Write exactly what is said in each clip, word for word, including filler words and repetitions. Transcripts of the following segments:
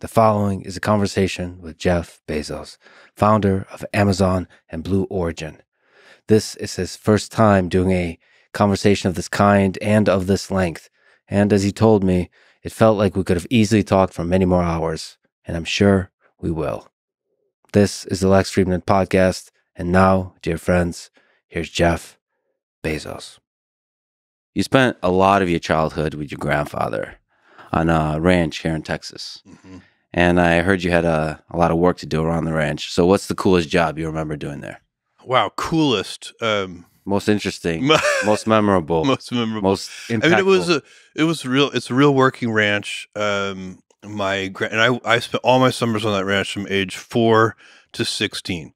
The following is a conversation with Jeff Bezos, founder of Amazon and Blue Origin. This is his first time doing a conversation of this kind and of this length, and as he told me, it felt like we could have easily talked for many more hours, and I'm sure we will. This is the Lex Fridman Podcast, and now, dear friends, here's Jeff Bezos. You spent a lot of your childhood with your grandfather on a ranch here in Texas. Mm-hmm. And I heard you had a, a lot of work to do around the ranch. So what's the coolest job you remember doing there? Wow, coolest. Um, most interesting, most memorable. Most memorable. Most impactful. I mean, it was a, it was real, it's a real working ranch. Um, my and I, I spent all my summers on that ranch from age four to sixteen.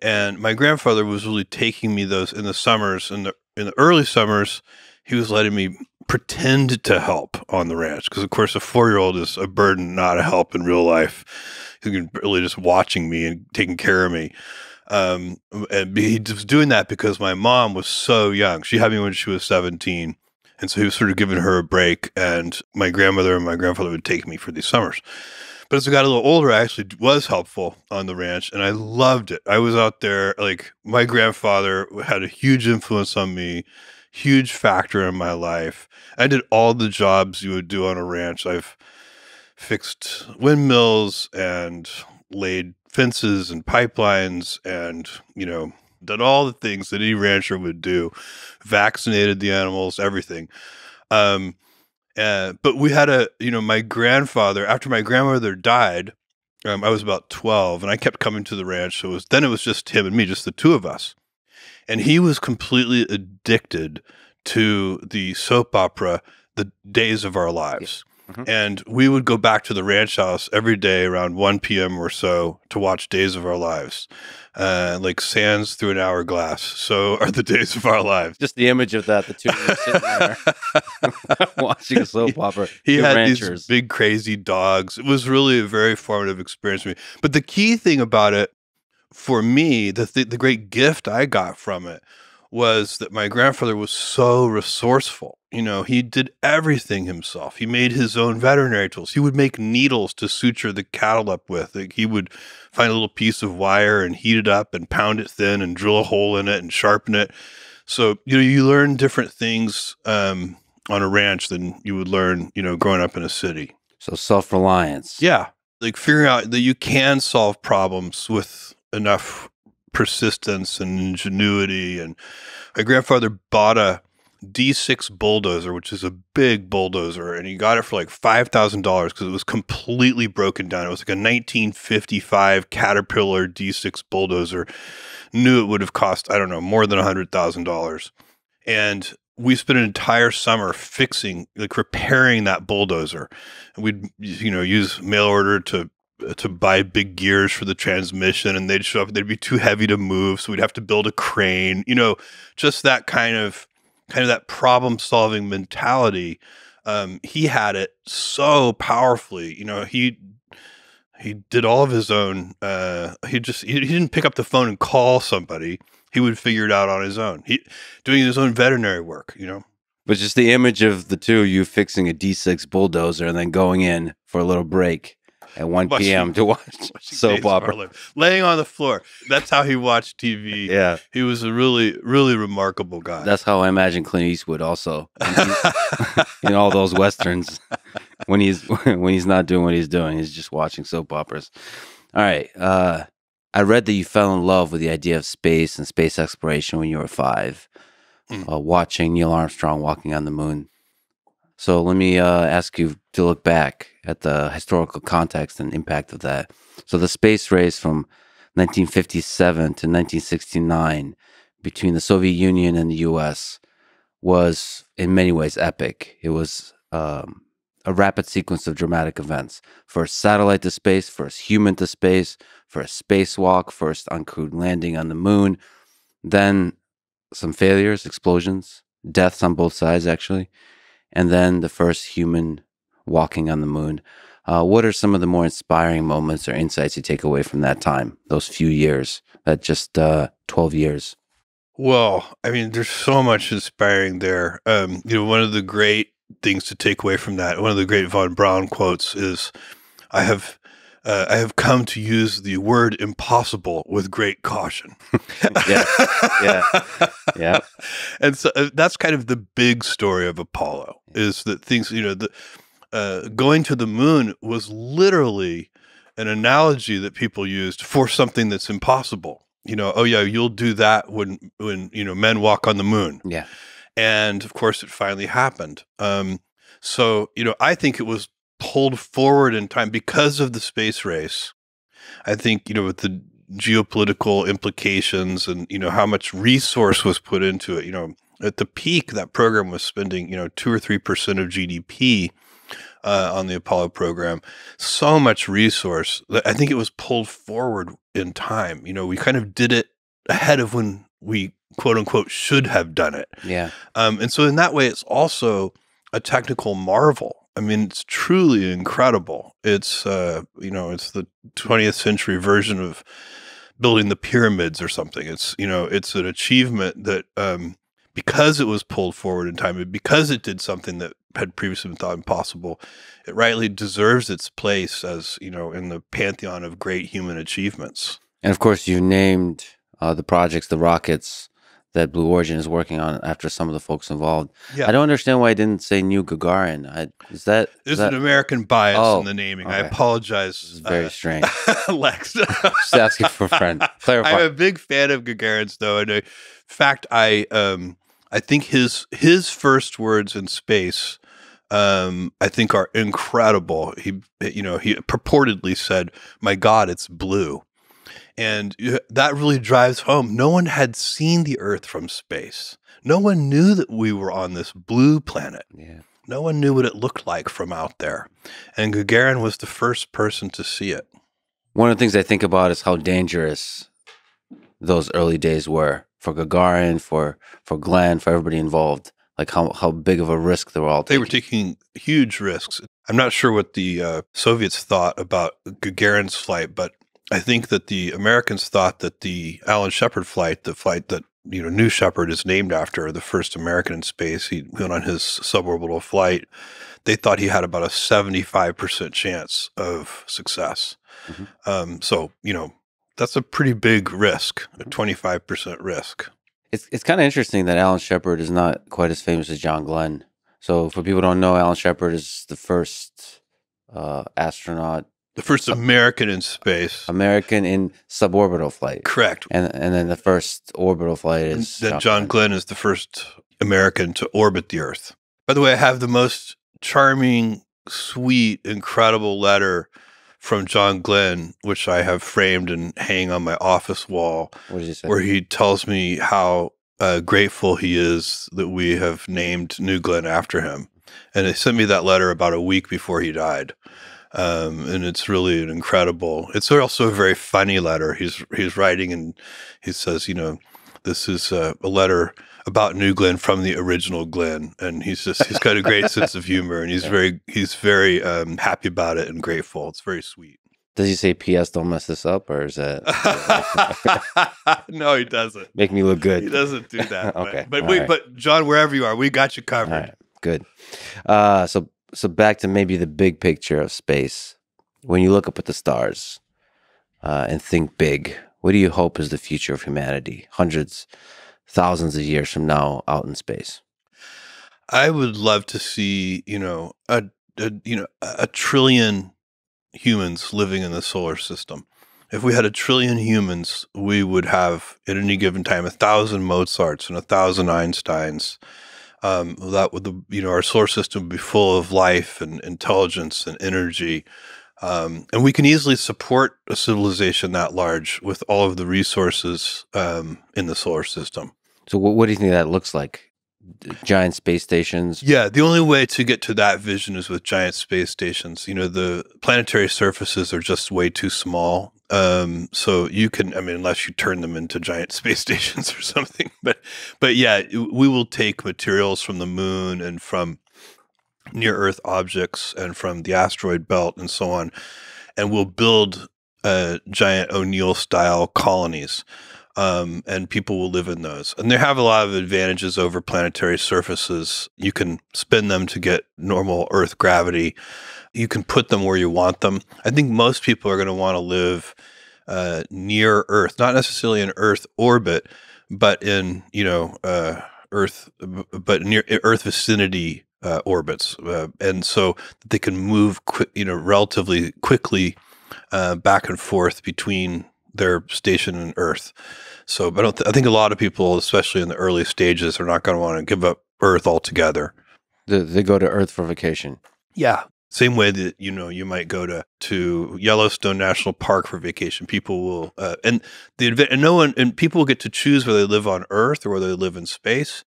And my grandfather was really taking me those in the summers, in the, in the early summers, he was letting me pretend to help on the ranch. Because, of course, a four-year-old is a burden, not a help in real life. He's really just watching me and taking care of me. Um, and he was doing that because my mom was so young. She had me when she was seventeen. And so he was sort of giving her a break. And my grandmother and my grandfather would take me for these summers. But as I got a little older, I actually was helpful on the ranch. And I loved it. I was out there. Like, my grandfather had a huge influence on me. Huge factor in my life. I did all the jobs you would do on a ranch. I've fixed windmills and laid fences and pipelines and, you know, done all the things that any rancher would do, vaccinated the animals, everything. Um, uh, but we had a, you know, my grandfather, after my grandmother died, um, I was about twelve, and I kept coming to the ranch. So it was, then it was just him and me, just the two of us. And he was completely addicted to the soap opera, The Days of Our Lives. Mm-hmm. And we would go back to the ranch house every day around one P M or so to watch Days of Our Lives, uh, like sands through an hourglass. So are the days of our lives. Just the image of that, the two of us sitting there watching a soap opera. He, he had ranchers. These big, crazy dogs. It was really a very formative experience for me. But the key thing about it, for me, the, th the great gift I got from it was that my grandfather was so resourceful. You know, he did everything himself. He made his own veterinary tools. He would make needles to suture the cattle up with. Like, he would find a little piece of wire and heat it up and pound it thin and drill a hole in it and sharpen it. So, you know, you learn different things um, on a ranch than you would learn, you know, growing up in a city. So self-reliance. Yeah. Like figuring out that you can solve problems with enough persistence and ingenuity. And my grandfather bought a D six bulldozer, which is a big bulldozer, and he got it for like five thousand dollars because it was completely broken down. It was like a nineteen fifty-five Caterpillar D six bulldozer. Knew it would have cost, I don't know, more than one hundred thousand dollars. And we spent an entire summer fixing, like repairing that bulldozer. And we'd, you know, use mail order to to buy big gears for the transmission, and they'd show up, they'd be too heavy to move, so we'd have to build a crane. You know, just that kind of kind of that problem solving mentality. Um, he had it so powerfully. You know, he he did all of his own. Uh, he just he, he didn't pick up the phone and call somebody. He would figure it out on his own. He doing his own veterinary work. You know. But just the image of the two of you fixing a D six bulldozer and then going in for a little break at one P M to watch soap opera. Laying on the floor. That's how he watched T V. Yeah. He was a really, really remarkable guy. That's how I imagine Clint Eastwood also in all those Westerns. When he's when he's not doing what he's doing, he's just watching soap operas. All right. Uh, I read that you fell in love with the idea of space and space exploration when you were five, mm. uh, watching Neil Armstrong walking on the moon. So let me uh, ask you to look back at the historical context and impact of that. So the space race from nineteen fifty-seven to nineteen sixty-nine between the Soviet Union and the U S was in many ways epic. It was um, a rapid sequence of dramatic events. First satellite to space, first human to space, first spacewalk, first uncrewed landing on the moon. Then some failures, explosions, deaths on both sides actually. And then the first human walking on the moon. Uh, what are some of the more inspiring moments or insights you take away from that time, those few years, that just uh, twelve years? Well, I mean, there's so much inspiring there. Um, you know, one of the great things to take away from that, one of the great von Braun quotes is, I have Uh, I have come to use the word impossible with great caution. yeah, yeah, yeah. And so uh, that's kind of the big story of Apollo, is that things, you know, the, uh, going to the moon was literally an analogy that people used for something that's impossible. You know, oh yeah, you'll do that when, when you know, men walk on the moon. Yeah. And of course it finally happened. Um, so, you know, I think it was pulled forward in time because of the space race. I think, you know, with the geopolitical implications and, you know, how much resource was put into it, you know, at the peak, that program was spending, you know, two or three percent of G D P uh, on the Apollo program. So much resource that I think it was pulled forward in time. You know, we kind of did it ahead of when we, quote unquote, should have done it. Yeah. Um, and so in that way, it's also a technical marvel. I mean, it's truly incredible. It's, uh, you know, it's the twentieth century version of building the pyramids or something. It's, you know, it's an achievement that um, because it was pulled forward in time, and because it did something that had previously been thought impossible, it rightly deserves its place as, you know, in the pantheon of great human achievements. And of course, you named uh, the projects, the rockets that Blue Origin is working on after some of the folks involved. Yeah. I don't understand why I didn't say New Gagarin. I, is that... There's an American bias oh, in the naming. Okay. I apologize. This is very uh, strange. Lex. Just asking for a friend. Clarify. I'm a big fan of Gagarin's, though. And in fact, I um, I think his, his first words in space, um, I think, are incredible. He, you know, he purportedly said, "My God, it's blue." And that really drives home. No one had seen the Earth from space. No one knew that we were on this blue planet. Yeah. No one knew what it looked like from out there. And Gagarin was the first person to see it. One of the things I think about is how dangerous those early days were for Gagarin, for, for Glenn, for everybody involved. Like how, how big of a risk they were all taking. They were taking huge risks. I'm not sure what the uh, Soviets thought about Gagarin's flight, but I think that the Americans thought that the Alan Shepard flight, the flight that, you know, New Shepard is named after, the first American in space, he went on his suborbital flight, they thought he had about a seventy-five percent chance of success. Mm-hmm. um, so, you know, that's a pretty big risk, a twenty-five percent risk. It's, it's kind of interesting that Alan Shepard is not quite as famous as John Glenn. So for people who don't know, Alan Shepard is the first uh, astronaut, the first American in space. American in suborbital flight. Correct. And and then the first orbital flight is... That John, John Glenn is the first American to orbit the Earth. By the way, I have the most charming, sweet, incredible letter from John Glenn, which I have framed and hang on my office wall. What did you say? Where he tells me how uh, grateful he is that we have named New Glenn after him. And he sent me that letter about a week before he died. Um, and it's really an incredible, it's also a very funny letter. He's, he's writing and he says, you know, this is a, a letter about New Glenn from the original Glenn. And he's just, he's got a great sense of humor, and he's yeah. very, he's very um, happy about it and grateful. It's very sweet. Does he say, P S don't mess this up, or is that? No, he doesn't. Make me look good. He doesn't do that. Okay. But, but wait, right. But John, wherever you are, we got you covered. All right. Good. Uh, so So back to maybe the big picture of space. When you look up at the stars uh, and think big, what do you hope is the future of humanity hundreds, thousands of years from now out in space? I would love to see, you know, a, a you know a trillion humans living in the solar system. If we had a trillion humans, we would have at any given time a thousand Mozarts and a thousand Einsteins. Um, that would, the, you know, our solar system would be full of life and intelligence and energy. Um, and we can easily support a civilization that large with all of the resources um, in the solar system. So what, what do you think that looks like? Giant space stations? Yeah, the only way to get to that vision is with giant space stations. You know, the planetary surfaces are just way too small. Um, so you can, I mean, unless you turn them into giant space stations or something, but, but yeah, we will take materials from the moon and from near Earth objects and from the asteroid belt and so on, and we'll build, uh, giant O'Neill style colonies. um, and people will live in those. And they have a lot of advantages over planetary surfaces. You can spin them to get normal Earth gravity. You can put them where you want them. I think most people are going to want to live uh, near Earth, not necessarily in Earth orbit, but in, you know, uh, Earth, but near Earth vicinity uh, orbits. Uh, and so they can move, quick, you know, relatively quickly uh, back and forth between their station and Earth. So but I, don't th I think a lot of people, especially in the early stages, are not going to want to give up Earth altogether. They, they go to Earth for vacation. Yeah. Same way that, you know, you might go to, to Yellowstone National Park for vacation. People will, uh, and the and no one, and people will get to choose whether they live on Earth or whether they live in space,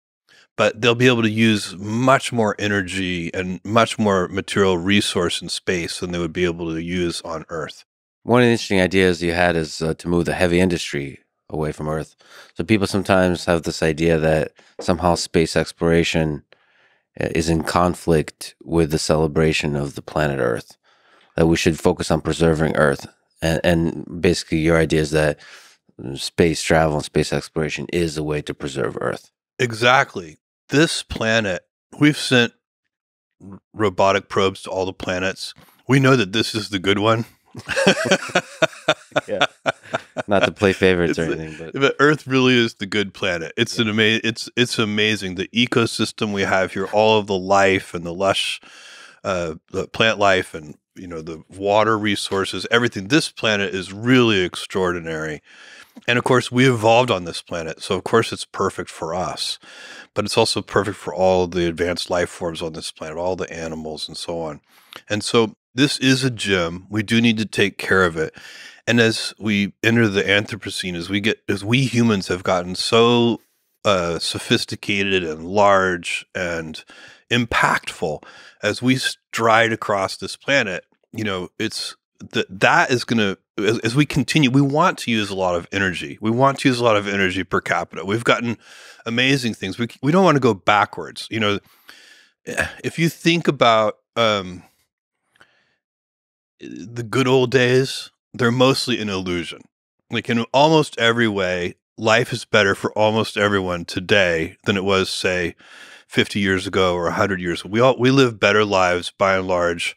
but they'll be able to use much more energy and much more material resource in space than they would be able to use on Earth. One of the interesting ideas you had is uh, to move the heavy industry away from Earth. So people sometimes have this idea that somehow space exploration is in conflict with the celebration of the planet Earth, that we should focus on preserving Earth. And, and basically your idea is that space travel and space exploration is a way to preserve Earth. Exactly. This planet, we've sent robotic probes to all the planets. We know that this is the good one. Yeah. Not to play favorites it's or anything, but. but Earth really is the good planet. It's yeah. an amazing. It's it's amazing the ecosystem we have here, all of the life and the lush, uh, the plant life, and you know the water resources, everything. This planet is really extraordinary, and of course we evolved on this planet, so of course it's perfect for us. But it's also perfect for all the advanced life forms on this planet, all the animals and so on, and so. This is a gem. We do need to take care of it. And as we enter the Anthropocene, as we get, as we humans have gotten so uh, sophisticated and large and impactful, as we stride across this planet, you know, it's that that is going to, as, as we continue, we want to use a lot of energy. We want to use a lot of energy per capita. We've gotten amazing things. We we don't want to go backwards. You know, if you think about. Um, The good old days, they're mostly an illusion. Like in almost every way, life is better for almost everyone today than it was, say, fifty years ago or a hundred years ago. We, all, we live better lives by and large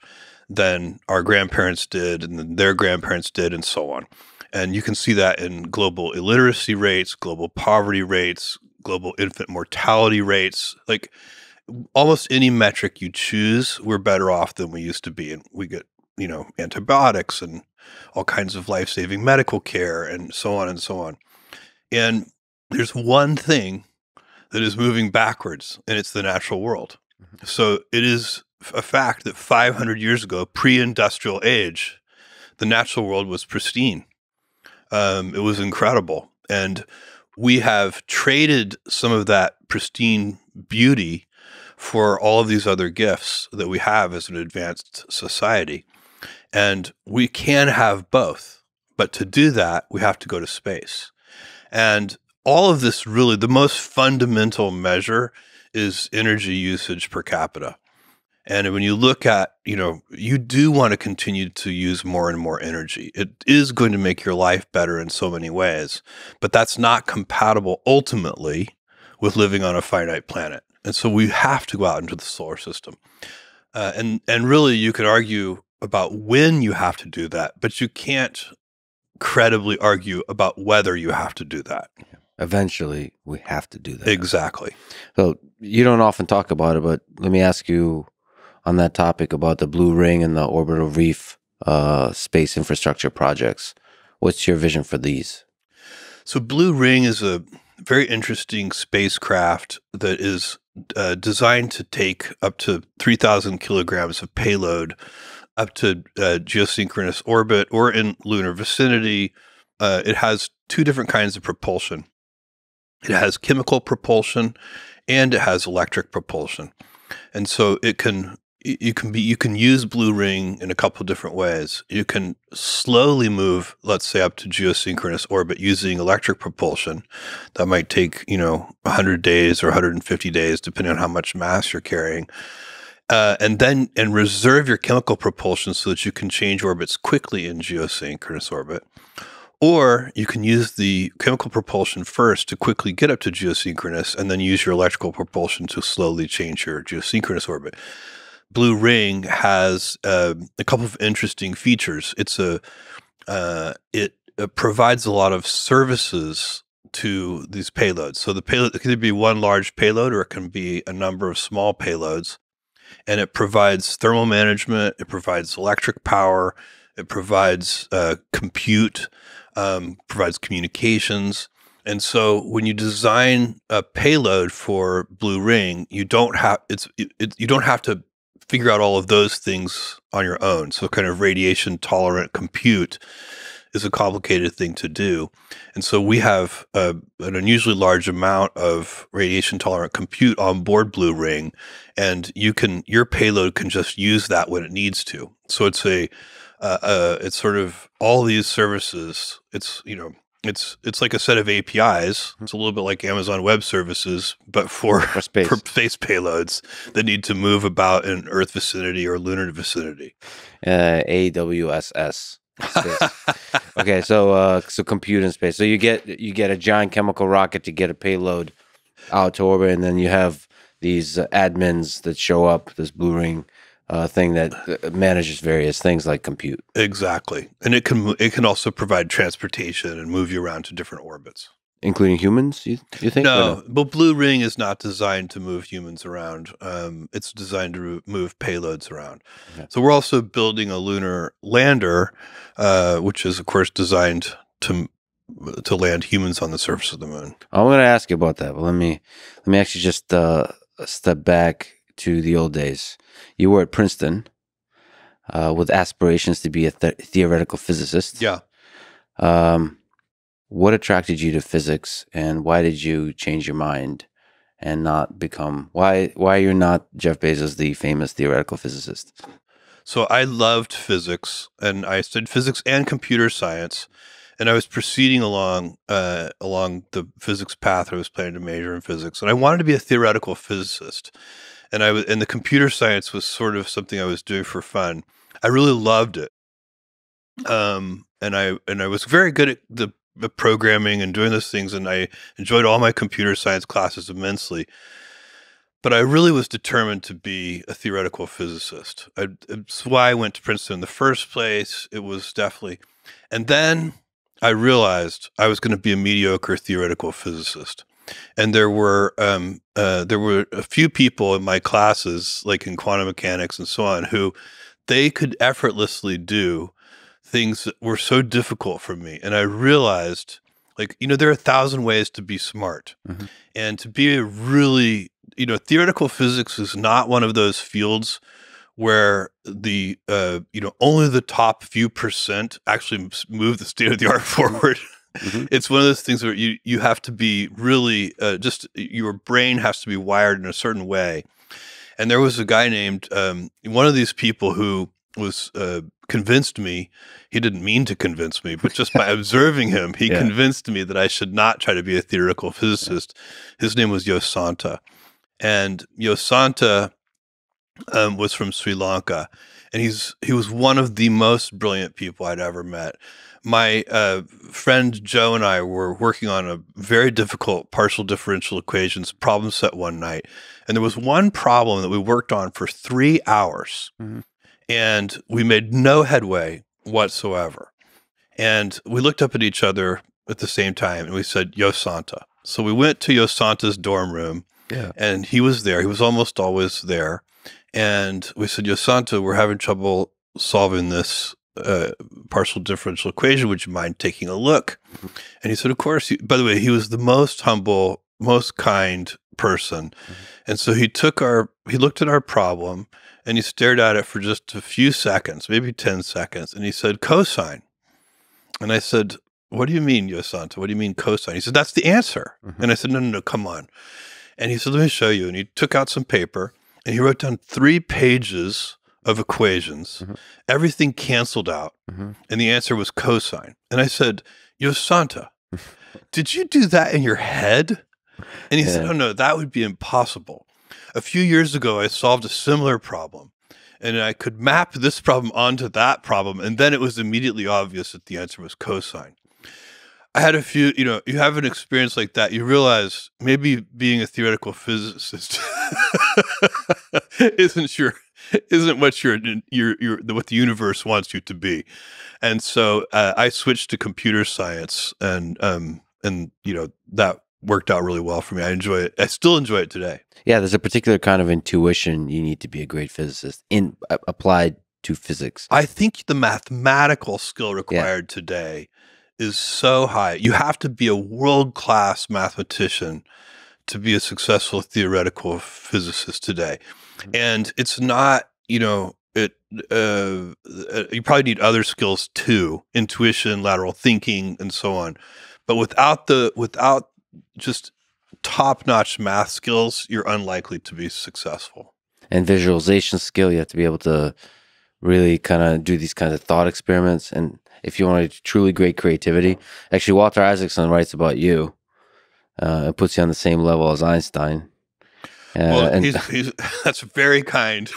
than our grandparents did and than their grandparents did and so on. And you can see that in global illiteracy rates, global poverty rates, global infant mortality rates. Like almost any metric you choose, we're better off than we used to be, and we get you know, antibiotics and all kinds of life-saving medical care and so on and so on. And there's one thing that is moving backwards, and it's the natural world. Mm-hmm. So it is a fact that five hundred years ago, pre-industrial age, the natural world was pristine. Um, it was incredible. And we have traded some of that pristine beauty for all of these other gifts that we have as an advanced society. And we can have both, but to do that, we have to go to space. And all of this really, the most fundamental measure is energy usage per capita. And when you look at, you know, you do want to continue to use more and more energy. It is going to make your life better in so many ways, but that's not compatible ultimately with living on a finite planet. And so we have to go out into the solar system. Uh, and, and really, you could argue about when you have to do that, but you can't credibly argue about whether you have to do that. Eventually, we have to do that. Exactly. So you don't often talk about it, but let me ask you on that topic about the Blue Ring and the orbital reef uh, space infrastructure projects. What's your vision for these? So Blue Ring is a very interesting spacecraft that is uh, designed to take up to three thousand kilograms of payload up to uh, geosynchronous orbit or in lunar vicinity. Uh, it has two different kinds of propulsion. It has chemical propulsion and it has electric propulsion. And so it can you can be you can use Blue Ring in a couple of different ways. You can slowly move, let's say, up to geosynchronous orbit using electric propulsion. That might take, you know, a hundred days or a hundred fifty days, depending on how much mass you're carrying. Uh, and then and reserve your chemical propulsion so that you can change orbits quickly in geosynchronous orbit. Or you can use the chemical propulsion first to quickly get up to geosynchronous and then use your electrical propulsion to slowly change your geosynchronous orbit. Blue Ring has uh, a couple of interesting features. It's a uh, it, it provides a lot of services to these payloads. So the payload, it can be one large payload or it can be a number of small payloads. And it provides thermal management. It provides electric power. It provides uh, compute. Um, provides communications. And so when you design a payload for Blue Ring, you don't have it's it, it, you don't have to figure out all of those things on your own. So kind of radiation tolerant compute is a complicated thing to do. And so we have a, an unusually large amount of radiation tolerant compute on board Blue Ring, and you can your payload can just use that when it needs to. So it's a Uh, uh, it's sort of all these services. It's you know, it's it's like a set of A P Is. It's a little bit like Amazon Web Services, but for, for, space. for space payloads that need to move about in Earth vicinity or lunar vicinity. Uh, A W S S. Okay, so uh, so compute in space. So you get you get a giant chemical rocket to get a payload out to orbit, and then you have these uh, admins that show up. This Blue Ring. Uh, thing that manages various things like compute. Exactly. And it can it can also provide transportation and move you around to different orbits. Including humans, you, you think? No, no, but Blue Ring is not designed to move humans around. Um, it's designed to move payloads around. Okay. So we're also building a lunar lander, uh, which is, of course, designed to to land humans on the surface of the moon. I'm going to ask you about that, but let me, let me actually just uh, step back to the old days. You were at Princeton uh, with aspirations to be a th theoretical physicist. Yeah. Um, what attracted you to physics, and why did you change your mind and not become why why you're not Jeff Bezos, the famous theoretical physicist? So I loved physics, and I studied physics and computer science, and I was proceeding along uh, along the physics path. I was planning to major in physics, and I wanted to be a theoretical physicist. And I was, and the computer science was sort of something I was doing for fun. I really loved it, um, and I and I was very good at the, the programming and doing those things, and I enjoyed all my computer science classes immensely. But I really was determined to be a theoretical physicist. I, it's why I went to Princeton in the first place. It was definitely, and then I realized I was going to be a mediocre theoretical physicist. And there were um, uh, there were a few people in my classes, like in quantum mechanics and so on, who they could effortlessly do things that were so difficult for me. And I realized, like, you know, there are a thousand ways to be smart. Mm-hmm. And to be a really, you know, theoretical physics is not one of those fields where the, uh, you know, only the top few percent actually move the state of the art forward. Mm-hmm. It's one of those things where you, you have to be really uh, just your brain has to be wired in a certain way. And there was a guy named um, one of these people who was uh, convinced me. He didn't mean to convince me, but just by observing him, he yeah. convinced me that I should not try to be a theoretical physicist. Yeah. His name was Yosanta. And Yosanta um, was from Sri Lanka. And he's he was one of the most brilliant people I'd ever met. My uh, friend Joe and I were working on a very difficult partial differential equations problem set one night, and there was one problem that we worked on for three hours, mm-hmm. and we made no headway whatsoever. And we looked up at each other at the same time, and we said, Yosanta. So we went to Yosanta's dorm room, yeah. and he was there. He was almost always there. And we said, Yosanta, we're having trouble solving this Uh, partial differential equation. Would you mind taking a look? Mm-hmm. And he said, of course. He, by the way, he was the most humble, most kind person. Mm-hmm. And so he took our, he looked at our problem and he stared at it for just a few seconds, maybe ten seconds. And he said, cosine. And I said, what do you mean, Yosanta? What do you mean cosine? He said, that's the answer. Mm-hmm. And I said, no, no, no, come on. And he said, let me show you. And he took out some paper and he wrote down three pages of equations, mm-hmm. everything canceled out, mm-hmm. and the answer was cosine. And I said, Yosanta, did you do that in your head? And he yeah. said, oh no, that would be impossible. A few years ago, I solved a similar problem, and I could map this problem onto that problem, and then it was immediately obvious that the answer was cosine. I had a few, you know, you have an experience like that, you realize maybe being a theoretical physicist isn't your, isn't what your, your, your, what the universe wants you to be. And so uh, I switched to computer science, and, um, and, you know, that worked out really well for me. I enjoy it. I still enjoy it today. Yeah. There's a particular kind of intuition. You need to be a great physicist in uh, applied to physics. I think the mathematical skill required yeah. today is so high. You have to be a world-class mathematician to be a successful theoretical physicist today. And it's not, you know, it. Uh, you probably need other skills too, intuition, lateral thinking, and so on. But without the, without just top-notch math skills, you're unlikely to be successful. And visualization skill, you have to be able to really kind of do these kinds of thought experiments. And if you want to truly great creativity, actually Walter Isaacson writes about you. Uh, it puts you on the same level as Einstein. Uh, well, and he's, he's, that's very kind.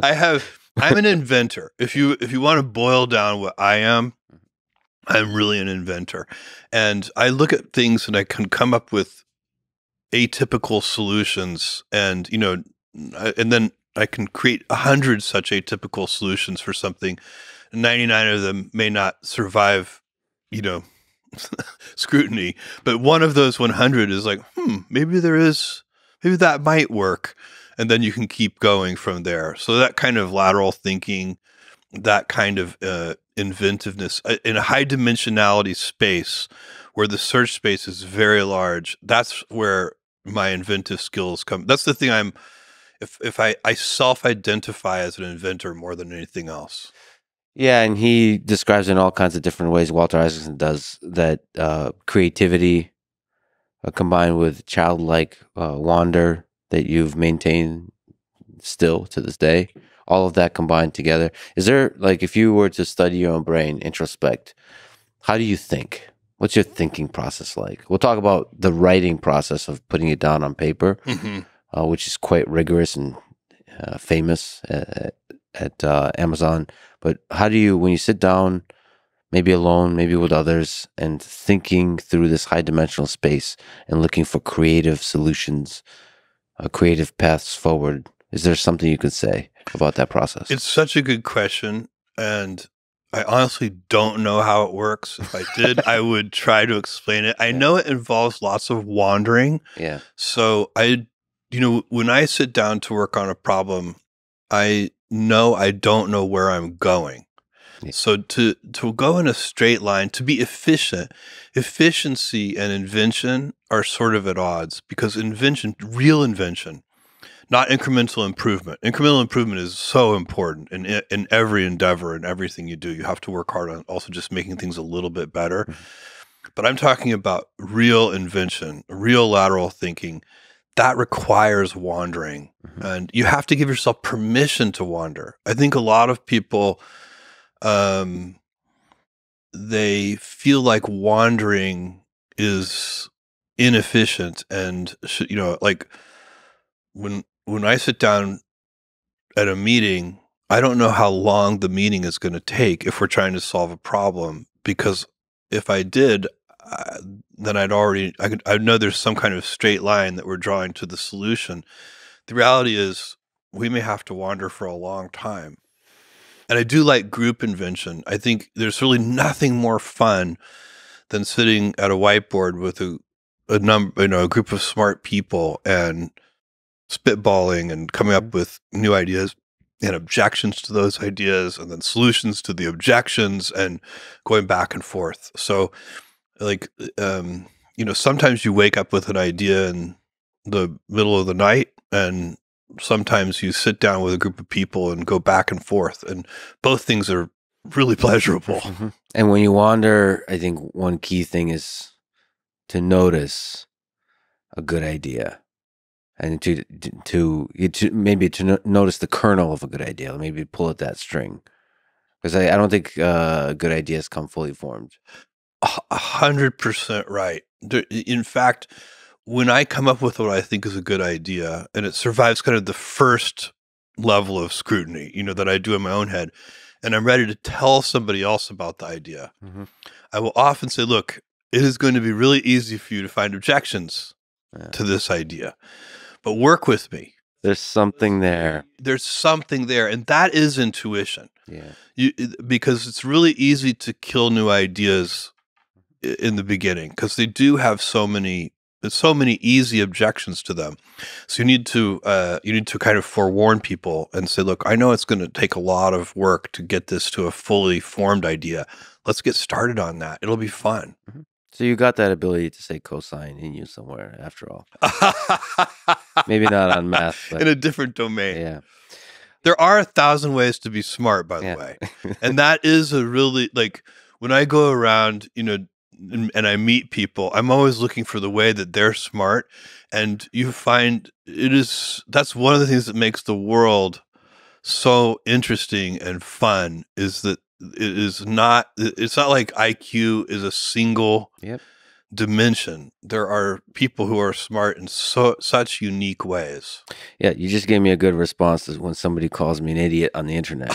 I have, I'm an inventor. If you if you want to boil down what I am, I'm really an inventor, and I look at things and I can come up with atypical solutions, and you know, and then I can create a hundred such atypical solutions for something. ninety-nine of them may not survive, you know, scrutiny, but one of those one hundred is like, hmm, maybe there is, maybe that might work. And then you can keep going from there. So that kind of lateral thinking, that kind of uh, inventiveness in a high dimensionality space where the search space is very large, that's where my inventive skills come. That's the thing I'm, if, if I, I self-identify as an inventor more than anything else. Yeah, and he describes in all kinds of different ways, Walter Isaacson does, that uh, creativity uh, combined with childlike uh, wonder that you've maintained still to this day, all of that combined together. Is there, like, if you were to study your own brain, introspect, how do you think? What's your thinking process like? We'll talk about the writing process of putting it down on paper, mm-hmm. uh, which is quite rigorous and uh, famous at, at uh, Amazon. But how do you, when you sit down, maybe alone, maybe with others, and thinking through this high-dimensional space and looking for creative solutions, uh, creative paths forward, is there something you could say about that process? It's such a good question, and I honestly don't know how it works. If I did, I would try to explain it. I yeah. know it involves lots of wandering. Yeah. So I, you know, when I sit down to work on a problem, I... no, I don't know where I'm going. Yeah. So to, to go in a straight line, to be efficient, efficiency and invention are sort of at odds, because invention, real invention, not incremental improvement. Incremental improvement is so important in, in every endeavor and everything you do. You have to work hard on also just making things a little bit better. Mm-hmm. But I'm talking about real invention, real lateral thinking. That requires wandering, mm-hmm. and you have to give yourself permission to wander. I think a lot of people, um, they feel like wandering is inefficient, and should, you know, like when when I sit down at a meeting, I don't know how long the meeting is going to take if we're trying to solve a problem, because if I did, Uh, then I'd already, I, could, I know there's some kind of straight line that we're drawing to the solution. The reality is we may have to wander for a long time. And I do like group invention. I think there's really nothing more fun than sitting at a whiteboard with a, a number, you know, a group of smart people and spitballing and coming up with new ideas and objections to those ideas and then solutions to the objections and going back and forth. So like, um, you know, sometimes you wake up with an idea in the middle of the night, and sometimes you sit down with a group of people and go back and forth. And both things are really pleasurable. Mm-hmm. And when you wander, I think one key thing is to notice a good idea and to, to, to maybe to no notice the kernel of a good idea, maybe pull at that string. Because I, I don't think uh, good ideas come fully formed. A hundred percent right. In fact, when I come up with what I think is a good idea, and it survives kind of the first level of scrutiny, you know, that I do in my own head, and I'm ready to tell somebody else about the idea, mm-hmm. I will often say, look, it is going to be really easy for you to find objections yeah. to this idea. But work with me. There's something there. There's something there. And that is intuition. Yeah. You, because it's really easy to kill new ideas in the beginning because they do have so many so many easy objections to them. So you need to uh, you need to kind of forewarn people and say, look, I know it's going to take a lot of work to get this to a fully formed idea. Let's get started on that. It'll be fun. Mm-hmm. So you got that ability to say cosine in you somewhere, after all. Maybe not on math. But in a different domain. Yeah. There are a thousand ways to be smart, by yeah. the way. And that is a really, like, when I go around, you know, and, and I meet people, I'm always looking for the way that they're smart. And you find it is, that's one of the things that makes the world so interesting and fun, is that it is not, it's not like I Q is a single yep. dimension. There are people who are smart in so such unique ways. Yeah, you just gave me a good response to when somebody calls me an idiot on the internet.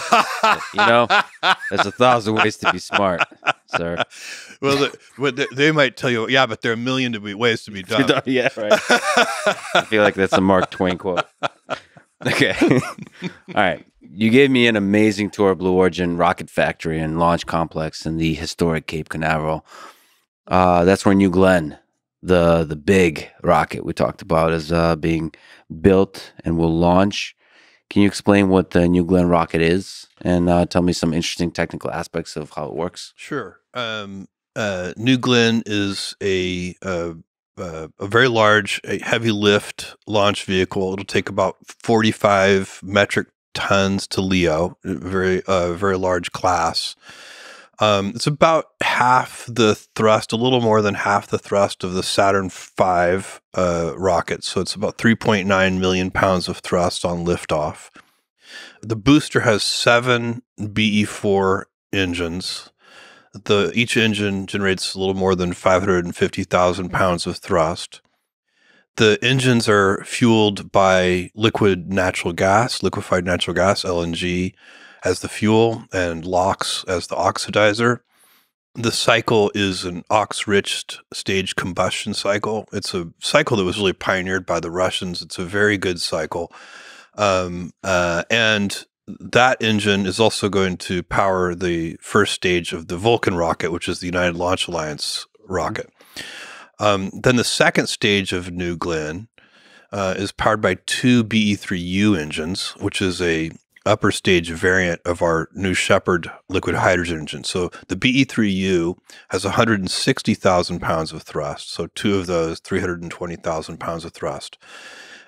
You know, there's a thousand ways to be smart, sir. Well, the, what the, they might tell you, yeah, but there are a million to be ways to be dumb. Yeah, right. I feel like that's a Mark Twain quote. Okay. All right. You gave me an amazing tour of Blue Origin, Rocket Factory, and Launch Complex in the historic Cape Canaveral. Uh, that's where New Glenn, the the big rocket we talked about, is uh, being built and will launch. Can you explain what the New Glenn rocket is and uh, tell me some interesting technical aspects of how it works? Sure. Um, uh, New Glenn is a... Uh, Uh, a very large, a heavy lift launch vehicle. It'll take about forty-five metric tons to L E O, very, uh, very large class. Um, it's about half the thrust, a little more than half the thrust of the Saturn five uh, rocket. So it's about three point nine million pounds of thrust on liftoff. The booster has seven B E four engines. The, each engine generates a little more than five hundred fifty thousand pounds of thrust. The engines are fueled by liquid natural gas, liquefied natural gas, L N G, as the fuel, and LOX as the oxidizer. The cycle is an ox-rich stage combustion cycle. It's a cycle that was really pioneered by the Russians. It's a very good cycle. Um, uh, and... That engine is also going to power the first stage of the Vulcan rocket, which is the United Launch Alliance rocket. Um, then the second stage of New Glenn uh, is powered by two B E three U engines, which is a upper stage variant of our New Shepard liquid hydrogen engine. So the B E three U has one hundred sixty thousand pounds of thrust, so two of those, three hundred twenty thousand pounds of thrust.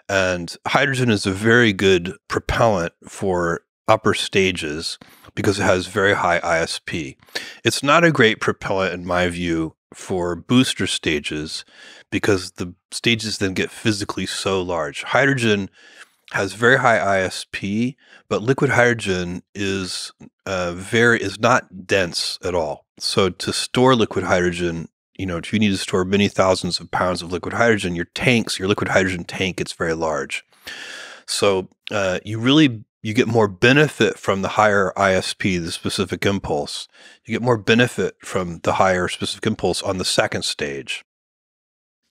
And hydrogen is a very good propellant for upper stages because it has very high I S P. It's not a great propellant, in my view, for booster stages because the stages then get physically so large. Hydrogen has very high I S P, but liquid hydrogen is uh, very is not dense at all. So to store liquid hydrogen, you know, if you need to store many thousands of pounds of liquid hydrogen, your tanks, your liquid hydrogen tank gets very large. So uh, you really, you get more benefit from the higher I S P, the specific impulse. You get more benefit from the higher specific impulse on the second stage.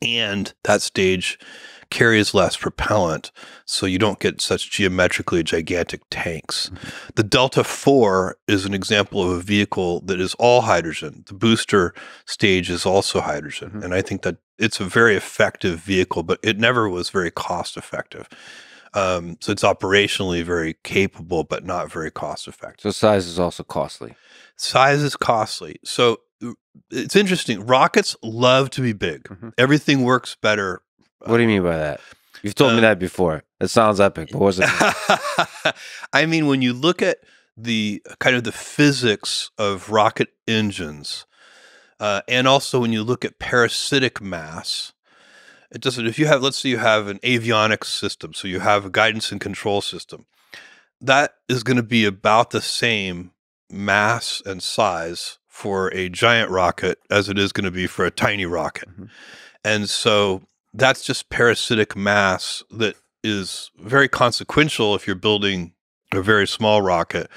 And that stage carries less propellant, so you don't get such geometrically gigantic tanks. Mm-hmm. The Delta four is an example of a vehicle that is all hydrogen. The booster stage is also hydrogen, mm-hmm. and I think that it's a very effective vehicle, but it never was very cost-effective. Um, so it's operationally very capable, but not very cost-effective. So size is also costly. Size is costly. So it's interesting. Rockets love to be big. Mm-hmm. Everything works better. What do you mean by that? You've told um, me that before. It sounds epic, but what was it? I mean, when you look at the kind of the physics of rocket engines, uh, and also when you look at parasitic mass, it doesn't. If you have, let's say, you have an avionics system, so you have a guidance and control system, that is going to be about the same mass and size for a giant rocket as it is going to be for a tiny rocket, mm-hmm. and so. That's just parasitic mass that is very consequential if you're building a very small rocket,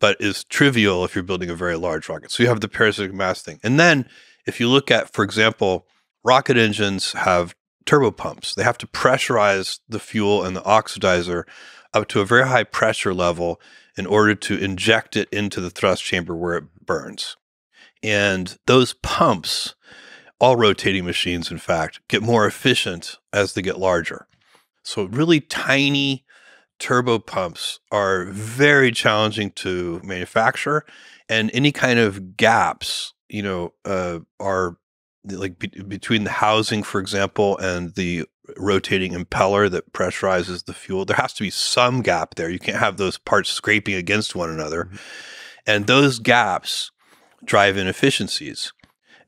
but is trivial if you're building a very large rocket. So you have the parasitic mass thing. And then if you look at, for example, rocket engines have turbopumps. They have to pressurize the fuel and the oxidizer up to a very high pressure level in order to inject it into the thrust chamber where it burns. And those pumps, all rotating machines, in fact, get more efficient as they get larger. So really tiny turbopumps are very challenging to manufacture, and any kind of gaps, you know, uh, are like be between the housing, for example, and the rotating impeller that pressurizes the fuel. There has to be some gap there. You can't have those parts scraping against one another. Mm-hmm. And those gaps drive inefficiencies.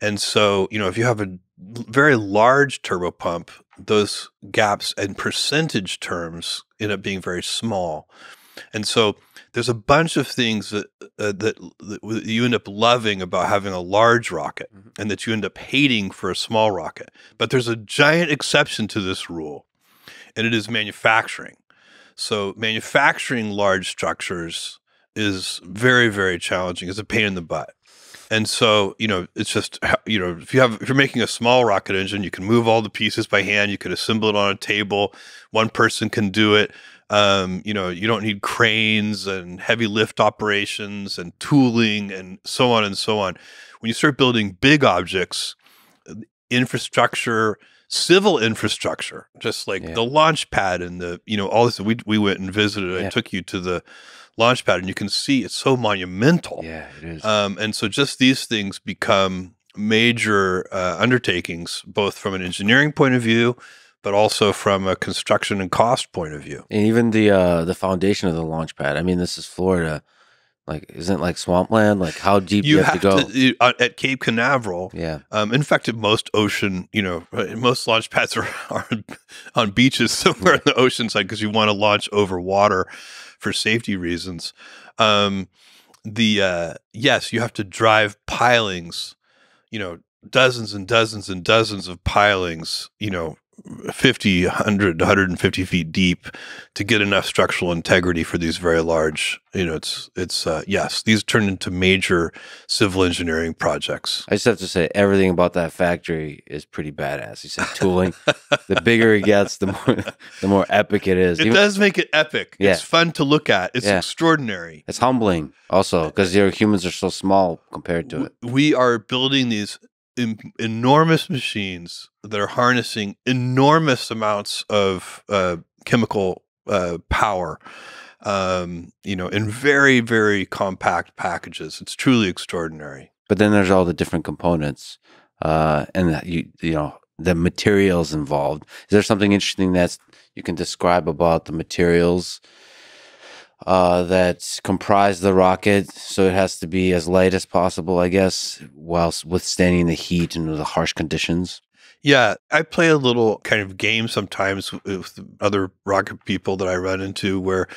And so, you know, if you have a very large turbopump, those gaps in percentage terms end up being very small. And so there's a bunch of things that, uh, that, that you end up loving about having a large rocket, mm-hmm. and that you end up hating for a small rocket. But there's a giant exception to this rule, and it is manufacturing. So manufacturing large structures is very, very challenging. It's a pain in the butt. And so, you know, it's just, you know, if you have, if you're making a small rocket engine, you can move all the pieces by hand. You could assemble it on a table. One person can do it. Um, you know, you don't need cranes and heavy lift operations and tooling and so on and so on. When you start building big objects, infrastructure, civil infrastructure, just like yeah. the launch pad and the, you know, all this, we, we went and visited. Yeah. I took you to the launch pad, and you can see it's so monumental. Yeah, it is. Um, and so just these things become major uh, undertakings, both from an engineering point of view, but also from a construction and cost point of view. And even the uh, the foundation of the launch pad. I mean, this is Florida. Like, isn't it like swampland? Like, how deep you, you have, have to go? To, you, at Cape Canaveral, yeah. Um, in fact, at most ocean, you know, most launch pads are, are on beaches somewhere yeah. on the ocean side, because you want to launch over water for safety reasons. Um, the uh, yes, you have to drive pilings, you know, dozens and dozens and dozens of pilings, you know, fifty, a hundred, a hundred fifty feet deep to get enough structural integrity for these very large, you know, it's, it's, uh, yes, these turn into major civil engineering projects. I just have to say, everything about that factory is pretty badass. You said tooling, the bigger it gets, the more, the more epic it is. It Even, does make it epic. Yeah. It's fun to look at. It's yeah. extraordinary. It's humbling also, because your humans are so small compared to it. We are building these enormous machines that are harnessing enormous amounts of uh, chemical uh, power, um, you know, in very, very compact packages. It's truly extraordinary. But then there's all the different components, uh, and that you you know the materials involved. Is there something interesting that you can describe about the materials Uh, that comprise the rocket, so it has to be as light as possible, I guess, whilst withstanding the heat and the harsh conditions? Yeah, I play a little kind of game sometimes with other rocket people that I run into, where I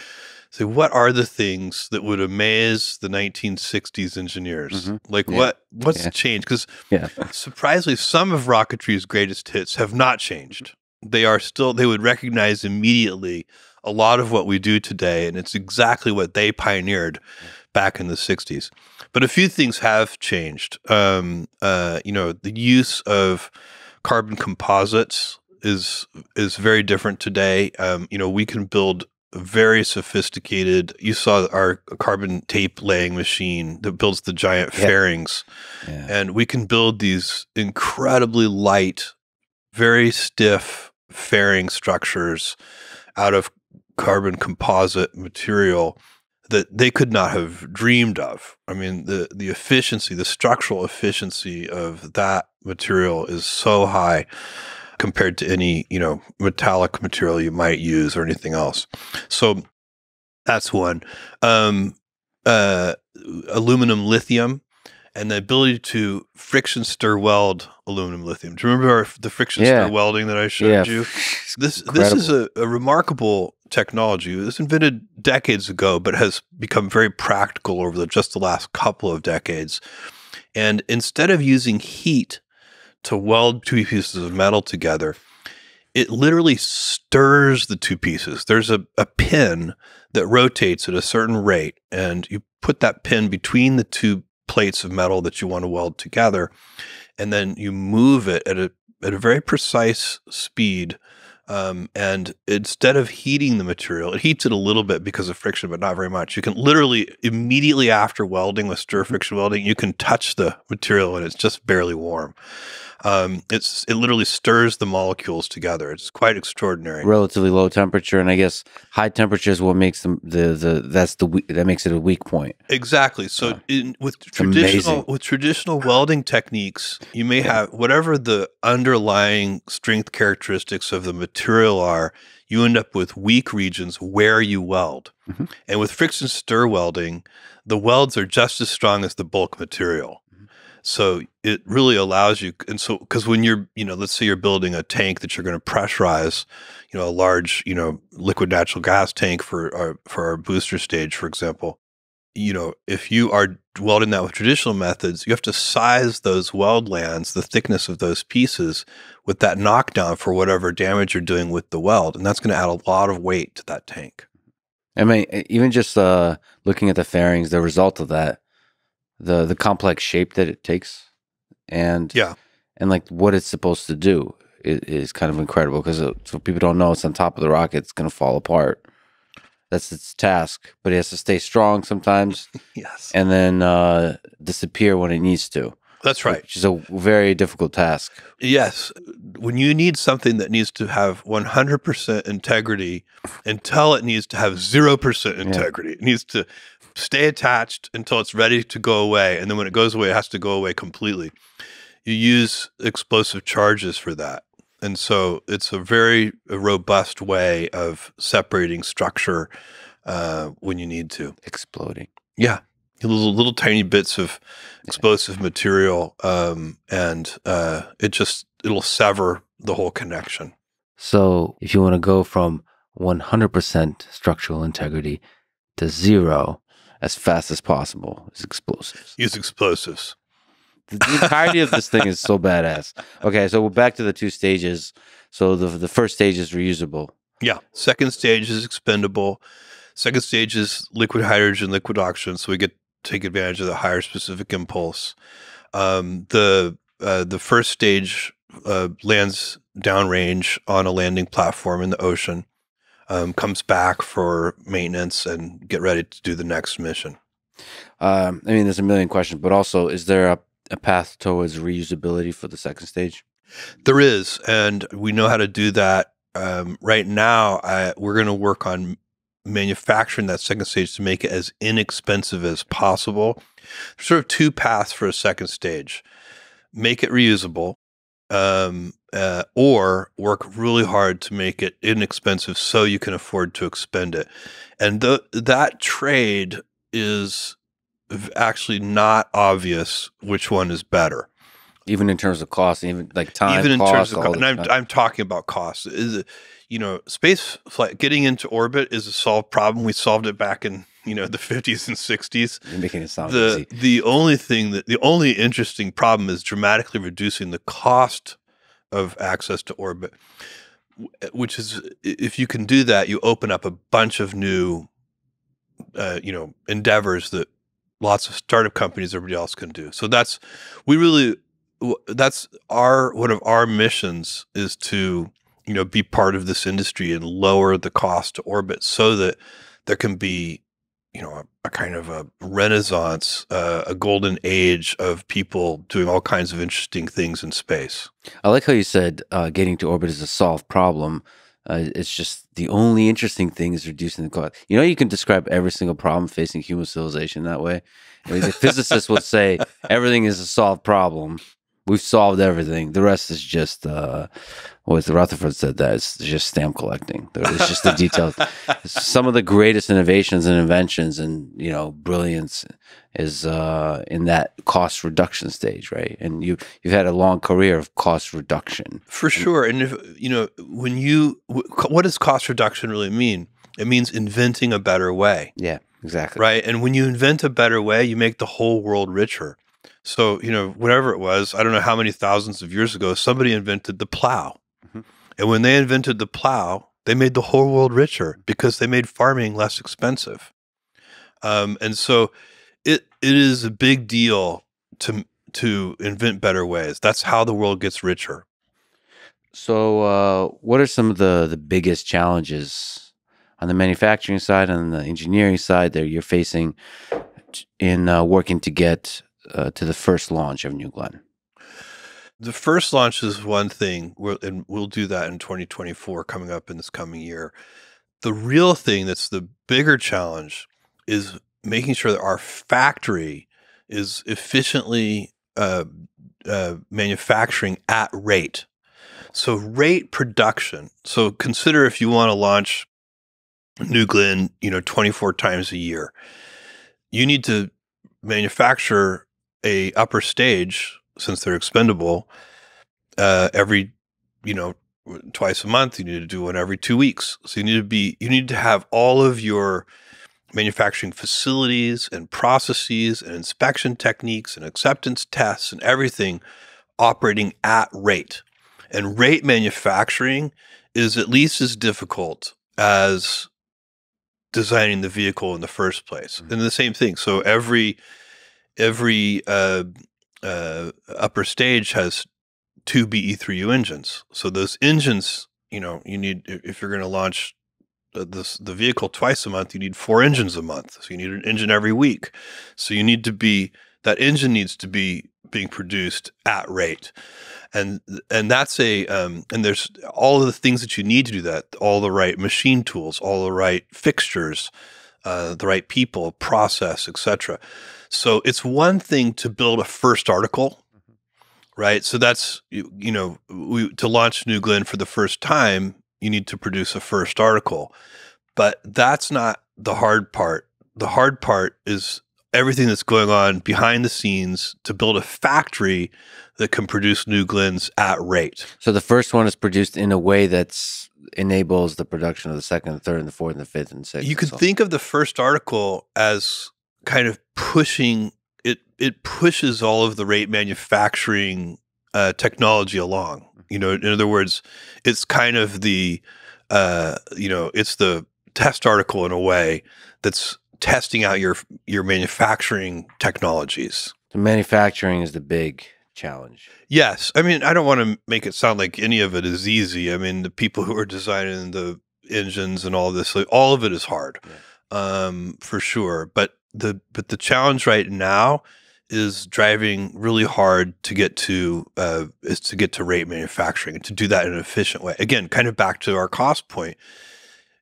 say, what are the things that would amaze the nineteen sixties engineers? Mm-hmm. Like, yeah. what what's yeah. changed? Because yeah. surprisingly, some of rocketry's greatest hits have not changed. They are still, they would recognize immediately a lot of what we do today, and it's exactly what they pioneered back in the sixties. But a few things have changed. Um, uh, you know, the use of carbon composites is is very different today. Um, you know, we can build very sophisticated. You saw our carbon tape laying machine that builds the giant yeah. fairings, yeah. and we can build these incredibly light, very stiff fairing structures out of carbon composite material that they could not have dreamed of. I mean, the, the efficiency, the structural efficiency of that material is so high compared to any, you know, metallic material you might use or anything else. So that's one. Um, uh, aluminum lithium, and the ability to friction stir weld aluminum lithium. Do you remember our, the friction yeah. stir welding that I showed yeah. you? This Incredible. This is a, a remarkable technology. It was invented decades ago, but has become very practical over the, just the last couple of decades. And instead of using heat to weld two pieces of metal together, it literally stirs the two pieces. There's a, a pin that rotates at a certain rate, and you put that pin between the two plates of metal that you want to weld together, and then you move it at a at a very precise speed. Um, and instead of heating the material, it heats it a little bit because of friction, but not very much. You can literally immediately after welding with stir friction welding, you can touch the material and it's just barely warm. Um, it's it literally stirs the molecules together. It's quite extraordinary. Relatively low temperature, and I guess high temperature is what makes them the the that's the that makes it a weak point. Exactly. So yeah. in, with it's traditional amazing. with traditional welding techniques, you may yeah. have whatever the underlying strength characteristics of the material are. You end up with weak regions where you weld, mm-hmm. and with friction stir welding, the welds are just as strong as the bulk material. So it really allows you, and so, because when you're, you know, let's say you're building a tank that you're going to pressurize, you know, a large, you know, liquid natural gas tank for our, for our booster stage, for example, you know, if you are welding that with traditional methods, you have to size those weld lands, the thickness of those pieces, with that knockdown for whatever damage you're doing with the weld. And that's going to add a lot of weight to that tank. I mean, even just uh, looking at the fairings, the result of that, the the complex shape that it takes, and yeah, and like what it's supposed to do is, is kind of incredible, because so people don't know it's on top of the rocket, it's going to fall apart. That's its task, but it has to stay strong sometimes. Yes, and then uh, disappear when it needs to. That's right. Which is a very difficult task. Yes, when you need something that needs to have one hundred percent integrity until it needs to have zero percent integrity, yeah. it needs to stay attached until it's ready to go away, and then when it goes away, it has to go away completely. You use explosive charges for that, and so it's a very robust way of separating structure uh, when you need to. Exploding. Yeah. Little, little tiny bits of explosive yeah. material, um, and uh, it just, it'll sever the whole connection. So if you want to go from one hundred percent structural integrity to zero, as fast as possible, is explosives. Use explosives. The, the entirety of this thing is so badass. Okay, so we're back to the two stages. So the the first stage is reusable. Yeah. Second stage is expendable. Second stage is liquid hydrogen, liquid oxygen. So we get to take advantage of the higher specific impulse. Um, the uh, the first stage uh, lands downrange on a landing platform in the ocean. Um, comes back for maintenance and get ready to do the next mission. Um, I mean, there's a million questions, but also, is there a, a path towards reusability for the second stage? There is, and we know how to do that. Um, right now, I, we're going to work on manufacturing that second stage to make it as inexpensive as possible. There's sort of two paths for a second stage. Make it reusable. Um, uh, or work really hard to make it inexpensive so you can afford to expend it. And the, that trade is actually not obvious which one is better. Even in terms of cost, even like time, even in cost, terms of cost. And I'm, I'm talking about cost. Is it, you know, space flight, getting into orbit is a solved problem. We solved it back in, you know, the fifties and sixties. You're making it sound the, easy. The only thing that, the only interesting problem is dramatically reducing the cost of access to orbit, which is, if you can do that, you open up a bunch of new, uh, you know, endeavors that lots of startup companies, everybody else can do. So that's, we really, that's our, one of our missions is to, you know, be part of this industry and lower the cost to orbit so that there can be, you know, a, a kind of a renaissance, uh, a golden age of people doing all kinds of interesting things in space. I like how you said uh, getting to orbit is a solved problem. Uh, it's just the only interesting thing is reducing the cost. You know, you can describe every single problem facing human civilization that way. I mean, the physicists would say everything is a solved problem. We've solved everything. The rest is just, uh, what Rutherford said, that it's just stamp collecting. It's just the details. Some of the greatest innovations and inventions and, you know, brilliance is uh, in that cost reduction stage, right? And you, you've had a long career of cost reduction. For and, sure. And, if, you know, when you, what does cost reduction really mean? It means inventing a better way. Yeah, exactly. Right? And when you invent a better way, you make the whole world richer. So, you know, whatever it was, I don't know how many thousands of years ago, somebody invented the plow. Mm-hmm. And when they invented the plow, they made the whole world richer because they made farming less expensive. Um, and so it it is a big deal to to invent better ways. That's how the world gets richer. So uh, what are some of the, the biggest challenges on the manufacturing side and the engineering side that you're facing in uh, working to get uh, to the first launch of New Glenn? The first launch is one thing, and we'll do that in twenty twenty-four, coming up in this coming year. The real thing that's the bigger challenge is making sure that our factory is efficiently uh, uh, manufacturing at rate. So rate production. So consider if you want to launch New Glenn, you know, twenty-four times a year, you need to manufacture a upper stage, since they're expendable, uh, every, you know, twice a month. You need to do one every two weeks. So you need to be, you need to have all of your manufacturing facilities and processes and inspection techniques and acceptance tests and everything operating at rate. And rate manufacturing is at least as difficult as designing the vehicle in the first place. Mm-hmm. And the same thing. So every, every, uh, Uh, upper stage has two B E three U engines. So those engines, you know, you need, if you're going to launch uh, this, the vehicle twice a month, you need four engines a month. So you need an engine every week. So you need to be, that engine needs to be being produced at rate. And, and that's a, um, and there's all of the things that you need to do that, all the right machine tools, all the right fixtures, Uh, the right people, process, et cetera. So it's one thing to build a first article, mm-hmm. right? So that's, you, you know, we, to launch New Glenn for the first time, you need to produce a first article. But that's not the hard part. The hard part is everything that's going on behind the scenes to build a factory that can produce New Glenn's at rate. So the first one is produced in a way that's enables the production of the second, the third, and the fourth, and the fifth, and sixth. You could think of the first article as kind of pushing it. It pushes all of the rate manufacturing uh, technology along. You know, in other words, it's kind of the uh, you know, it's the test article in a way that's testing out your your manufacturing technologies. The manufacturing is the big challenge. Yes. I mean, I don't want to make it sound like any of it is easy. I mean, the people who are designing the engines and all this, like, all of it is hard, yeah. um, for sure. But the, but the challenge right now is driving really hard to get to, uh, is to get to rate manufacturing and to do that in an efficient way. Again, kind of back to our cost point.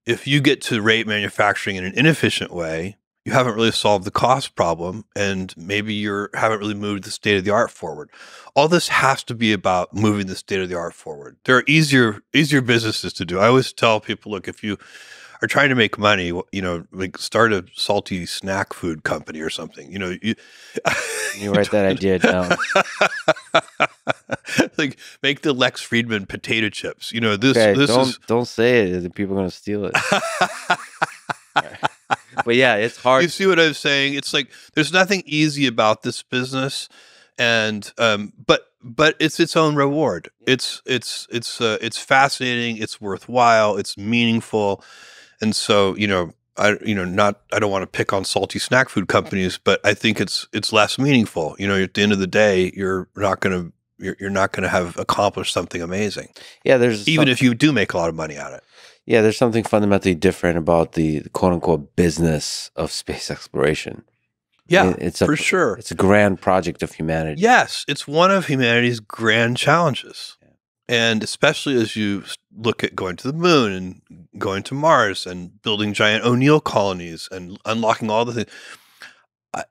If you get to rate manufacturing in an inefficient way, you haven't really solved the cost problem, and maybe you haven't really moved the state of the art forward. All this has to be about moving the state of the art forward. There are easier easier businesses to do. I always tell people, look, if you are trying to make money, you know, like start a salty snack food company or something. You know, you, you write that idea down. Like make the Lex Fridman potato chips. You know, this okay, this don't, is don't say it. People are going to steal it. But yeah, it's hard. You see what I'm saying? It's like there's nothing easy about this business, and um, but but it's its own reward. Yeah. It's it's it's uh, it's fascinating. It's worthwhile. It's meaningful, and so you know I you know not I don't want to pick on salty snack food companies, but I think it's it's less meaningful. You know, at the end of the day, you're not gonna you're, you're not gonna have accomplished something amazing. Yeah, there's even if you do make a lot of money on it. Yeah, there's something fundamentally different about the, the quote-unquote business of space exploration. Yeah, it's a, for sure. It's a grand project of humanity. Yes, it's one of humanity's grand challenges. Yeah. And especially as you look at going to the moon and going to Mars and building giant O'Neill colonies and unlocking all the things.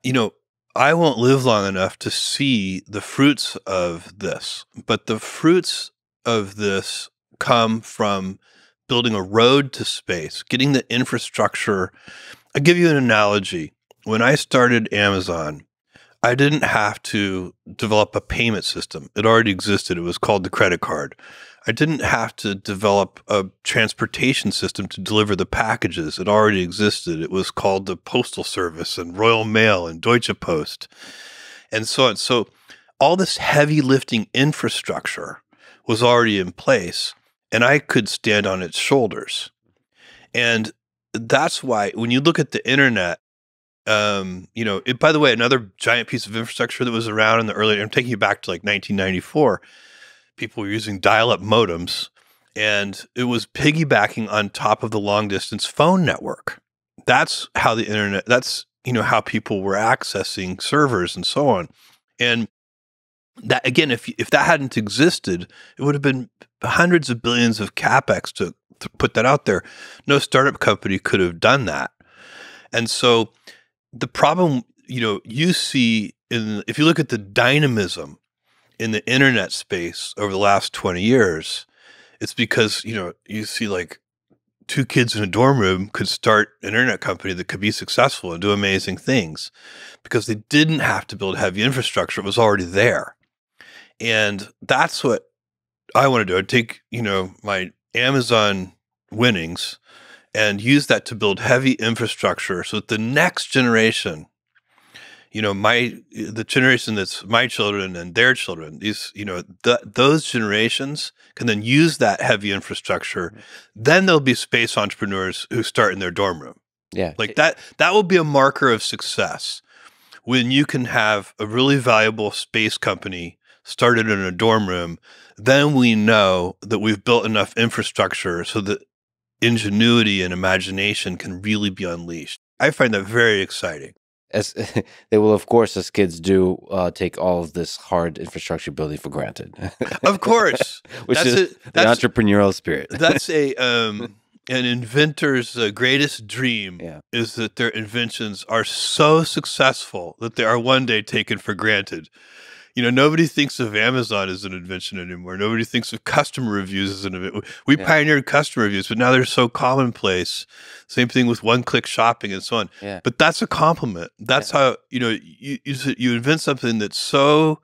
You know, I won't live long enough to see the fruits of this, but the fruits of this come from building a road to space, getting the infrastructure. I'll give you an analogy. When I started Amazon, I didn't have to develop a payment system. It already existed. It was called the credit card. I didn't have to develop a transportation system to deliver the packages. It already existed. It was called the Postal Service and Royal Mail and Deutsche Post and so on. So all this heavy lifting infrastructure was already in place, and I could stand on its shoulders. And that's why when you look at the internet, um, you know, it, by the way, another giant piece of infrastructure that was around in the early, I'm taking you back to like nineteen ninety-four, people were using dial-up modems, and it was piggybacking on top of the long-distance phone network. That's how the internet, that's, you know, how people were accessing servers and so on. And that, again, if, if that hadn't existed, it would have been hundreds of billions of CapEx to, to put that out there. No startup company could have done that. And so the problem, you know, you see in, if you look at the dynamism in the internet space over the last twenty years, it's because, you know, you see like two kids in a dorm room could start an internet company that could be successful and do amazing things because they didn't have to build heavy infrastructure. It was already there. And that's what I want to do. I take, you know, my Amazon winnings and use that to build heavy infrastructure so that the next generation, you know, my, the generation that's my children and their children, these, you know, th those generations can then use that heavy infrastructure. Then there'll be space entrepreneurs who start in their dorm room. Yeah. Like that, that will be a marker of success when you can have a really valuable space company started in a dorm room. Then we know that we've built enough infrastructure so that ingenuity and imagination can really be unleashed. I find that very exciting. As they will, of course, as kids do, uh, take all of this hard infrastructure building for granted. Of course, which that's is a, that's, the entrepreneurial spirit. That's a um, an inventor's uh, greatest dream, yeah, is that their inventions are so successful that they are one day taken for granted. You know, nobody thinks of Amazon as an invention anymore. Nobody thinks of customer reviews as an invention. We yeah. pioneered customer reviews, but now they're so commonplace. Same thing with one-click shopping and so on. Yeah. But that's a compliment. That's yeah. how, you know, you, you, you invent something that's so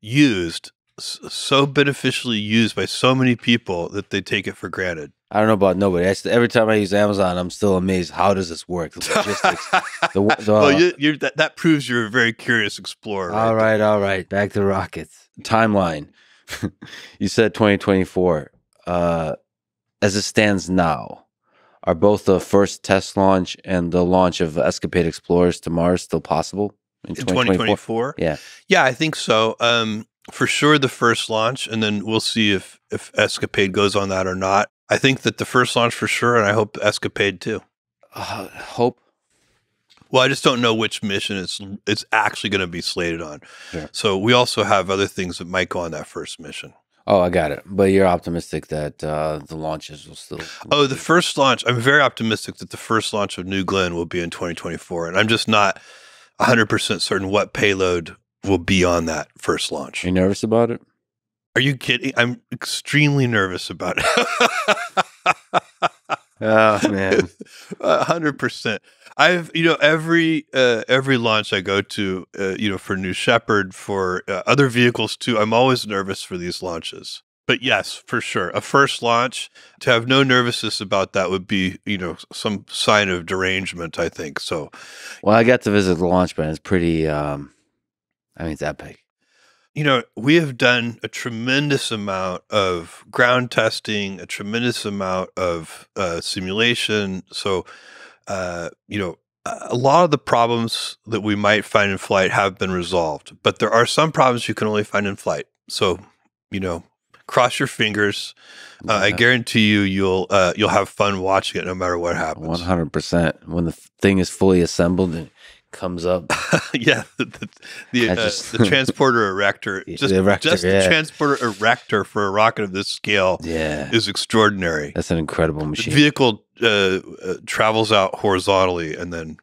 used, so beneficially used by so many people that they take it for granted. I don't know about nobody. I, every time I use Amazon, I'm still amazed. How does this work? The logistics. the, the, well, you, you're, that, that proves you're a very curious explorer. Right all right, there. all right. Back to rockets. Timeline. You said twenty twenty-four. Uh, as it stands now, are both the first test launch and the launch of Escapade Explorers to Mars still possible in twenty twenty-four? Yeah. Yeah, I think so. Um, for sure, the first launch, and then we'll see if, if Escapade goes on that or not. I think that the first launch for sure, and I hope Escapade too. Uh, hope. Well, I just don't know which mission it's it's actually going to be slated on. Sure. So we also have other things that might go on that first mission. Oh, I got it. But you're optimistic that uh, the launches will still. Oh, the first launch. I'm very optimistic that the first launch of New Glenn will be in twenty twenty-four, and I'm just not one hundred percent certain what payload will be on that first launch. Are you nervous about it? Are you kidding? I'm extremely nervous about it. Oh man, a hundred percent. I've you know every uh, every launch I go to, uh, you know, for New Shepard, for uh, other vehicles too. I'm always nervous for these launches. But yes, for sure, a first launch to have no nervousness about that would be, you know, some sign of derangement, I think. So, well, I got to visit the launch pad. It's pretty. Um, I mean, it's epic. You know, we have done a tremendous amount of ground testing, a tremendous amount of uh, simulation. So, uh, you know, a lot of the problems that we might find in flight have been resolved, but there are some problems you can only find in flight. So, you know, cross your fingers. Uh, yeah. I guarantee you, you'll uh, you'll have fun watching it no matter what happens. One hundred percent. When the thing is fully assembled and comes up. Yeah, the the, the, uh, just, the transporter erector, just the, erector, just yeah. the transporter erector for a rocket of this scale yeah. is extraordinary. That's an incredible machine. The vehicle uh, uh, travels out horizontally and then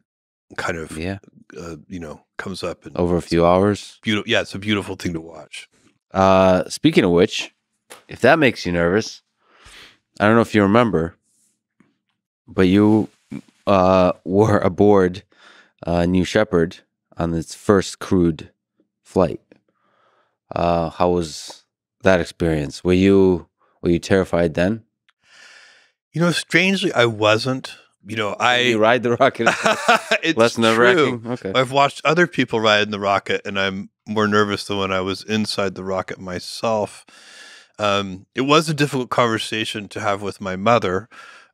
kind of, yeah. uh, you know, comes up. And over a few hours. Beautiful. Yeah, it's a beautiful thing to watch. Uh, speaking of which, if that makes you nervous, I don't know if you remember, but you uh, were aboard Uh, New Shepard on its first crewed flight. Uh, how was that experience? Were you were you terrified then? You know, strangely, I wasn't. You know, I you ride the rocket. It's less nerve-wracking. Okay. I've watched other people ride in the rocket, and I'm more nervous than when I was inside the rocket myself. Um, it was a difficult conversation to have with my mother.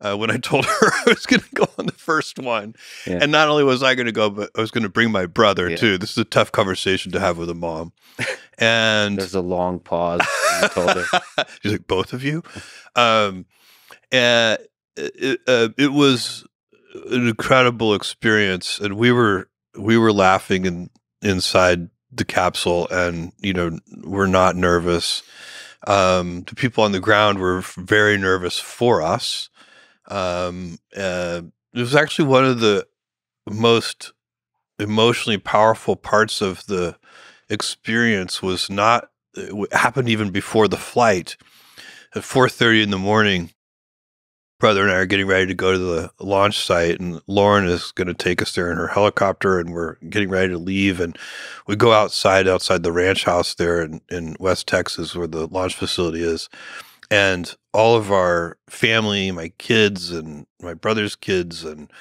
uh, when I told her I was going to go on the first one. Yeah. And not only was I going to go, but I was going to bring my brother, yeah. too. This is a tough conversation to have with a mom. And there's a long pause. You told her. She's like, both of you? Um, and it, uh, it was an incredible experience. And we were, we were laughing in, inside the capsule, and, you know, we're not nervous. Um, the people on the ground were very nervous for us. Um, uh, it was actually one of the most emotionally powerful parts of the experience. Was not, it happened even before the flight. At four thirty in the morning, brother and I are getting ready to go to the launch site, and Lauren is going to take us there in her helicopter, and we're getting ready to leave. And we go outside, outside the ranch house there in, in West Texas, where the launch facility is. And all of our family, my kids and my brother's kids and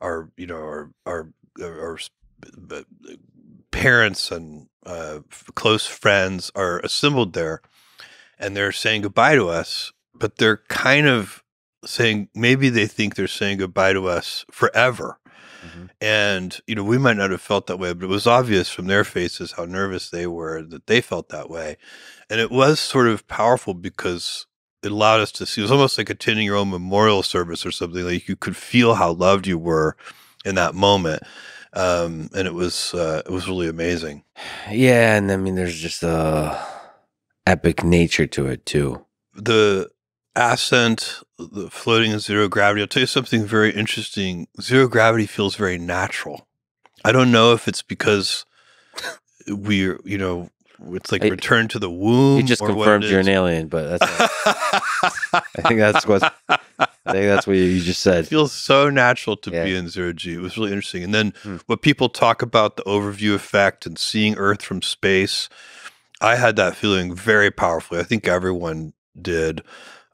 our, you know, our, our, our parents and uh, close friends are assembled there, and they're saying goodbye to us, but they're kind of saying, maybe they think they're saying goodbye to us forever. Mm-hmm. And, you know, we might not have felt that way, but it was obvious from their faces how nervous they were that they felt that way. And it was sort of powerful because it allowed us to see, it was almost like attending your own memorial service or something. Like, you could feel how loved you were in that moment. Um, and it was, uh, it was really amazing. Yeah. And I mean, there's just a epic nature to it too. The ascent, the floating in zero gravity. I'll tell you something very interesting. Zero gravity feels very natural. I don't know if it's because we're, you know, it's like I, return to the womb. You just or confirmed you're an alien, but that's not, I think that's what I think that's what you just said. It feels so natural to yeah. be in zero G. It was really interesting. And then hmm. what people talk about, the overview effect and seeing Earth from space, I had that feeling very powerfully. I think everyone did.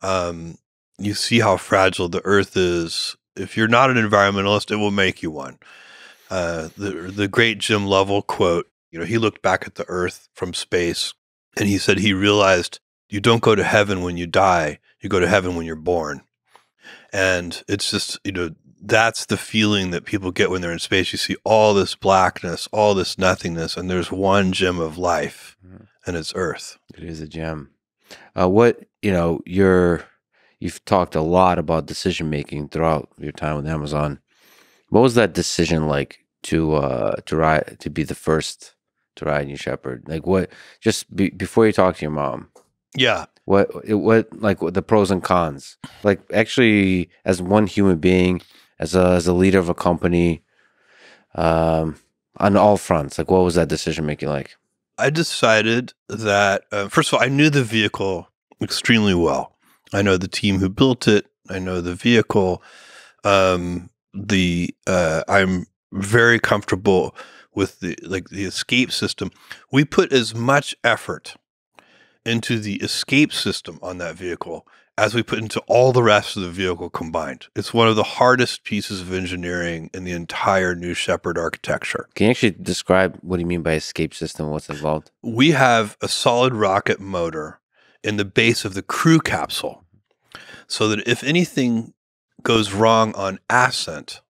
Um, you see how fragile the Earth is. If you're not an environmentalist, it will make you one. Uh, the, the great Jim Lovell quote, you know, he looked back at the Earth from space, and he said he realized you don't go to heaven when you die, you go to heaven when you're born. And it's just, you know, that's the feeling that people get when they're in space. You see all this blackness, all this nothingness, and there's one gem of life, and it's Earth. It is a gem. Uh, what, you know, you're, you've talked a lot about decision-making throughout your time with Amazon. What was that decision like to, uh, to ride, to be the first to ride New Shepard? Like what, just be, before you talk to your mom. Yeah. What, it, what, like what the pros and cons, like actually as one human being, as a, as a leader of a company, um, on all fronts, like what was that decision-making like? I decided that, uh, first of all, I knew the vehicle extremely well. I know the team who built it. I know the vehicle. Um, the uh, I'm very comfortable with the like the escape system. We put as much effort into the escape system on that vehicle as we put into all the rest of the vehicle combined. It's one of the hardest pieces of engineering in the entire New Shepard architecture. Can you actually describe what you mean by escape system, what's involved? We have a solid rocket motor in the base of the crew capsule so that if anything goes wrong on ascent,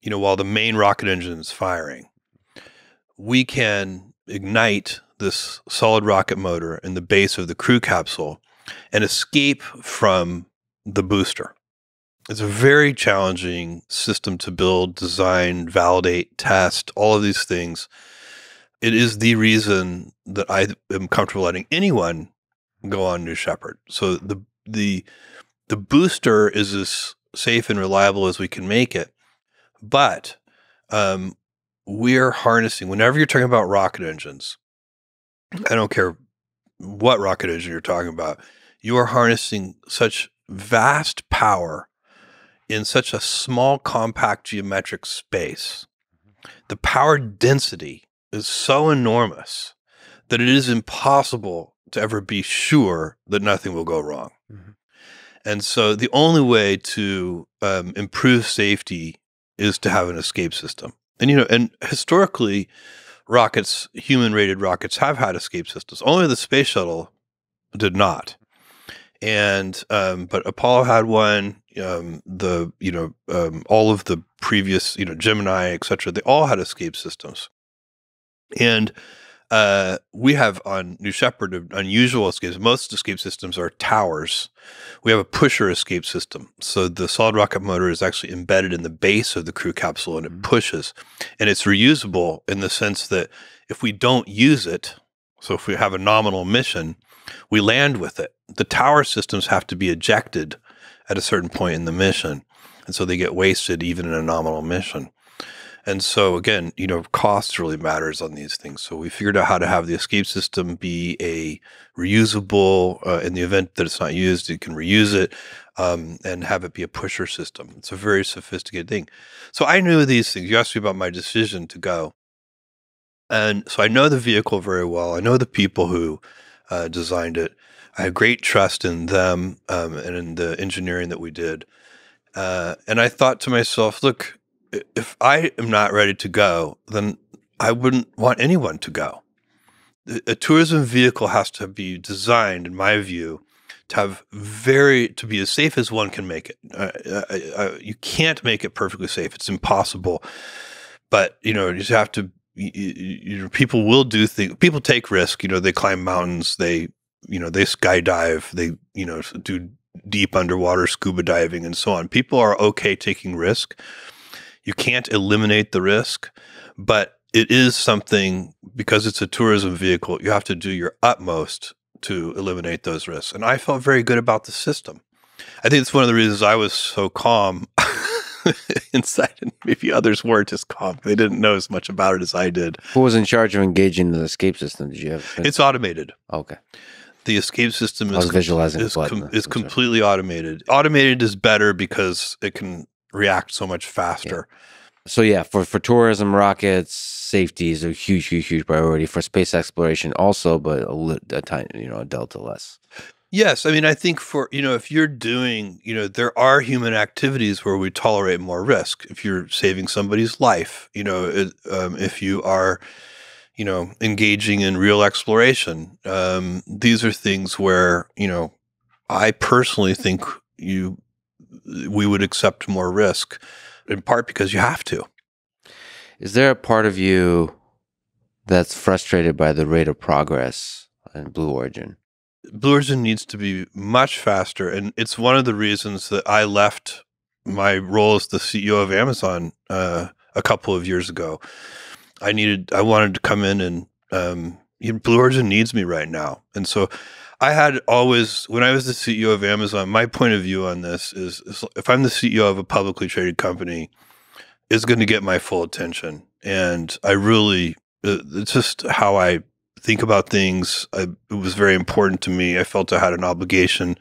you know, while the main rocket engine is firing, we can ignite this solid rocket motor in the base of the crew capsule and escape from the booster. It's a very challenging system to build, design, validate, test, all of these things. It is the reason that I am comfortable letting anyone go on New Shepard. So the, the, the booster is as safe and reliable as we can make it. But um, we're harnessing, whenever you're talking about rocket engines, I don't care what rocket engine you're talking about, you are harnessing such vast power in such a small, compact geometric space. The power density is so enormous that it is impossible to ever be sure that nothing will go wrong. Mm-hmm. And so the only way to um, improve safety is to have an escape system. And, you know, and historically, rockets, human-rated rockets, have had escape systems. Only the space shuttle did not. And um, but Apollo had one, um, the, you know, um, all of the previous, you know, Gemini, et cetera, they all had escape systems. And uh, we have on New Shepard unusual escapes. Most escape systems are towers. We have a pusher escape system. So the solid rocket motor is actually embedded in the base of the crew capsule and it pushes. And it's reusable in the sense that if we don't use it, so if we have a nominal mission, we land with it. The tower systems have to be ejected at a certain point in the mission. And so they get wasted even in a nominal mission. And so again, you know, cost really matters on these things. So we figured out how to have the escape system be a reusable, uh, in the event that it's not used, you can reuse it, um, and have it be a pusher system. It's a very sophisticated thing. So I knew these things. You asked me about my decision to go. And so I know the vehicle very well. I know the people who uh, designed it. I had great trust in them um, and in the engineering that we did. Uh, and I thought to myself, look, if I am not ready to go, then I wouldn't want anyone to go. A tourism vehicle has to be designed, in my view, to have very to be as safe as one can make it. Uh, uh, uh, you can't make it perfectly safe; it's impossible. But you know, you just have to. You, you know, people will do things. People take risk. You know, they climb mountains. They, you know, they skydive. They, you know, do deep underwater scuba diving and so on. People are okay taking risk. You can't eliminate the risk, but it is something, because it's a tourism vehicle, you have to do your utmost to eliminate those risks. And I felt very good about the system. I think it's one of the reasons I was so calm inside, and maybe others weren't as calm. They didn't know as much about it as I did. Who was in charge of engaging the escape system? Did you have? It's automated. Okay. The escape system is, visualizing is, com no, is completely sorry. automated. Automated is better because it can react so much faster. Yeah. So yeah, for, for tourism, rockets, safety is a huge, huge, huge priority. For space exploration also, but a, a tiny, you know, a delta less. Yes. I mean, I think for, you know, if you're doing, you know, there are human activities where we tolerate more risk. If you're saving somebody's life, you know, it, um, if you are, you know, engaging in real exploration, um, these are things where, you know, I personally think you, we would accept more risk, in part because you have to. Is there a part of you that's frustrated by the rate of progress in Blue Origin? Blue Origin needs to be much faster, and it's one of the reasons that I left my role as the C E O of Amazon uh, a couple of years ago. I needed, I wanted to come in and um, Blue Origin needs me right now, and so. I had always, when I was the C E O of Amazon, my point of view on this is, is if I'm the C E O of a publicly traded company, it's going to get my full attention. And I really, it's just how I think about things. I, it was very important to me. I felt I had an obligation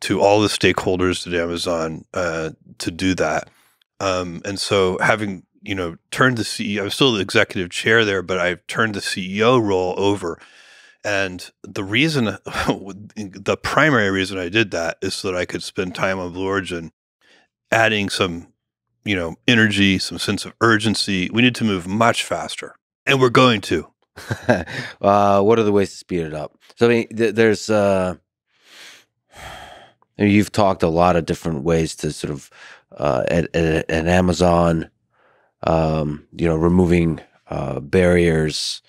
to all the stakeholders at Amazon uh, to do that. Um, and so having, you know, turned the C E O, I was still the executive chair there, but I've turned the C E O role over. And the reason, the primary reason I did that is so that I could spend time on Blue Origin, adding some, you know, energy, some sense of urgency. We need to move much faster, and we're going to. uh, what are the ways to speed it up? So I mean, th there's, uh, I mean, you've talked a lot of different ways to sort of, uh, at, at, at Amazon, um, you know, removing uh, barriers.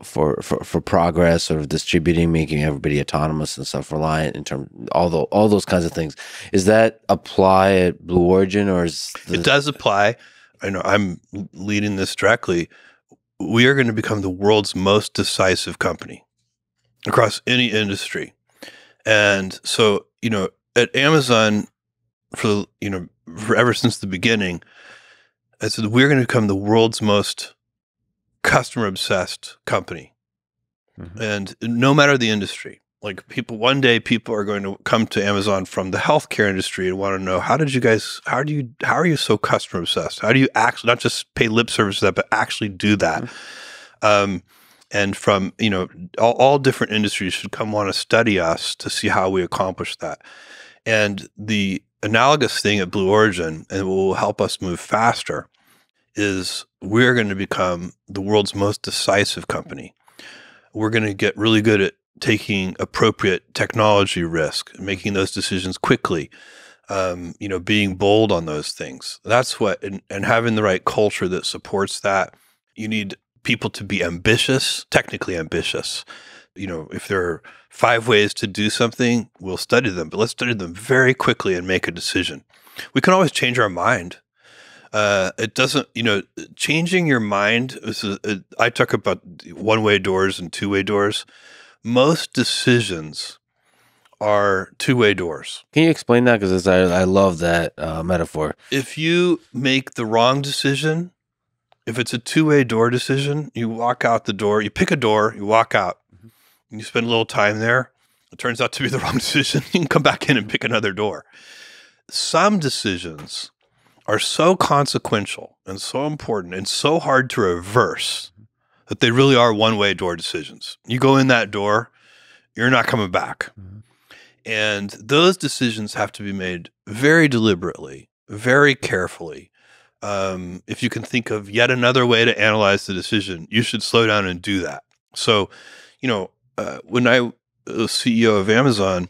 For, for for progress, sort of distributing, making everybody autonomous and self-reliant, in terms all the all those kinds of things. Is that apply at Blue Origin, or is it does apply? I know I'm leading this directly. We are going to become the world's most decisive company across any industry, and so you know at Amazon, for you know for ever since the beginning, I said we're going to become the world's most customer-obsessed company, mm-hmm. and no matter the industry, like people, one day people are going to come to Amazon from the healthcare industry and want to know, how did you guys, how do you, how are you so customer-obsessed? How do you actually, not just pay lip service to that, but actually do that? Mm-hmm. um, and from, you know, all, all different industries should come want to study us to see how we accomplish that. And the analogous thing at Blue Origin, and it will help us move faster, is we're going to become the world's most decisive company. We're going to get really good at taking appropriate technology risk, making those decisions quickly, um, you know, being bold on those things. That's what, and, and having the right culture that supports that. You need people to be ambitious, technically ambitious. You know, if there are five ways to do something, we'll study them, but let's study them very quickly and make a decision. We can always change our mind. Uh, it doesn't, you know, changing your mind, is a, a, I talk about one-way doors and two-way doors. Most decisions are two-way doors. Can you explain that? Because I, I love that uh, metaphor. If you make the wrong decision, if it's a two-way door decision, you walk out the door, you pick a door, you walk out, and you spend a little time there. It turns out to be the wrong decision. You can come back in and pick another door. Some decisions are so consequential and so important and so hard to reverse that they really are one-way door decisions. You go in that door, you're not coming back. Mm-hmm. And those decisions have to be made very deliberately, very carefully. Um, if you can think of yet another way to analyze the decision, you should slow down and do that. So, you know, uh, when I was C E O of Amazon,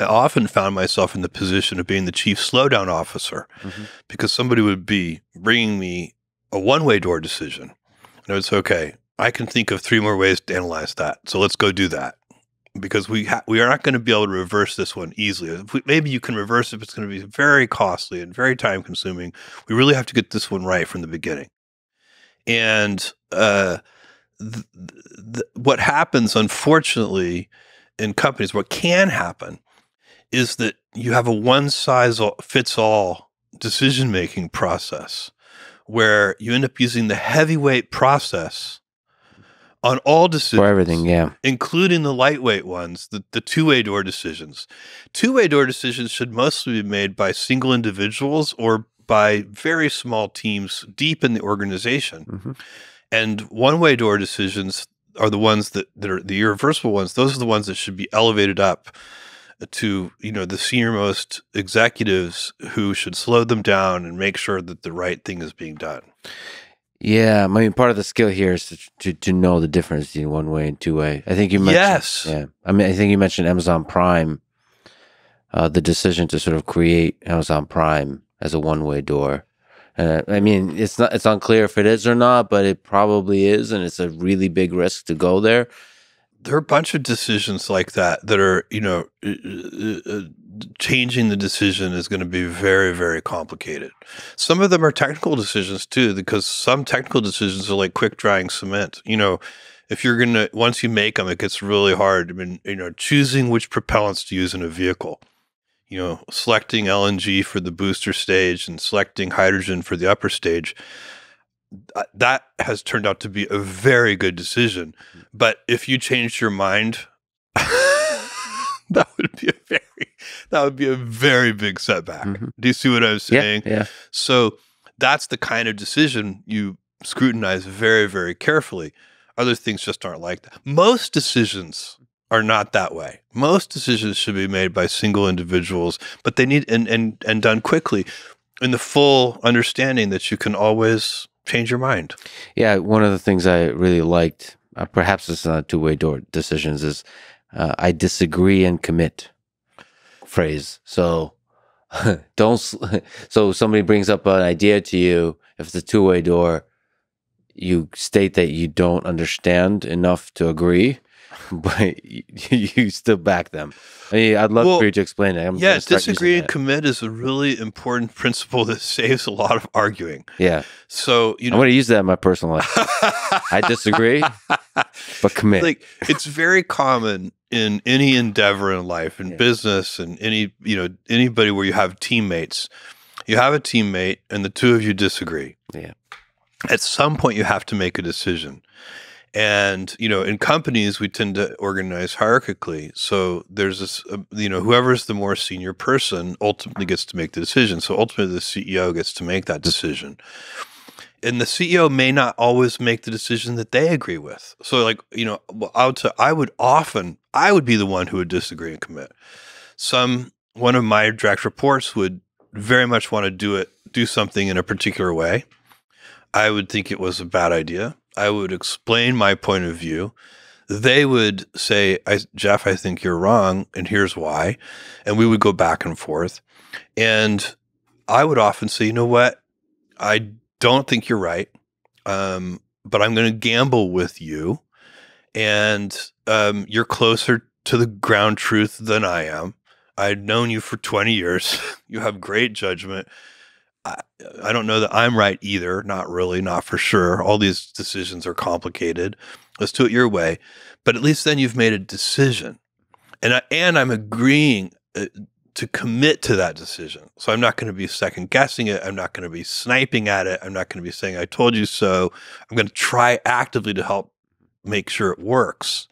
I often found myself in the position of being the chief slowdown officer, mm-hmm. because somebody would be bringing me a one-way door decision. And I would say, okay, I can think of three more ways to analyze that. So let's go do that, because we ha we are not going to be able to reverse this one easily. If we, maybe you can reverse it, but it's going to be very costly and very time-consuming. We really have to get this one right from the beginning. And uh, th th what happens, unfortunately, in companies, what can happen is that you have a one-size-fits-all decision-making process where you end up using the heavyweight process on all decisions. For everything, yeah. Including the lightweight ones, the, the two-way door decisions. Two-way door decisions should mostly be made by single individuals or by very small teams deep in the organization. Mm-hmm. And one-way door decisions are the ones that, that are the irreversible ones. Those are the ones that should be elevated up to, you know, the senior-most executives who should slow them down and make sure that the right thing is being done. Yeah, I mean, part of the skill here is to to, to know the difference between one way and two way. I think you mentioned. Yes. Yeah, I mean, I think you mentioned Amazon Prime, uh, the decision to sort of create Amazon Prime as a one-way door. Uh, I mean, it's not it's unclear if it is or not, but it probably is, and it's a really big risk to go there. There are a bunch of decisions like that that are, you know, uh, uh, changing the decision is going to be very, very complicated. Some of them are technical decisions too, because some technical decisions are like quick drying cement. You know, if you're going to, once you make them, it gets really hard. I mean, you know, choosing which propellants to use in a vehicle, you know, selecting L N G for the booster stage and selecting hydrogen for the upper stage. That has turned out to be a very good decision. But if you changed your mind, that would be a very, that would be a very big setback. Mm-hmm. Do you see what I was saying? Yeah, yeah. So that's the kind of decision you scrutinize very, very carefully. Other things just aren't like that. Most decisions are not that way. Most decisions should be made by single individuals, but they need, and, and, and done quickly in the full understanding that you can always change your mind. Yeah, one of the things I really liked, uh, perhaps it's not two-way door decisions, is uh, I disagree and commit phrase. So don't. So somebody brings up an idea to you. If it's a two-way door, you state that you don't understand enough to agree, but you, you still back them. I mean, I'd love well, for you to explain it. I'm yeah, disagree and commit is a really important principle that saves a lot of arguing. Yeah. So, you know, I want to use that in my personal life. I disagree, but commit. Like, it's very common in any endeavor in life, in yeah. business, and any, you know, anybody where you have teammates. You have a teammate and the two of you disagree. Yeah. At some point you have to make a decision. And, you know, in companies, we tend to organize hierarchically. So there's this, uh, you know, whoever's the more senior person ultimately gets to make the decision. So ultimately, the C E O gets to make that decision. And the C E O may not always make the decision that they agree with. So, like, you know, I would, I would often, I would be the one who would disagree and commit. Some, one of my direct reports would very much want to do it, do something in a particular way. I would think it was a bad idea. I would explain my point of view. they would say, I, Jeff, I think you're wrong, and here's why. And we would go back and forth. And I would often say, you know what? I don't think you're right, um, but I'm going to gamble with you. And um, you're closer to the ground truth than I am. I've known you for twenty years. You have great judgment. I, I don't know that I'm right either. Not really, not for sure. All these decisions are complicated. Let's do it your way. But at least then you've made a decision. And, I, and I'm agreeing uh, to commit to that decision. So I'm not going to be second guessing it. I'm not going to be sniping at it. I'm not going to be saying, I told you so. I'm going to try actively to help make sure it works.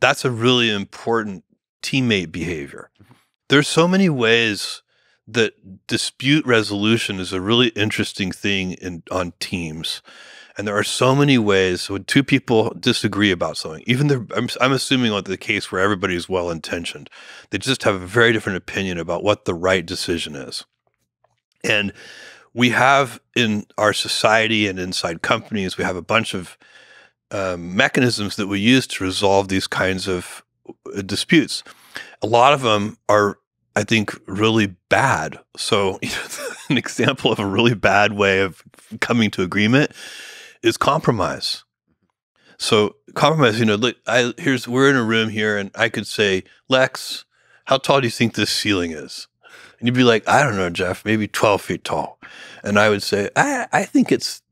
That's a really important teammate behavior. There's so many ways that dispute resolution is a really interesting thing in on teams. And there are so many ways when two people disagree about something, even the, I'm, I'm assuming like the case where everybody is well-intentioned, they just have a very different opinion about what the right decision is. And we have in our society and inside companies, we have a bunch of um, mechanisms that we use to resolve these kinds of uh, disputes. A lot of them are, I think, really bad. So you know, an example of a really bad way of coming to agreement is compromise. So compromise, you know, look, I, here's, we're in a room here and I could say, Lex, how tall do you think this ceiling is? And you'd be like, I don't know, Jeff, maybe twelve feet tall. And I would say, I, I think it's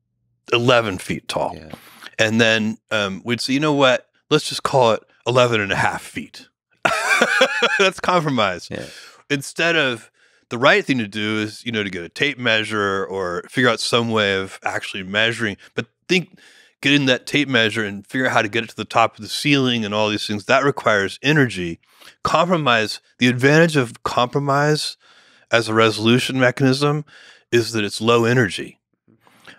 eleven feet tall. Yeah. And then um, we'd say, you know what, let's just call it eleven and a half feet. That's compromise. Yeah. Instead of the right thing to do is, you know, to get a tape measure or figure out some way of actually measuring, but think getting that tape measure and figure out how to get it to the top of the ceiling and all these things, that requires energy. Compromise, the advantage of compromise as a resolution mechanism is that it's low energy,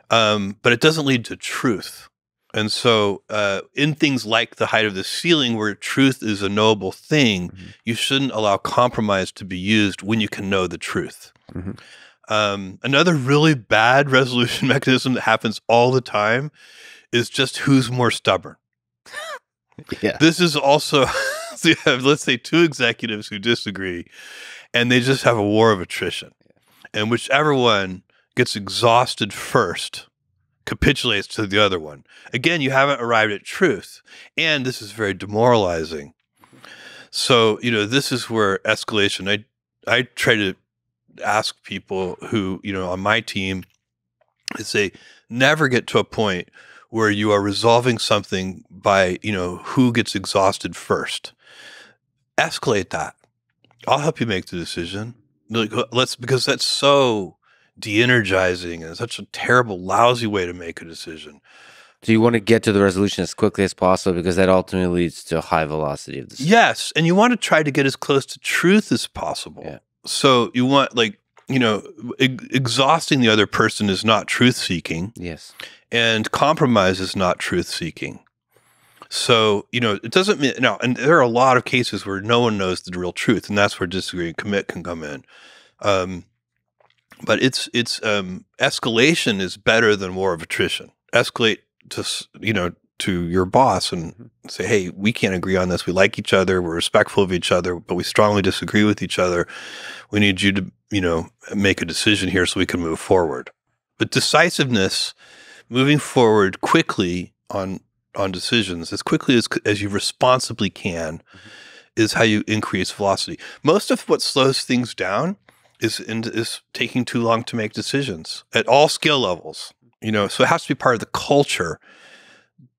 um, but it doesn't lead to truth. And so uh, in things like the height of the ceiling where truth is a knowable thing, mm-hmm. you shouldn't allow compromise to be used when you can know the truth. Mm-hmm. Um, another really bad resolution mechanism that happens all the time is just who's more stubborn. Yeah. This is also, so you have, let's say, two executives who disagree, and they just have a war of attrition. Yeah. And whichever one gets exhausted first capitulates to the other one. Again, you haven't arrived at truth, and this is very demoralizing. So, you know, this is where escalation, I, I try to ask people who, you know, on my team, I say, never get to a point where you are resolving something by, you know, who gets exhausted first. Escalate that. I'll help you make the decision. Like, let's, because that's so de-energizing and such a terrible, lousy way to make a decision. So you want to get to the resolution as quickly as possible because that ultimately leads to a high velocity of decision. Yes, and you want to try to get as close to truth as possible. Yeah. So you want, like, you know, e exhausting the other person is not truth-seeking. Yes. And compromise is not truth-seeking. So, you know, it doesn't mean, no, and there are a lot of cases where no one knows the real truth, and that's where disagree and commit can come in. Um, But it's it's um, escalation is better than war of attrition. Escalate to you know to your boss and say, hey, we can't agree on this. We like each other. We're respectful of each other, but we strongly disagree with each other. We need you to you know make a decision here so we can move forward. But decisiveness, moving forward quickly on on decisions as quickly as as you responsibly can, mm-hmm. is how you increase velocity. Most of what slows things down is in, is taking too long to make decisions at all skill levels, you know, so it has to be part of the culture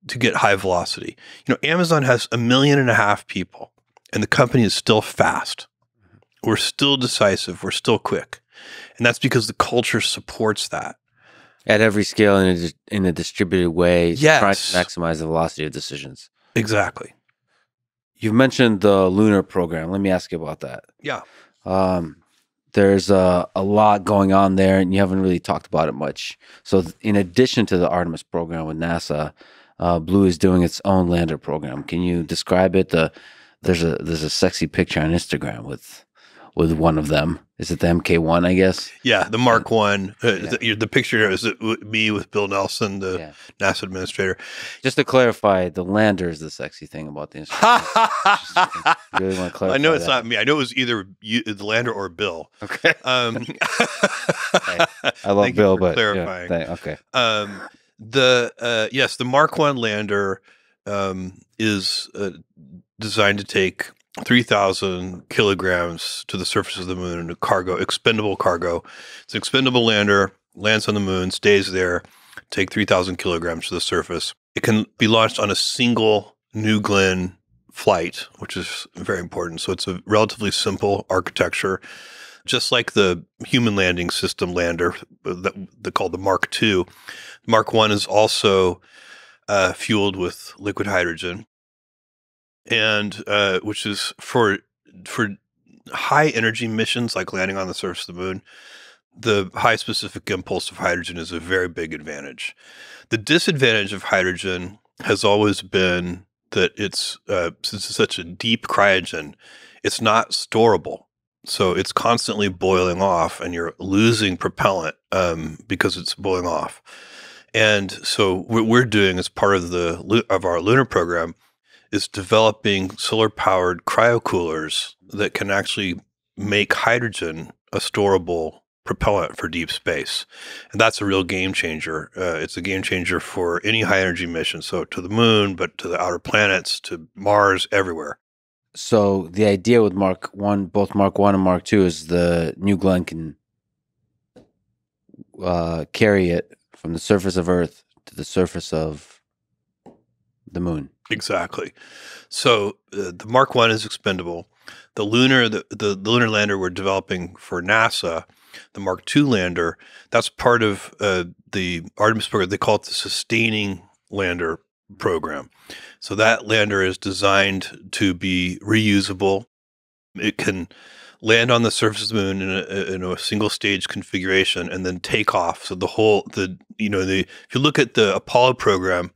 to get high velocity. You know, Amazon has a million and a half people and the company is still fast. We're still decisive. We're still quick. And that's because the culture supports that. At every scale in a, in a distributed way, yes. Trying to maximize the velocity of decisions. Exactly. You've mentioned the lunar program. Let me ask you about that. Yeah. Um, There's a, a lot going on there, and you haven't really talked about it much. So in addition to the Artemis program with NASA, uh, Blue is doing its own lander program. Can you describe it? The, there's, a, there's a sexy picture on Instagram with with one of them. Is it the M K one, I guess? Yeah, the Mark One. Uh, yeah. the, the picture is me with Bill Nelson, the yeah. NASA administrator. Just to clarify, the lander is the sexy thing about the instrument. I really want to clarify I know it's that. Not me. I know it was either you, the lander or Bill. Okay. Um, hey, I love Bill, but clarifying. Yeah, okay. Um, the uh, yes, the Mark One lander um, is uh, designed to take three thousand kilograms to the surface of the moon in a cargo, expendable cargo. It's an expendable lander, lands on the moon, stays there, take three thousand kilograms to the surface. It can be launched on a single New Glenn flight, which is very important. So it's a relatively simple architecture, just like the human landing system lander that they called the Mark two. Mark one is also uh, fueled with liquid hydrogen. And uh, which is for for high energy missions like landing on the surface of the moon, the high specific impulse of hydrogen is a very big advantage. The disadvantage of hydrogen has always been that it's uh, since it's such a deep cryogen, it's not storable, so it's constantly boiling off, and you're losing propellant um, because it's boiling off. And so what we're doing as part of the of our lunar program is developing solar-powered cryocoolers that can actually make hydrogen a storable propellant for deep space. And that's a real game changer. Uh, it's a game changer for any high-energy mission, so to the moon, but to the outer planets, to Mars, everywhere. So the idea with Mark One, both Mark One and Mark Two, is the New Glenn can uh, carry it from the surface of Earth to the surface of the moon. Exactly. So uh, the Mark One is expendable. The lunar, the, the, the lunar lander we're developing for NASA, the Mark Two lander, that's part of uh, the Artemis program. They call it the sustaining lander program. So that lander is designed to be reusable. It can land on the surface of the moon in a, in a single stage configuration and then take off. So the whole, the you know, the if you look at the Apollo program,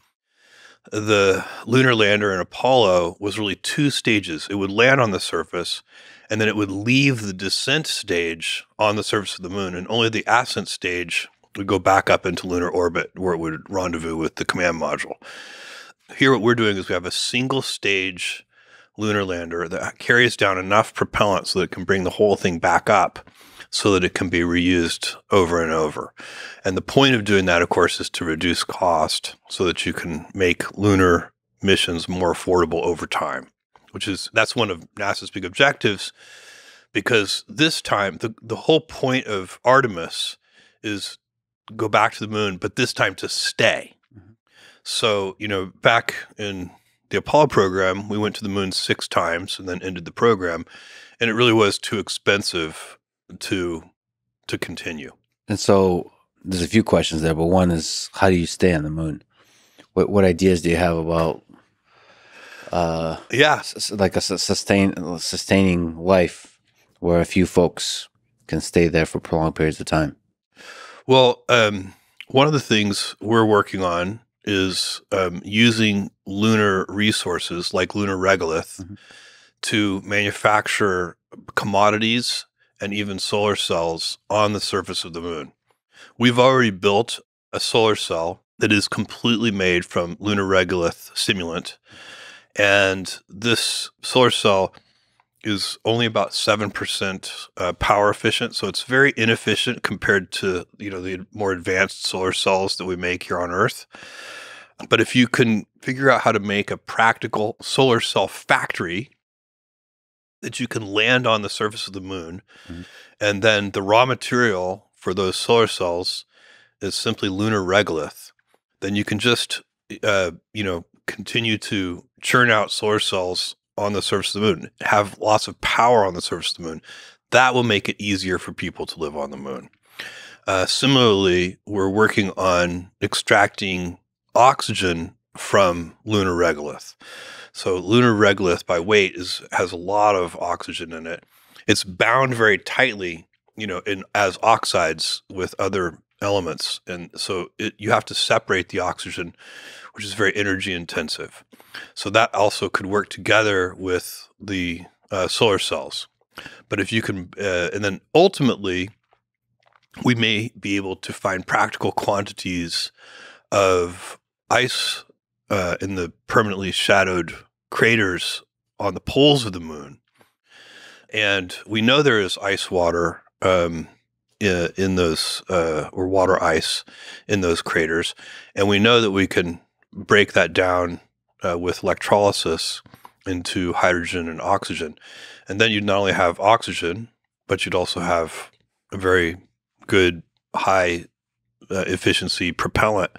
the lunar lander in Apollo was really two stages. It would land on the surface, and then it would leave the descent stage on the surface of the moon, and only the ascent stage would go back up into lunar orbit where it would rendezvous with the command module. Here what we're doing is we have a single stage lunar lander that carries down enough propellant so that it can bring the whole thing back up, so that it can be reused over and over. And the point of doing that, of course, is to reduce cost so that you can make lunar missions more affordable over time, which is, that's one of NASA's big objectives, because this time, the, the whole point of Artemis is go back to the moon, but this time to stay. Mm-hmm. So, you know, back in the Apollo program, we went to the moon six times and then ended the program, and it really was too expensive to to continue. And so there's a few questions there, but one is, how do you stay on the moon? What what ideas do you have about uh yeah like a sustain sustaining life where a few folks can stay there for prolonged periods of time? Well, um one of the things we're working on is um using lunar resources like lunar regolith mm-hmm. to manufacture commodities and even solar cells on the surface of the moon. We've already built a solar cell that is completely made from lunar regolith simulant, and this solar cell is only about seven percent uh, power efficient, so it's very inefficient compared to, you know, the more advanced solar cells that we make here on Earth. But if you can figure out how to make a practical solar cell factory that you can land on the surface of the moon, mm-hmm. and then the raw material for those solar cells is simply lunar regolith, then you can just, uh, you know, continue to churn out solar cells on the surface of the moon, have lots of power on the surface of the moon. That will make it easier for people to live on the moon. Uh, similarly, we're working on extracting oxygen from lunar regolith. So lunar regolith by weight is has a lot of oxygen in it. It's bound very tightly, you know, in, as oxides with other elements. And so it, you have to separate the oxygen, which is very energy intensive. So that also could work together with the uh, solar cells. But if you can, uh, and then ultimately, we may be able to find practical quantities of ice uh, in the permanently shadowed craters on the poles of the moon. And we know there is ice water um, in, in those, uh, or water ice in those craters. And we know that we can break that down uh, with electrolysis into hydrogen and oxygen. And then you'd not only have oxygen, but you'd also have a very good, high uh, efficiency propellant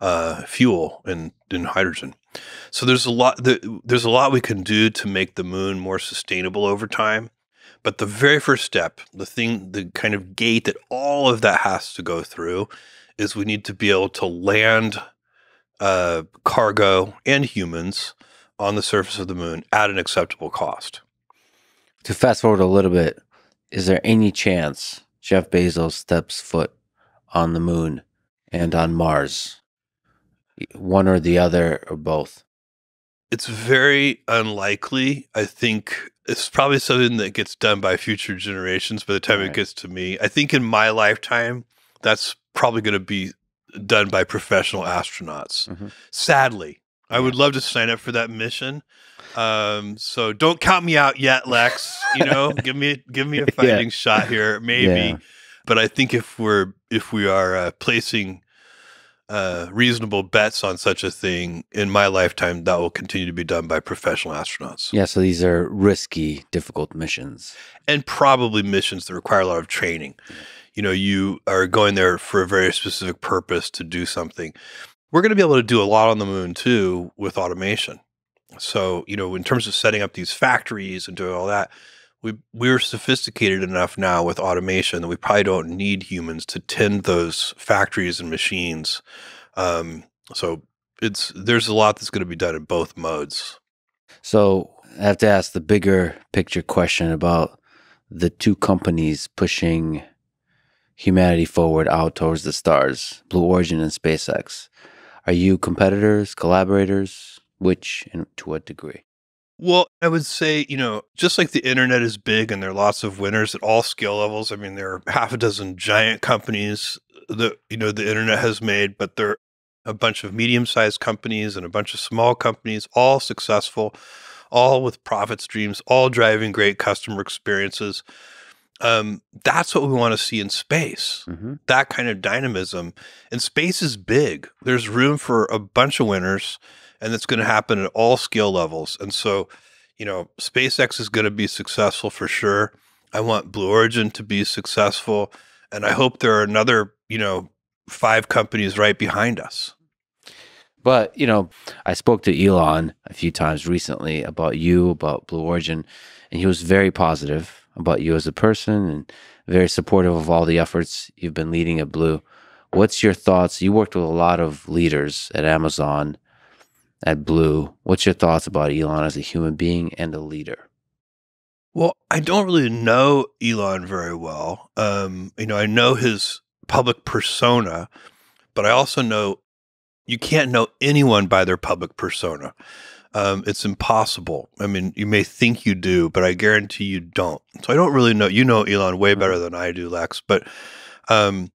uh, fuel in, in hydrogen. So there's a lot the, there's a lot we can do to make the moon more sustainable over time. But the very first step, the thing, the kind of gate that all of that has to go through is we need to be able to land uh, cargo and humans on the surface of the moon at an acceptable cost. To fast forward a little bit, is there any chance Jeff Bezos steps foot on the moon and on Mars? One or the other or both? It's very unlikely. I think it's probably something that gets done by future generations by the time right. it gets to me. I think in my lifetime, that's probably going to be done by professional astronauts. Mm-hmm. Sadly, yeah. I would love to sign up for that mission. Um, so don't count me out yet, Lex. You know, give me give me a fighting yeah. shot here, maybe. Yeah. But I think if we're if we are uh, placing uh, reasonable bets on such a thing in my lifetime, that will continue to be done by professional astronauts. Yeah. So these are risky, difficult missions, and probably missions that require a lot of training. Yeah. You know, you are going there for a very specific purpose to do something. We're going to be able to do a lot on the moon too with automation. So, you know, in terms of setting up these factories and doing all that, we, we're sophisticated enough now with automation that we probably don't need humans to tend those factories and machines. Um, so it's there's a lot that's going to be done in both modes. So I have to ask the bigger picture question about the two companies pushing humanity forward out towards the stars, Blue Origin and SpaceX. Are you competitors, collaborators? Which and to what degree? Well, I would say, you know, just like the internet is big and there are lots of winners at all scale levels. I mean, there are half a dozen giant companies that, you know, the internet has made, but there are a bunch of medium-sized companies and a bunch of small companies, all successful, all with profit streams, all driving great customer experiences. Um, that's what we want to see in space, mm-hmm. that kind of dynamism. And space is big. There's room for a bunch of winners. And it's going to happen at all scale levels. And so, you know, SpaceX is going to be successful for sure. I want Blue Origin to be successful. And I hope there are another, you know, five companies right behind us. But, you know, I spoke to Elon a few times recently about you, about Blue Origin, and he was very positive about you as a person and very supportive of all the efforts you've been leading at Blue. What's your thoughts? You worked with a lot of leaders at Amazon, at Blue. What's your thoughts about Elon as a human being and a leader? Well, I don't really know Elon very well. Um, you know, I know his public persona, but I also know you can't know anyone by their public persona. Um, it's impossible. I mean, you may think you do, but I guarantee you don't. So I don't really know. You know Elon way better than I do, Lex. But um,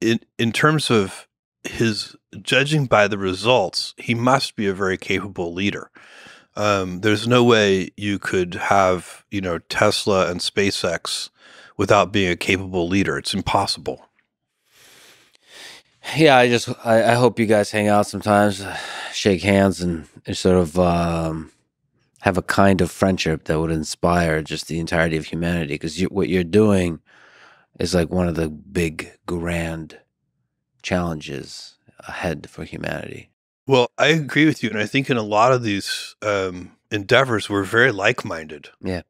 in, in terms of his judging by the results, he must be a very capable leader. Um, there's no way you could have, you know, Tesla and SpaceX without being a capable leader. It's impossible. Yeah, I just I, I hope you guys hang out sometimes, shake hands, and sort of um, have a kind of friendship that would inspire just the entirety of humanity. Because you, what you're doing is like one of the big grand challenges ahead for humanity. Well, I agree with you, and I think in a lot of these um, endeavors, we're very like-minded. Yeah.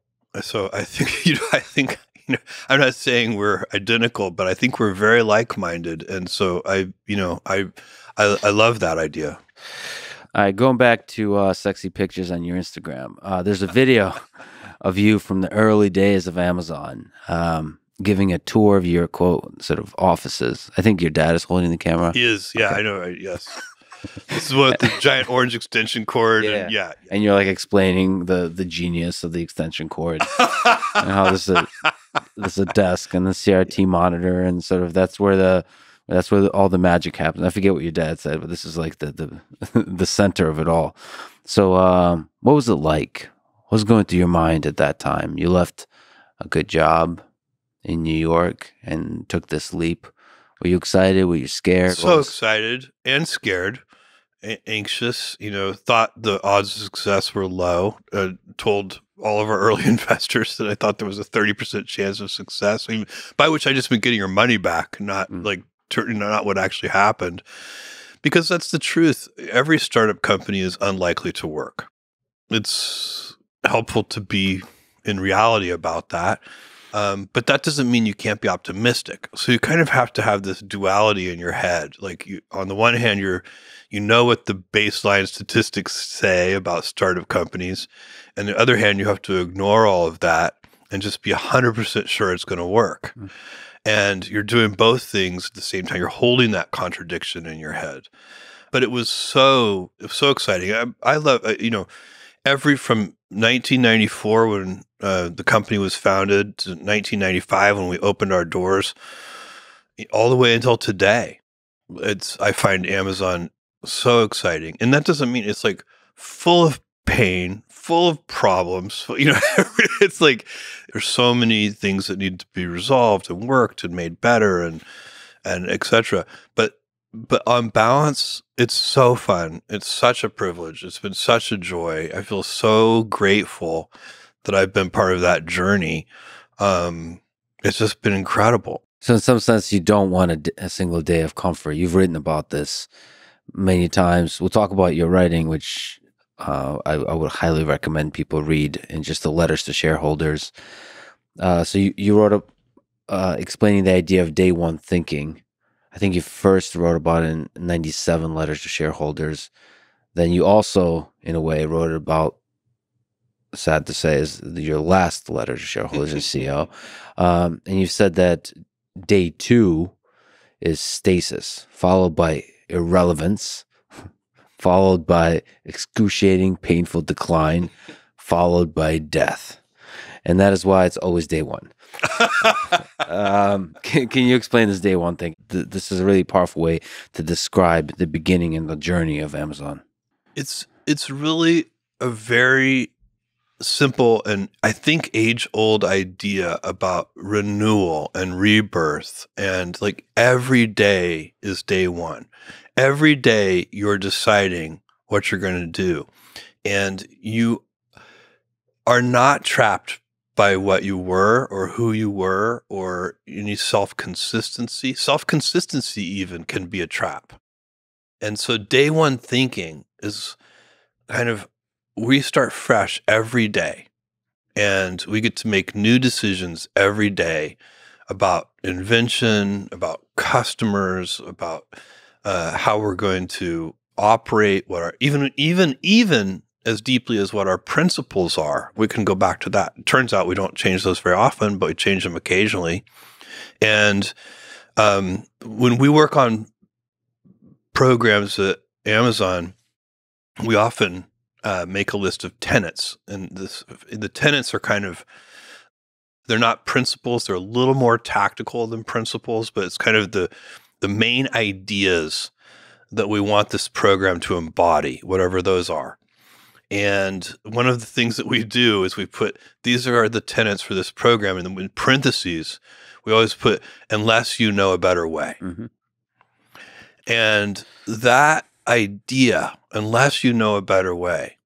So I think you know, I think you know, I'm not saying we're identical, but I think we're very like-minded, and so I, you know, I, I, I love that idea. All right, going back to uh, sexy pictures on your Instagram, uh, there's a video of you from the early days of Amazon. Um, giving a tour of your, quote, sort of offices. I think your dad is holding the camera. He is, yeah, okay. I know, right? Yes. This is what the giant orange extension cord. Yeah. And, yeah, yeah. And you're like explaining the the genius of the extension cord and how this is a, this is a desk and the C R T monitor, and sort of that's where the that's where the, all the magic happens. I forget what your dad said, but this is like the the the center of it all. So, um, what was it like? What was going through your mind at that time? You left a good job in New York and took this leap. Were you excited? Were you scared? So excited and scared, anxious, you know, thought the odds of success were low. Uh, told all of our early investors that I thought there was a thirty percent chance of success, I mean, by which I just meant getting your money back, not mm. like, you know, not what actually happened. Because that's the truth. Every startup company is unlikely to work. It's helpful to be in reality about that. Um, but that doesn't mean you can't be optimistic. So you kind of have to have this duality in your head. Like, you, on the one hand, you're, you know what the baseline statistics say about startup companies. And the other hand, you have to ignore all of that and just be one hundred percent sure it's going to work. Mm-hmm. And you're doing both things at the same time. You're holding that contradiction in your head. But it was so, it was so exciting. I, I love, you know, every from nineteen ninety-four when uh, the company was founded to nineteen ninety-five when we opened our doors, all the way until today, it's I find Amazon so exciting. And that doesn't mean it's like full of pain, full of problems. You know, it's like there's so many things that need to be resolved and worked and made better and and et cetera. But But on balance, it's so fun. It's such a privilege. It's been such a joy. I feel so grateful that I've been part of that journey. Um, it's just been incredible. So in some sense, you don't want a, a single day of comfort. You've written about this many times. We'll talk about your writing, which uh, I, I would highly recommend people read, in just the letters to shareholders. Uh, so you, you wrote up uh, explaining the idea of day one thinking. I think you first wrote about it in ninety-seven letters to shareholders. Then you also, in a way, wrote about, sad to say, is your last letter to shareholders and C E O. Um, and you said that day two is stasis, followed by irrelevance, followed by excruciating, painful decline, followed by death. And that is why it's always day one. um, can, can you explain this day one thing? Th this is a really powerful way to describe the beginning and the journey of Amazon. It's it's really a very simple and I think age-old idea about renewal and rebirth, and like every day is day one. Every day you're deciding what you're going to do, and you are not trapped by what you were or who you were or any self-consistency. Self-consistency even can be a trap. And so day one thinking is kind of, we start fresh every day, and we get to make new decisions every day about invention, about customers, about uh, how we're going to operate, what our, even, even, even, as deeply as what our principles are. We can go back to that. It turns out we don't change those very often, but we change them occasionally. And um, when we work on programs at Amazon, we often uh, make a list of tenets. And this, the tenets are kind of, they're not principles. They're a little more tactical than principles, but it's kind of the, the main ideas that we want this program to embody, whatever those are. And one of the things that we do is we put, these are the tenets for this program, and in parentheses, we always put, unless you know a better way. Mm-hmm. And that idea, unless you know a better way,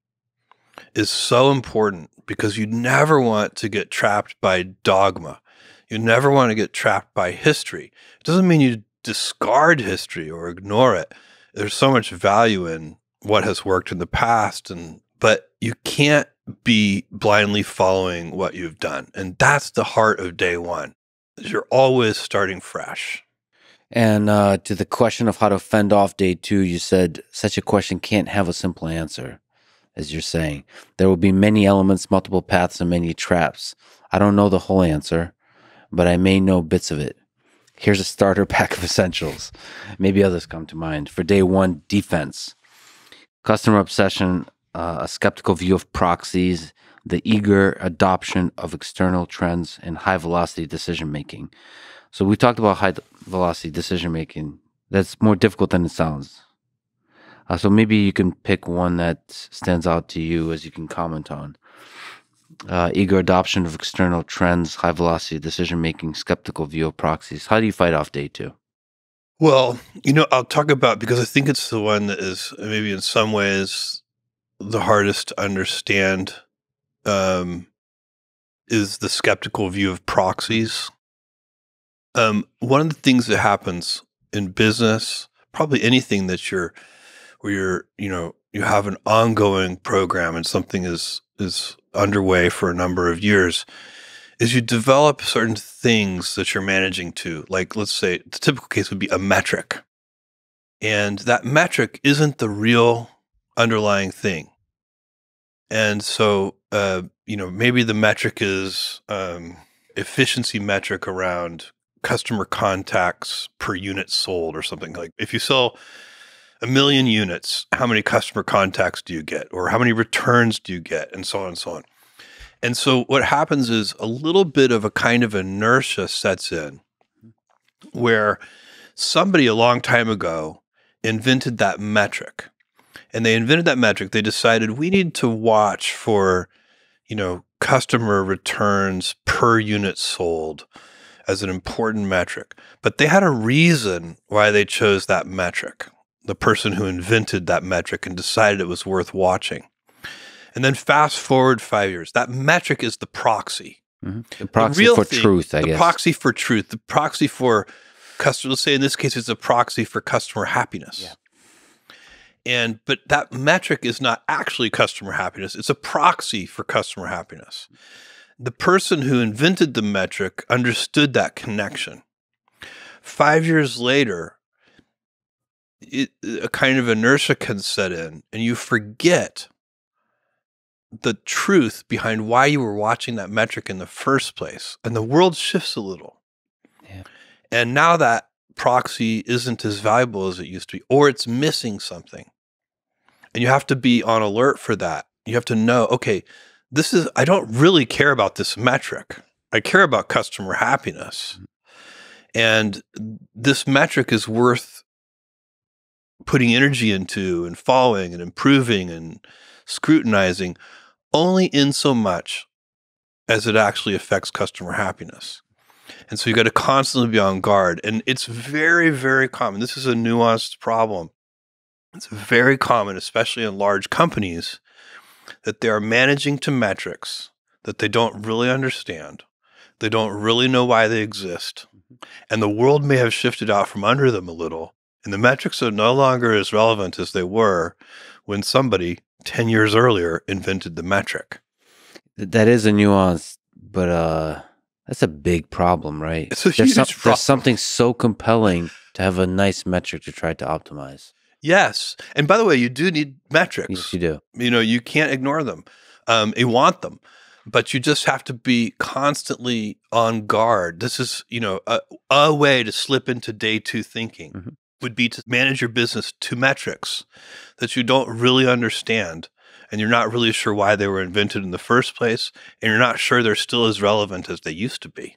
is so important, because you never want to get trapped by dogma. You never want to get trapped by history. It doesn't mean you discard history or ignore it. There's so much value in what has worked in the past, and but you can't be blindly following what you've done. And that's the heart of day one, is you're always starting fresh. And uh, to the question of how to fend off day two, you said, such a question can't have a simple answer, as you're saying. There will be many elements, multiple paths, and many traps. I don't know the whole answer, but I may know bits of it. Here's a starter pack of essentials. Maybe others come to mind. For day one, defense. Customer obsession, uh, a skeptical view of proxies, the eager adoption of external trends, and high-velocity decision-making. So we talked about high-velocity decision-making. That's more difficult than it sounds. Uh, so maybe you can pick one that stands out to you as you can comment on. Uh, eager adoption of external trends, high-velocity decision-making, skeptical view of proxies. How do you fight off day two? Well, you know, I'll talk about, because I think it's the one that is maybe in some ways the hardest to understand, um, is the skeptical view of proxies. Um, one of the things that happens in business, probably anything that you're, where you're, you know, you have an ongoing program and something is, is underway for a number of years, is you develop certain things that you're managing to, like, let's say the typical case would be a metric. And that metric isn't the real underlying thing. And so, uh, you know, maybe the metric is um, efficiency metric around customer contacts per unit sold or something. Like if you sell a million units, how many customer contacts do you get? Or how many returns do you get? And so on and so on. And so what happens is a little bit of a kind of inertia sets in where somebody a long time ago invented that metric. And they invented that metric. They decided we need to watch for, you know, customer returns per unit sold as an important metric. But they had a reason why they chose that metric, the person who invented that metric and decided it was worth watching. And then fast forward five years. That metric is the proxy. Mm-hmm. The proxy the for thing, truth, I the guess. The proxy for truth. The proxy for customer, let's say in this case, it's a proxy for customer happiness. Yeah. And but that metric is not actually customer happiness. It's a proxy for customer happiness. The person who invented the metric understood that connection. Five years later, it, a kind of inertia can set in, and you forget the truth behind why you were watching that metric in the first place. And the world shifts a little. Yeah. And now that proxy isn't as valuable as it used to be, or it's missing something. And you have to be on alert for that. You have to know, okay, this is, I don't really care about this metric. I care about customer happiness. And this metric is worth putting energy into and following and improving and scrutinizing only in so much as it actually affects customer happiness. And so you got to constantly be on guard. And it's very, very common. This is a nuanced problem. It's very common, especially in large companies, that they are managing to metrics that they don't really understand. They don't really know why they exist. And the world may have shifted out from under them a little. And the metrics are no longer as relevant as they were when somebody ten years earlier invented the metric. That is a nuance, but uh, that's a big problem, right? It's a there's huge some, problem. There's something so compelling to have a nice metric to try to optimize. Yes. And by the way, you do need metrics. Yes, you do. You know, you can't ignore them. Um, you want them, but you just have to be constantly on guard. This is, you know, a, a way to slip into day two thinking. Mm-hmm. Would be to manage your business to metrics that you don't really understand, and you're not really sure why they were invented in the first place, and you're not sure they're still as relevant as they used to be.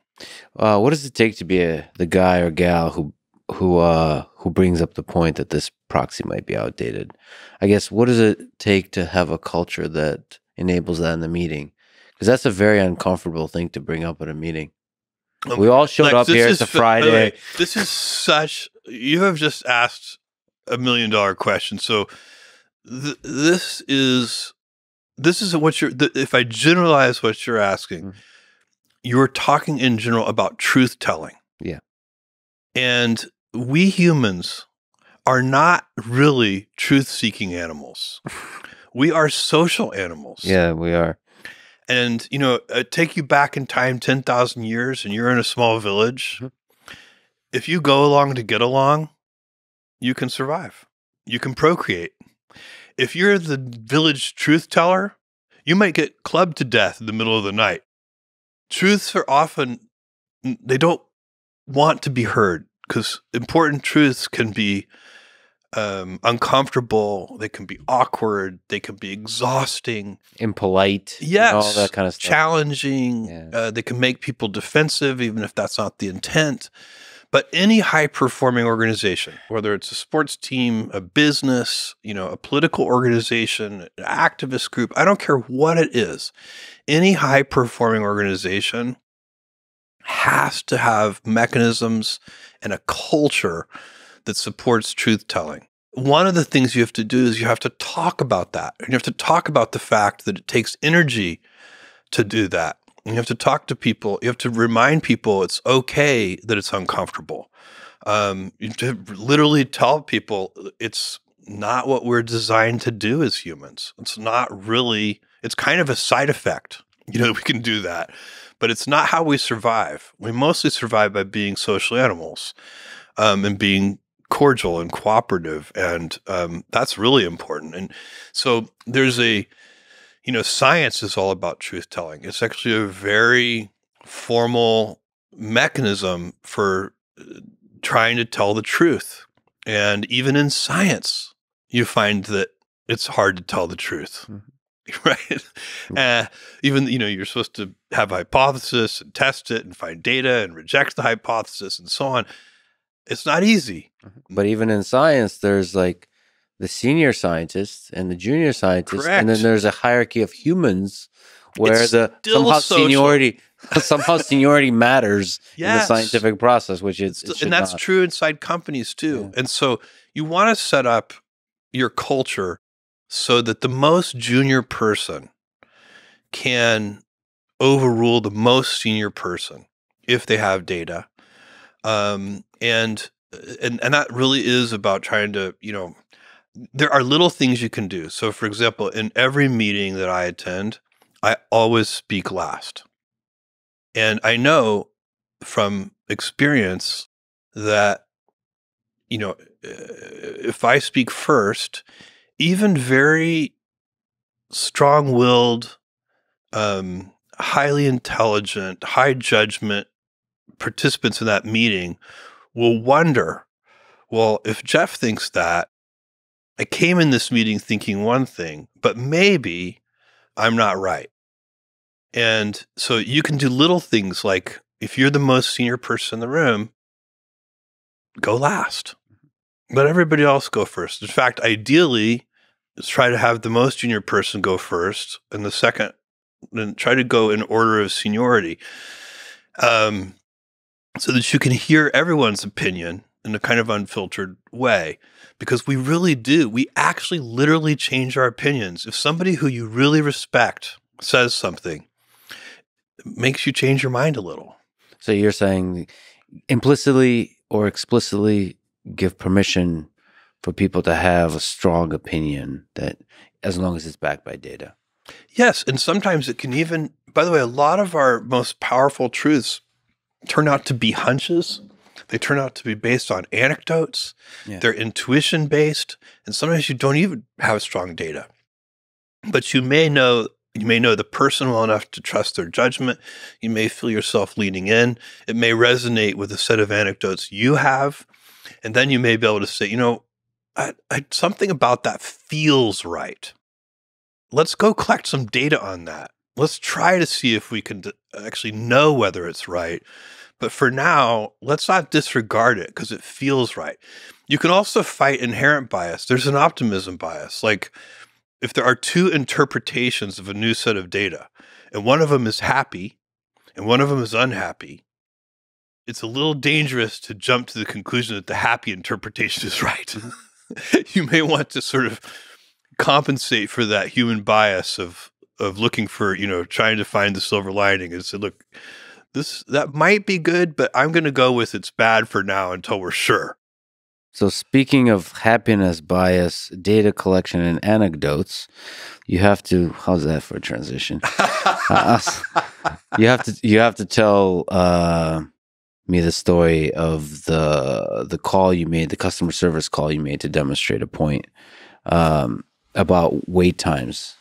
Uh, what does it take to be a, the guy or gal who who uh, who brings up the point that this proxy might be outdated? I guess, what does it take to have a culture that enables that in the meeting? Because that's a very uncomfortable thing to bring up at a meeting. Um, we all showed like, up here. It's a Friday. Way, this is such... You have just asked a million-dollar question. So th this is this is what you're. Th if I generalize what you're asking, mm-hmm. you're talking in general about truth telling. Yeah, and we humans are not really truth-seeking animals. We are social animals. Yeah, we are. And you know, uh, take you back in time ten thousand years, and you're in a small village. Mm-hmm. If you go along to get along, you can survive. You can procreate. If you're the village truth teller, you might get clubbed to death in the middle of the night. Truths are often, they don't want to be heard, because important truths can be um, uncomfortable. They can be awkward. They can be exhausting. Impolite. Yes. All that kind of stuff. Challenging. Yeah. Uh, they can make people defensive, even if that's not the intent. But any high-performing organization, whether it's a sports team, a business, you know, a political organization, an activist group, I don't care what it is, any high-performing organization has to have mechanisms and a culture that supports truth-telling. One of the things you have to do is you have to talk about that. And you have to talk about the fact that it takes energy to do that. You have to talk to people. You have to remind people it's okay that it's uncomfortable. Um, you have to literally tell people it's not what we're designed to do as humans. It's not really, it's kind of a side effect. You know, we can do that, but it's not how we survive. We mostly survive by being social animals um, and being cordial and cooperative. And um, that's really important. And so there's a, you know, science is all about truth-telling. It's actually a very formal mechanism for trying to tell the truth. And even in science, you find that it's hard to tell the truth, mm-hmm. right? Mm-hmm. Uh, even, you know, you're supposed to have a hypothesis and test it and find data and reject the hypothesis and so on. It's not easy. But even in science, there's like, the senior scientists and the junior scientists. Correct. And then there's a hierarchy of humans where it's the somehow social. seniority somehow seniority matters yes. in the scientific process, which it's it and that's not. true inside companies too. Yeah. And so you want to set up your culture so that the most junior person can overrule the most senior person if they have data. Um, and and and that really is about trying to, you know, there are little things you can do. So, for example, in every meeting that I attend, I always speak last. And I know from experience that, you know, if I speak first, even very strong-willed, um, highly intelligent, high judgment participants in that meeting will wonder, well, if Jeff thinks that, I came in this meeting thinking one thing, but maybe I'm not right. And so you can do little things like, if you're the most senior person in the room, go last. Let everybody else go first. In fact, ideally, let's try to have the most junior person go first and the second, and try to go in order of seniority, um, so that you can hear everyone's opinion in a kind of unfiltered way, because we really do. We actually literally change our opinions. If somebody who you really respect says something, it makes you change your mind a little. So you're saying implicitly or explicitly give permission for people to have a strong opinion, that as long as it's backed by data. Yes, and sometimes it can even, by the way, a lot of our most powerful truths turn out to be hunches. They turn out to be based on anecdotes. Yeah. They're intuition-based, and sometimes you don't even have strong data. But you may know you may know the person well enough to trust their judgment. You may feel yourself leaning in. It may resonate with a set of anecdotes you have, and then you may be able to say, you know, I, I, something about that feels right. Let's go collect some data on that. Let's try to see if we can d- actually know whether it's right. But for now, let's not disregard it because it feels right. You can also fight inherent bias. There's an optimism bias. Like if there are two interpretations of a new set of data and one of them is happy and one of them is unhappy, it's a little dangerous to jump to the conclusion that the happy interpretation is right. You may want to sort of compensate for that human bias of of looking for, you know, trying to find the silver lining and say, look, This that might be good, but I'm going to go with it's bad for now until we're sure. So speaking of happiness bias, data collection, and anecdotes, you have to how's that for a transition? uh, you have to you have to tell uh, me the story of the the call you made, the customer service call you made to demonstrate a point um, about wait times.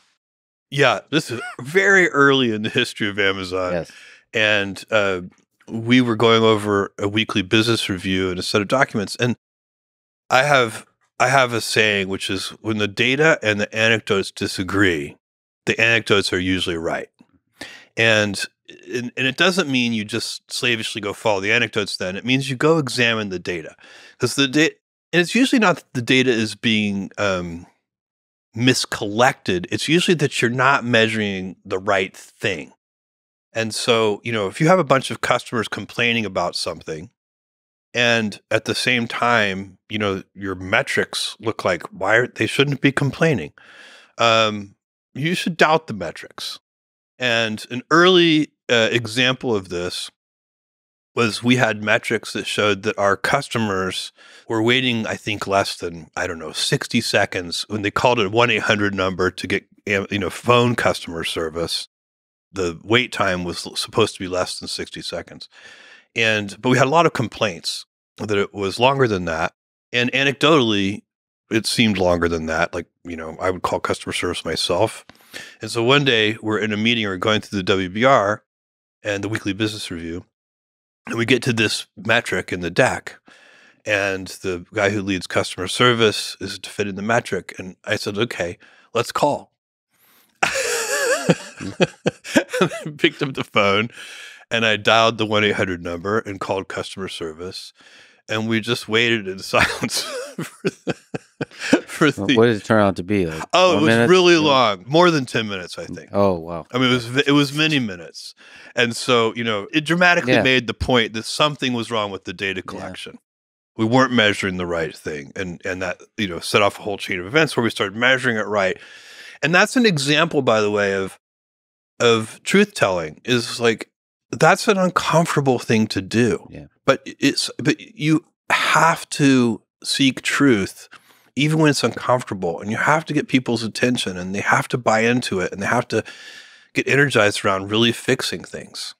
Yeah, this is very early in the history of Amazon. Yes. And uh, we were going over a weekly business review and a set of documents, and I have I have a saying, which is when the data and the anecdotes disagree, the anecdotes are usually right. And and, and it doesn't mean you just slavishly go follow the anecdotes then. It means you go examine the data. Because the da- and it's usually not that the data is being um, miscollected. It's usually that you're not measuring the right thing. And so, you know, if you have a bunch of customers complaining about something, and at the same time, you know, your metrics look like why are, they shouldn't be complaining. Um, you should doubt the metrics. And an early uh, example of this was we had metrics that showed that our customers were waiting, I think, less than, I don't know, sixty seconds when they called a one eight hundred number to get, you know, phone customer service. The wait time was supposed to be less than sixty seconds. And, but we had a lot of complaints that it was longer than that. And anecdotally, it seemed longer than that. Like, you know, I would call customer service myself. And so one day we're in a meeting or going through the W B R and the weekly business review, and we get to this metric in the deck. And the guy who leads customer service is defending the metric. And I said, okay, let's call. And I picked up the phone and I dialed the one eight hundred number and called customer service. And we just waited in silence for the, for the... What did it turn out to be? Like oh, it was minutes? really long. More than ten minutes, I think. Oh, wow. I mean, it was, it was many minutes. And so, you know, it dramatically yeah. made the point that something was wrong with the data collection. Yeah. We weren't measuring the right thing. And, and that, you know, set off a whole chain of events where we started measuring it right. And that's an example, by the way, of of truth-telling is like, that's an uncomfortable thing to do. Yeah. But it's but you have to seek truth even when it's uncomfortable, and you have to get people's attention, and they have to buy into it, and they have to get energized around really fixing things.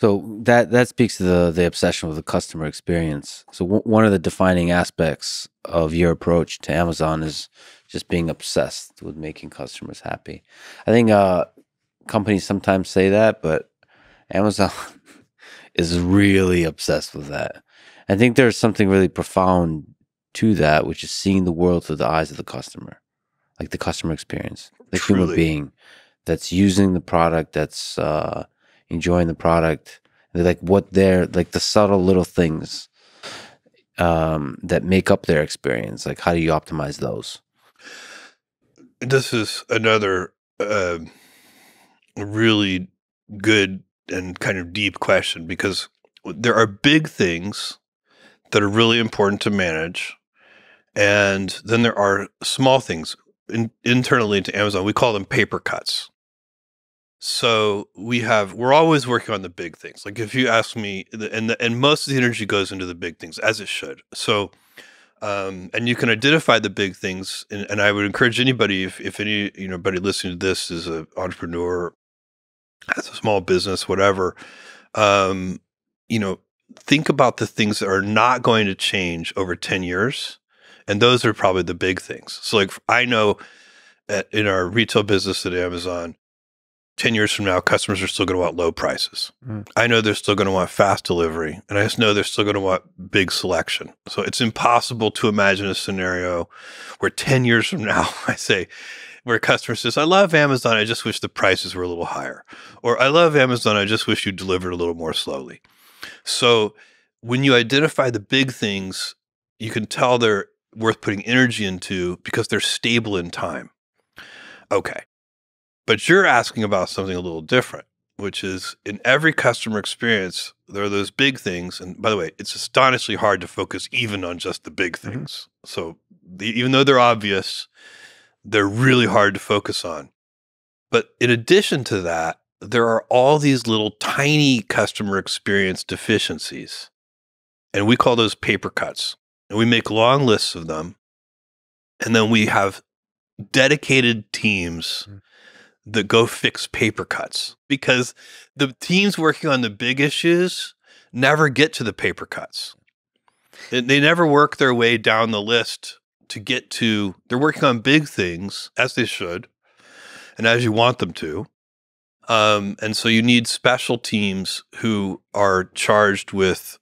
So that that speaks to the the obsession with the customer experience. So w one of the defining aspects of your approach to Amazon is just being obsessed with making customers happy. I think uh, companies sometimes say that, but Amazon is really obsessed with that. I think there's something really profound to that, which is seeing the world through the eyes of the customer, like the customer experience, the Truly. human being that's using the product, that's uh, enjoying the product. They're like what they're like the subtle little things um, that make up their experience. Like how do you optimize those? This is another uh, really good and kind of deep question, because there are big things that are really important to manage, and then there are small things. In, internally to Amazon, we call them paper cuts. So we have, we're always working on the big things. Like if you ask me, and, the, and most of the energy goes into the big things, as it should. So, um, and you can identify the big things, and, and I would encourage anybody, if, if any, you know, anybody listening to this is an entrepreneur, as a small business, whatever, um, you know, think about the things that are not going to change over ten years. And those are probably the big things. So like I know at, in our retail business at Amazon, ten years from now, customers are still going to want low prices. Mm. I know they're still going to want fast delivery. And I just know they're still going to want big selection. So it's impossible to imagine a scenario where ten years from now, I say, where a customer says, I love Amazon, I just wish the prices were a little higher. Or I love Amazon, I just wish you delivered a little more slowly. So when you identify the big things, you can tell they're worth putting energy into because they're stable in time. Okay. But you're asking about something a little different, which is in every customer experience, there are those big things. And by the way, it's astonishingly hard to focus even on just the big things. Mm-hmm. So the, even though they're obvious, they're really hard to focus on. But in addition to that, there are all these little tiny customer experience deficiencies. And we call those paper cuts. And we make long lists of them. And then we have dedicated teams that go fix paper cuts, because the teams working on the big issues never get to the paper cuts. They never work their way down the list to get to, they're working on big things, as they should, and as you want them to, Um, and so you need special teams who are charged with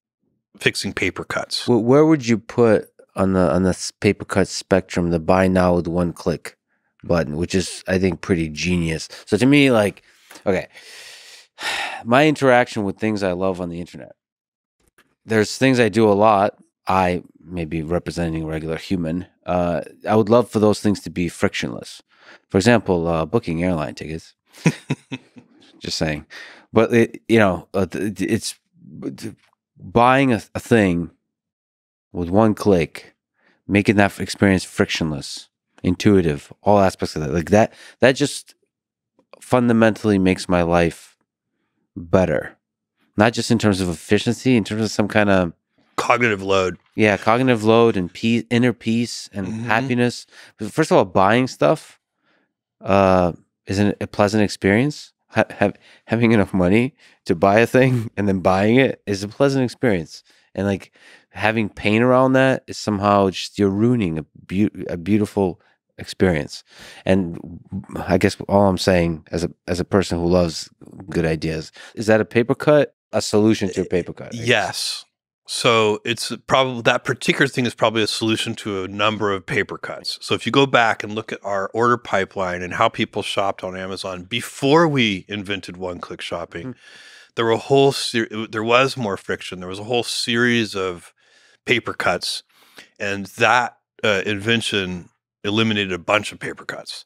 fixing paper cuts. Well, where would you put on the on the paper cut spectrum the buy now with one click button, which is, I think, pretty genius. So to me, like, okay, my interaction with things I love on the internet. There's things I do a lot. I maybe representing a regular human. Uh, I would love for those things to be frictionless. For example, uh, booking airline tickets. Just saying. But, it, you know, it's buying a, a thing with one click, making that experience frictionless, intuitive, all aspects of that. Like that, that just fundamentally makes my life better. Not just in terms of efficiency, in terms of some kind of cognitive load. Yeah, cognitive load and peace, inner peace and mm-hmm. happiness. First of all, buying stuff uh, isn't a pleasant experience. Ha have, having enough money to buy a thing and then buying it is a pleasant experience. And like having pain around that is somehow just you're ruining a, be a beautiful experience. And I guess all I'm saying as a, as a person who loves good ideas, is that a paper cut? A solution to a paper cut? Yes. So it's probably that particular thing is probably a solution to a number of paper cuts. So if you go back and look at our order pipeline and how people shopped on Amazon before we invented one-click shopping, mm-hmm. there were a whole ser- there was more friction. There was a whole series of paper cuts, and that uh, invention eliminated a bunch of paper cuts.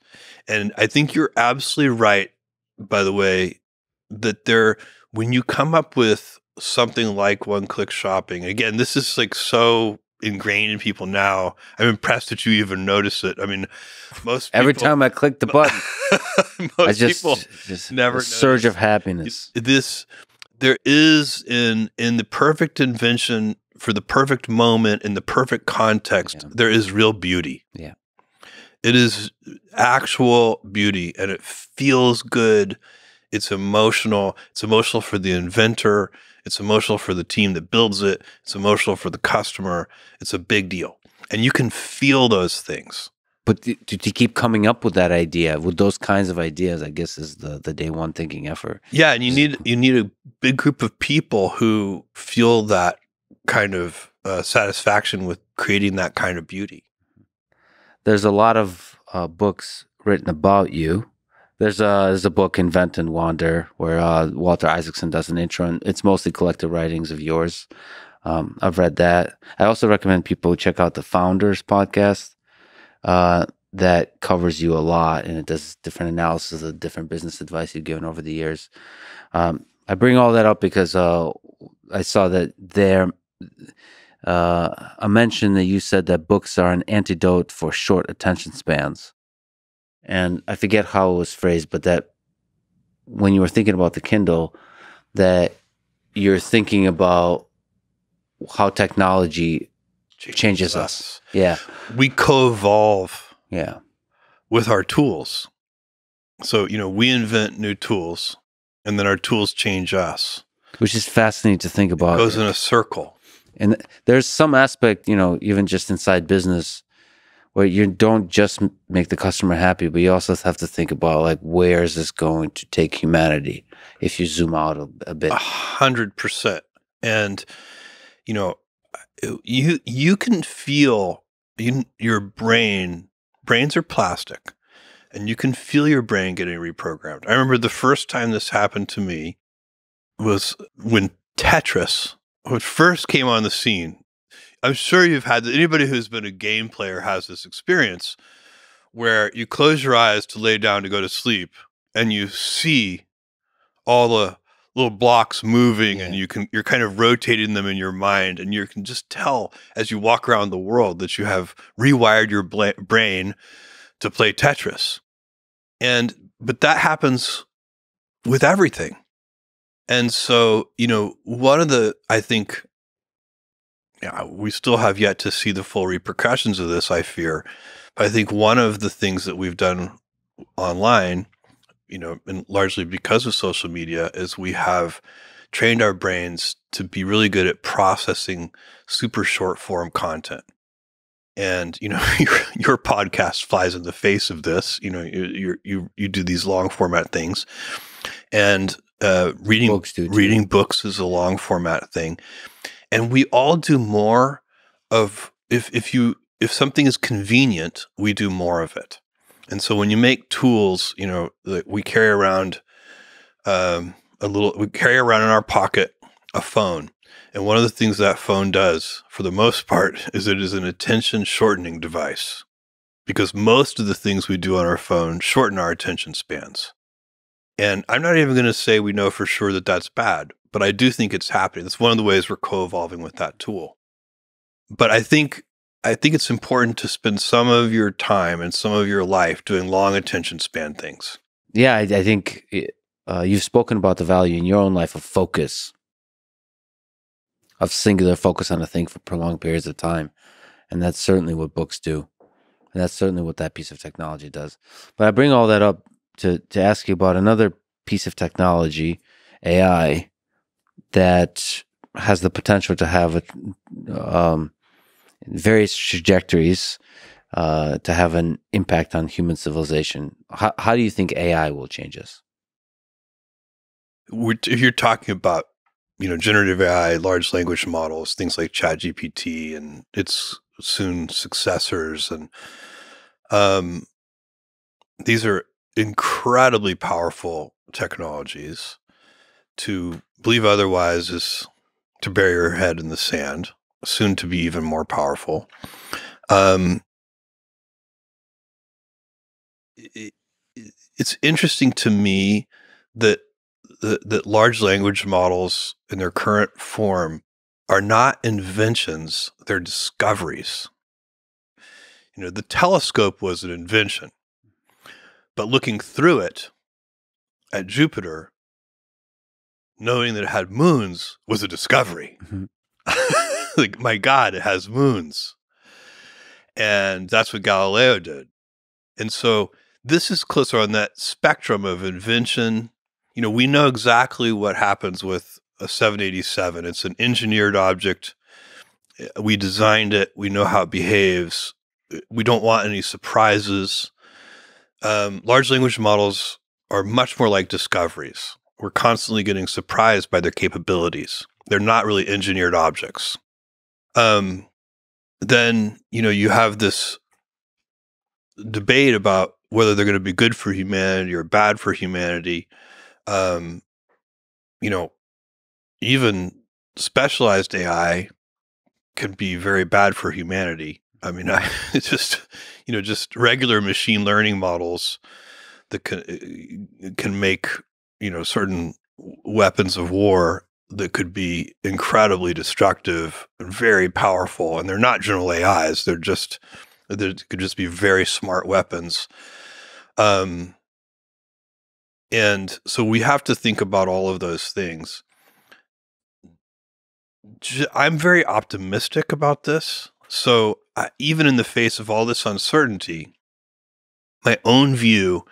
And I think you're absolutely right, by the way, that there when you come up with something like one-click shopping. Again, this is like so ingrained in people now. I'm impressed that you even notice it. I mean, most people, every time I click the button, most I just, people just never a surge of happiness. This there is in in the perfect invention for the perfect moment in the perfect context. Yeah. There is real beauty. Yeah, it is actual beauty, and it feels good. It's emotional. It's emotional for the inventor. It's emotional for the team that builds it. It's emotional for the customer. It's a big deal. And you can feel those things. But to, to keep coming up with that idea, with those kinds of ideas, I guess is the, the day one thinking effort. Yeah, and you need, you need a big group of people who feel that kind of uh, satisfaction with creating that kind of beauty. There's a lot of uh, books written about you. There's a, there's a book, Invent and Wander, where uh, Walter Isaacson does an intro, and it's mostly collected writings of yours. Um, I've read that. I also recommend people check out the Founders podcast uh, that covers you a lot, and it does different analysis of different business advice you've given over the years. Um, I bring all that up because uh, I saw that there, uh, I mentioned that you said that books are an antidote for short attention spans. And I forget how it was phrased, but that when you were thinking about the Kindle, that you're thinking about how technology changes, changes us. us. Yeah. We co-evolve yeah. with our tools. So, you know, we invent new tools, and then our tools change us. Which is fascinating to think about. It goes in a circle. And there's some aspect, you know, even just inside business, where you don't just make the customer happy, but you also have to think about, like, where is this going to take humanity if you zoom out a, a bit? A hundred percent. And, you know, you you can feel you, your brain, brains are plastic, and you can feel your brain getting reprogrammed. I remember the first time this happened to me was when Tetris first came on the scene. I'm sure you've had, anybody who's been a game player has this experience where you close your eyes to lay down to go to sleep, and you see all the little blocks moving yeah. and you can, you're kind of rotating them in your mind, and you can just tell as you walk around the world that you have rewired your brain to play Tetris. And, but that happens with everything. And so, you know, one of the, I think, yeah, we still have yet to see the full repercussions of this, I fear. But I think one of the things that we've done online, you know, and largely because of social media, is we have trained our brains to be really good at processing super short form content. And, you know, your, your podcast flies in the face of this. You know, you you you do these long format things. and uh, reading books, reading books is a long format thing, and we all do more of if if you if something is convenient, we do more of it. And so when you make tools, you know, that we carry around um, a little, we carry around in our pocket a phone. And one of the things that phone does, for the most part, is it is an attention shortening device, because most of the things we do on our phone shorten our attention spans. And I'm not even going to say we know for sure that that's bad, but I do think it's happening. That's one of the ways we're co-evolving with that tool. But I think I think it's important to spend some of your time and some of your life doing long attention span things. Yeah, I, I think uh, you've spoken about the value in your own life of focus, of singular focus on a thing for prolonged periods of time. And that's certainly what books do. And that's certainly what that piece of technology does. But I bring all that up to, to ask you about another piece of technology, A I, that has the potential to have a... Um, various trajectories uh, to have an impact on human civilization. How, how do you think A I will change us? We're, if you're talking about, you know, generative A I, large language models, things like Chat G P T and its soon successors, and um, these are incredibly powerful technologies. To believe otherwise is to bury your head in the sand. Soon to be even more powerful. Um, it, it, it's interesting to me that, that that large language models in their current form are not inventions; they're discoveries. You know, the telescope was an invention, but looking through it at Jupiter, knowing that it had moons, was a discovery. Mm-hmm. Like, my God, it has moons. And that's what Galileo did. And so this is closer on that spectrum of invention. You know, we know exactly what happens with a seven eighty-seven. It's an engineered object. We designed it. We know how it behaves. We don't want any surprises. Um, large language models are much more like discoveries. We're constantly getting surprised by their capabilities. They're not really engineered objects. Um, then, you know, you have this debate about whether they're going to be good for humanity or bad for humanity. Um, you know, even specialized A I can be very bad for humanity. I mean, I it's just, you know, just regular machine learning models that can, can make, you know, certain weapons of war that could be incredibly destructive and very powerful. And they're not general A Is. They're just, they could just be very smart weapons. Um, and so we have to think about all of those things. I'm very optimistic about this. So I, even in the face of all this uncertainty, my own view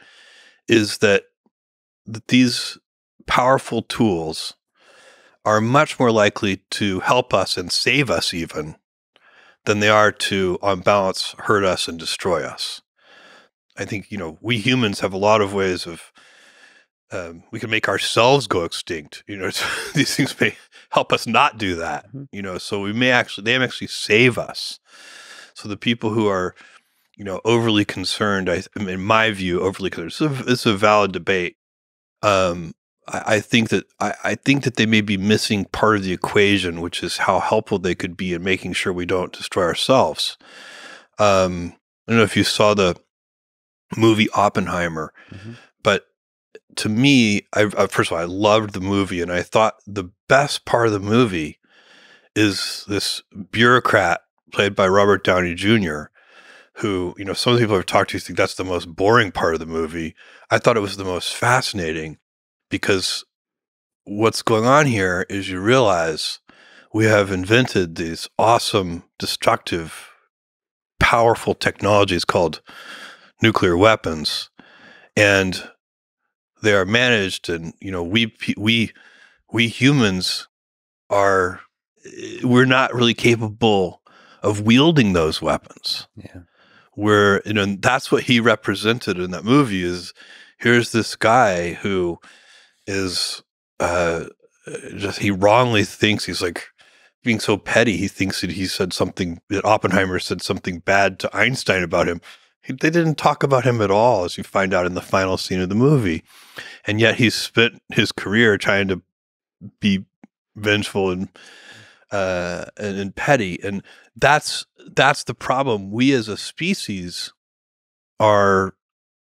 is that, that these powerful tools are much more likely to help us and save us even than they are to, on balance, hurt us and destroy us. I think, you know, we humans have a lot of ways of, um, we can make ourselves go extinct. You know, these things may help us not do that, mm-hmm. you know, so we may actually, they may actually save us. So the people who are, you know, overly concerned, I, in my view, overly concerned, it's a, it's a valid debate. Um, I think that I, I think that they may be missing part of the equation, which is how helpful they could be in making sure we don't destroy ourselves. Um, I don't know if you saw the movie Oppenheimer, mm-hmm. but to me, I, I, first of all, I loved the movie, and I thought the best part of the movie is this bureaucrat played by Robert Downey Junior, who, you know, some people I've talked to think that's the most boring part of the movie. I thought it was the most fascinating. Because what's going on here is you realize we have invented these awesome, destructive, powerful technologies called nuclear weapons, and they are managed. And you know, we we we humans are we're not really capable of wielding those weapons. Yeah, we're you know and that's what he represented in that movie is here's this guy who is uh, just he wrongly thinks he's like being so petty. He thinks that he said something that Oppenheimer said something bad to Einstein about him. He, they didn't talk about him at all, as you find out in the final scene of the movie. And yet he spent his career trying to be vengeful and uh, and, and petty. And that's that's the problem. We as a species are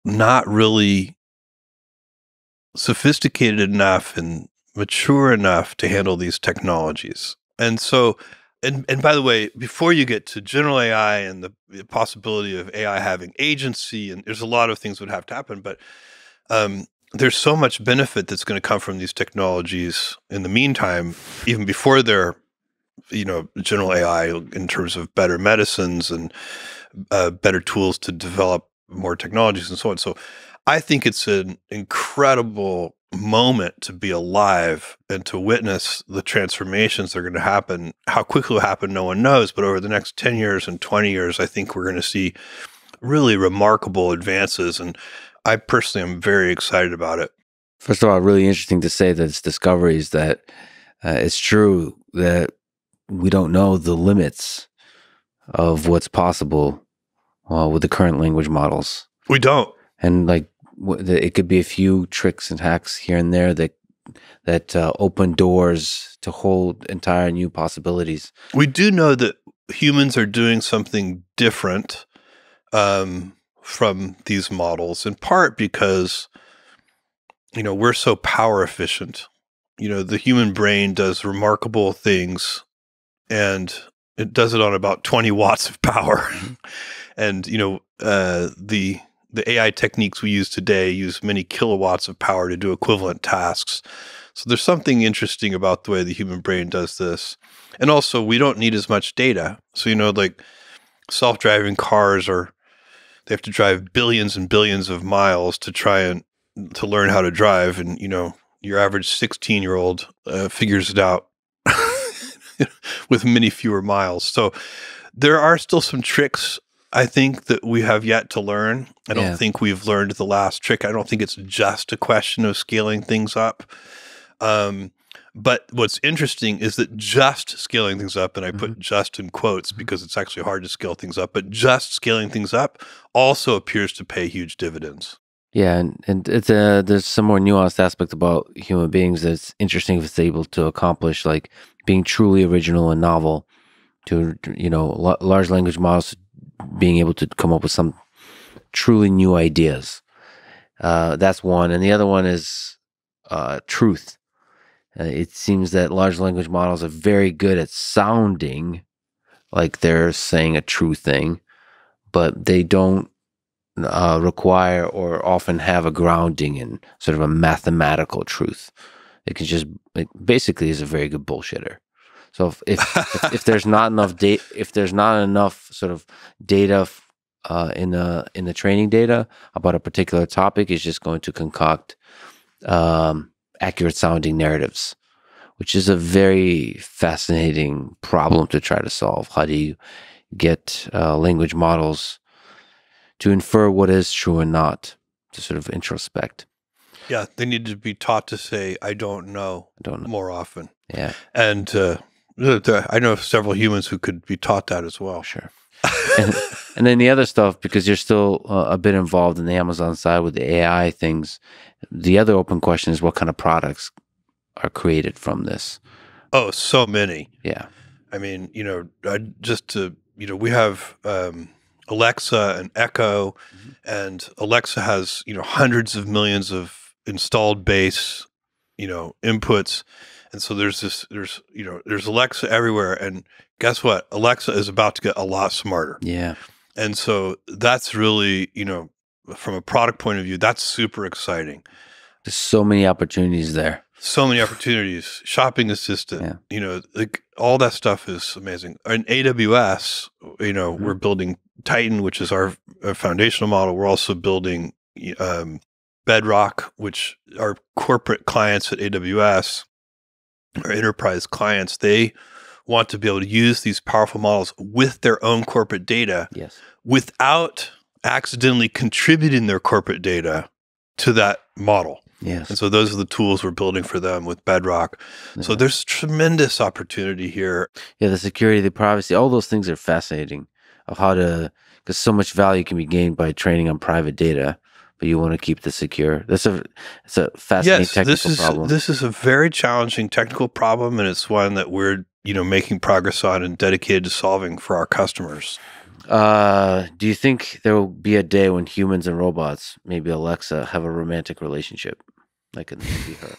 not really sophisticated enough and mature enough to handle these technologies. And so, and, and by the way, before you get to general A I and the, the possibility of A I having agency, and there's a lot of things that would have to happen, but um, there's so much benefit that's going to come from these technologies in the meantime, even before they're, you know, general A I, in terms of better medicines and uh, better tools to develop more technologies and so on. So I think it's an incredible moment to be alive and to witness the transformations that are going to happen. How quickly it will happen, no one knows, but over the next ten years and twenty years, I think we're going to see really remarkable advances, and I personally am very excited about it. First of all, really interesting to say that it's discoveries that uh, it's true that we don't know the limits of what's possible uh, with the current language models. We don't. And like, it could be a few tricks and hacks here and there that that uh, open doors to whole entire new possibilities. We do know that humans are doing something different um, from these models, in part because, you know, we're so power efficient. You know, the human brain does remarkable things, and it does it on about twenty watts of power. And, you know, uh, the... the A I techniques we use today use many kilowatts of power to do equivalent tasks. So there's something interesting about the way the human brain does this. And also, we don't need as much data. So, you know, like self-driving cars are, they have to drive billions and billions of miles to try and to learn how to drive. And, you know, your average sixteen-year-old uh, figures it out with many fewer miles. So there are still some tricks, I think, that we have yet to learn. I don't yeah. think we've learned the last trick. I don't think it's just a question of scaling things up. Um, but what's interesting is that just scaling things up, and I mm-hmm. put just in quotes because it's actually hard to scale things up, but just scaling things up also appears to pay huge dividends. Yeah, and, and it's a, there's some more nuanced aspect about human beings that's interesting if it's able to accomplish, like being truly original and novel to, you know, large language models being able to come up with some truly new ideas. Uh, that's one. And the other one is uh, truth. Uh, it seems that large language models are very good at sounding like they're saying a true thing, but they don't uh, require or often have a grounding in sort of a mathematical truth. It can just, it basically is a very good bullshitter. So if if, if if there's not enough data, if there's not enough sort of data uh, in the in the training data about a particular topic, it's just going to concoct um, accurate sounding narratives, which is a very fascinating problem to try to solve. How do you get uh, language models to infer what is true and not, to sort of introspect? Yeah, they need to be taught to say "I don't know," I don't know. more often. Yeah, and. Uh, I know of several humans who could be taught that as well. Sure. and, and then the other stuff, because you're still uh, a bit involved in the Amazon side with the A I things, the other open question is what kind of products are created from this? Oh, so many. Yeah. I mean, you know, I, just to, you know, we have um, Alexa and Echo, mm-hmm. and Alexa has, you know, hundreds of millions of installed base, you know, inputs. And so there's this, there's, you know, there's Alexa everywhere. And guess what? Alexa is about to get a lot smarter. Yeah. And so that's really, you know, from a product point of view, that's super exciting. There's so many opportunities there. So many opportunities. Shopping assistant, yeah. you know, like all that stuff is amazing. And A W S, you know, mm-hmm. we're building Titan, which is our, our foundational model. We're also building um, Bedrock, which our corporate clients at A W S, or enterprise clients, they want to be able to use these powerful models with their own corporate data, yes. without accidentally contributing their corporate data to that model. Yes. And so those are the tools we're building for them with Bedrock. Yeah. So there's tremendous opportunity here. Yeah, the security, the privacy, all those things are fascinating of how to, because so much value can be gained by training on private data, but you want to keep this secure. That's a, it's a fascinating yes, technical this is, problem. This is a very challenging technical problem, and it's one that we're you know making progress on and dedicated to solving for our customers. Uh, do you think there will be a day when humans and robots, maybe Alexa, have a romantic relationship? Like in the movie Her.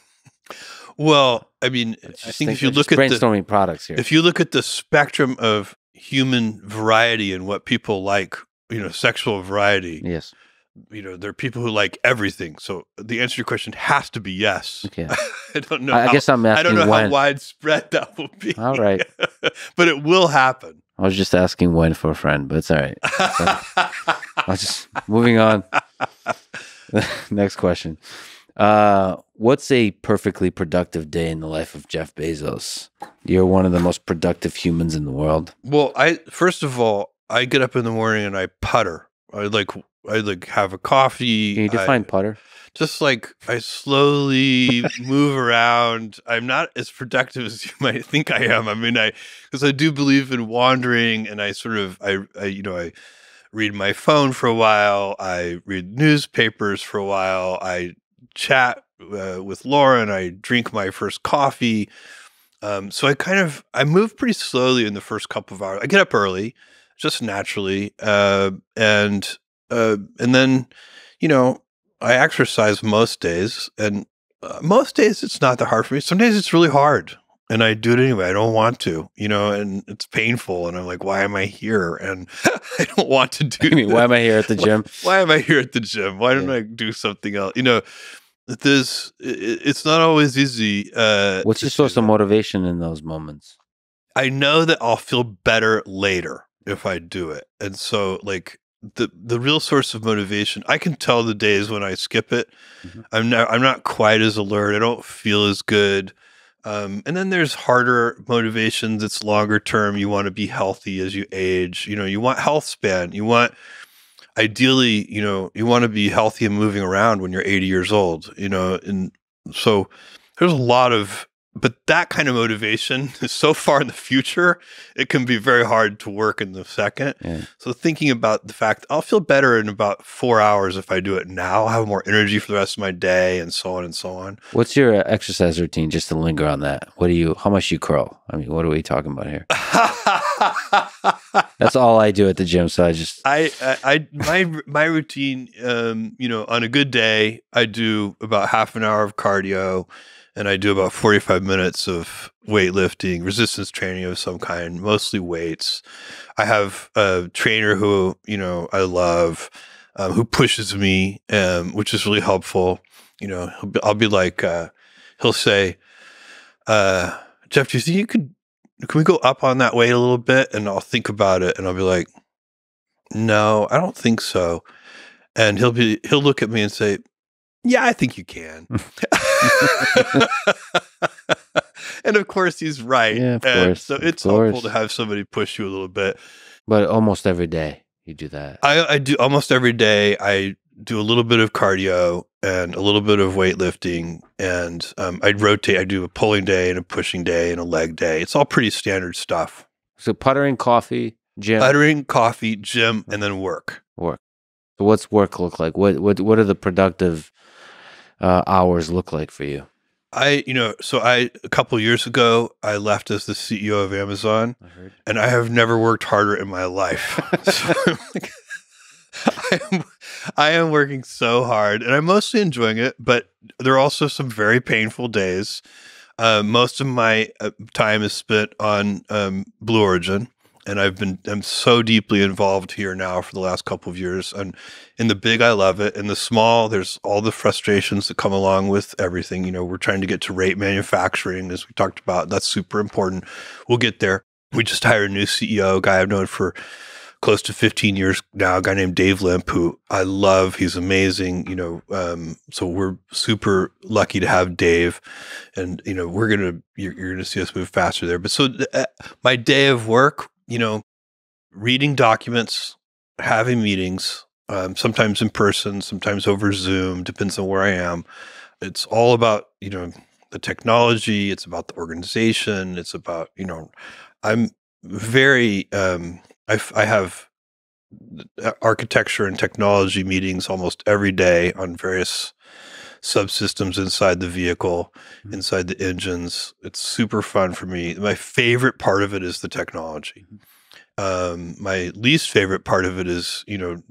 Well, I mean, I think, think if you look at brainstorming the, products here, if you look at the spectrum of human variety and what people like, you know, sexual variety. Yes. You know, there are people who like everything. So the answer to your question has to be yes. Okay. I don't know. I, how, I guess I'm asking I don't know when. How widespread that will be. All right. But it will happen. I was just asking when for a friend, but it's all right. I'll just moving on. Next question. Uh, what's a perfectly productive day in the life of Jeff Bezos? You're one of the most productive humans in the world. Well, I first of all, I get up in the morning and I putter. I like I like have a coffee. Can you define I, putter? Just like I slowly move around. I'm not as productive as you might think I am. I mean, I because I do believe in wandering, and I sort of I, I you know I read my phone for a while. I read newspapers for a while. I chat uh, with Laura, and I drink my first coffee. Um, so I kind of I move pretty slowly in the first couple of hours. I get up early. Just naturally, uh, and uh, and then, you know, I exercise most days, and uh, most days it's not that hard for me. Some days it's really hard, and I do it anyway. I don't want to, you know, and it's painful, and I'm like, why am I here? And I don't want to do. I mean, why am I here at the gym? Why, why am I here at the gym? Why don't yeah. I do something else? You know, there's it, it's not always easy. Uh, What's your source of motivation in those moments? I know that I'll feel better later if I do it. And so like the the real source of motivation, I can tell the days when I skip it. Mm-hmm. I'm not I'm not quite as alert. I don't feel as good. Um, and then there's harder motivations. It's longer term. You want to be healthy as you age. You know, you want health span. You want ideally, you know, you want to be healthy and moving around when you're eighty years old, you know, and so there's a lot of But that kind of motivation is so far in the future, it can be very hard to work in the second. Yeah. So thinking about the fact I'll feel better in about four hours if I do it now, I'll have more energy for the rest of my day and so on and so on. What's your exercise routine, just to linger on that? What do you, how much you curl? I mean, what are we talking about here? That's all I do at the gym. So I just, I, I, I my, my routine, um, you know, on a good day, I do about half an hour of cardio. And I do about forty-five minutes of weightlifting, resistance training of some kind, mostly weights. I have a trainer who, you know, I love, um, who pushes me, um, which is really helpful. You know, I'll be like, uh, he'll say, uh, Jeff, do you think you could, can we go up on that weight a little bit? And I'll think about it and I'll be like, no, I don't think so. And he'll be, he'll look at me and say, yeah, I think you can. And of course, he's right. Yeah, of and course. So it's course. helpful to have somebody push you a little bit. But almost every day you do that. I, I do almost every day. I do a little bit of cardio and a little bit of weightlifting. And um, I rotate. I do a pulling day and a pushing day and a leg day. It's all pretty standard stuff. So puttering, coffee, gym. Puttering, coffee, gym, and then work. Work. So what's work look like? What, what, what are the productive Uh, hours look like for you? I, you know, so I, a couple of years ago, I left as the C E O of Amazon, I heard. and I have never worked harder in my life. So I'm like, I, am, I am working so hard, and I'm mostly enjoying it, but there are also some very painful days. Uh, most of my uh, time is spent on um, Blue Origin. And I've been, I'm so deeply involved here now for the last couple of years. And in the big, I love it. In the small, there's all the frustrations that come along with everything. You know, we're trying to get to rate manufacturing, as we talked about. That's super important. We'll get there. We just hired a new C E O, a guy I've known for close to fifteen years now, a guy named Dave Limp, who I love. He's amazing. You know, um, so we're super lucky to have Dave, and, you know, we're going to, you're, you're going to see us move faster there. But so uh, my day of work, you know, reading documents, having meetings, um, sometimes in person, sometimes over Zoom, depends on where I am. it's all about, you know, the technology, it's about the organization, it's about, you know, I'm very, um, I, I have architecture and technology meetings almost every day on various subsystems inside the vehicle, mm-hmm. inside the engines. It's super fun for me. My favorite part of it is the technology. Um, my least favorite part of it is, you know,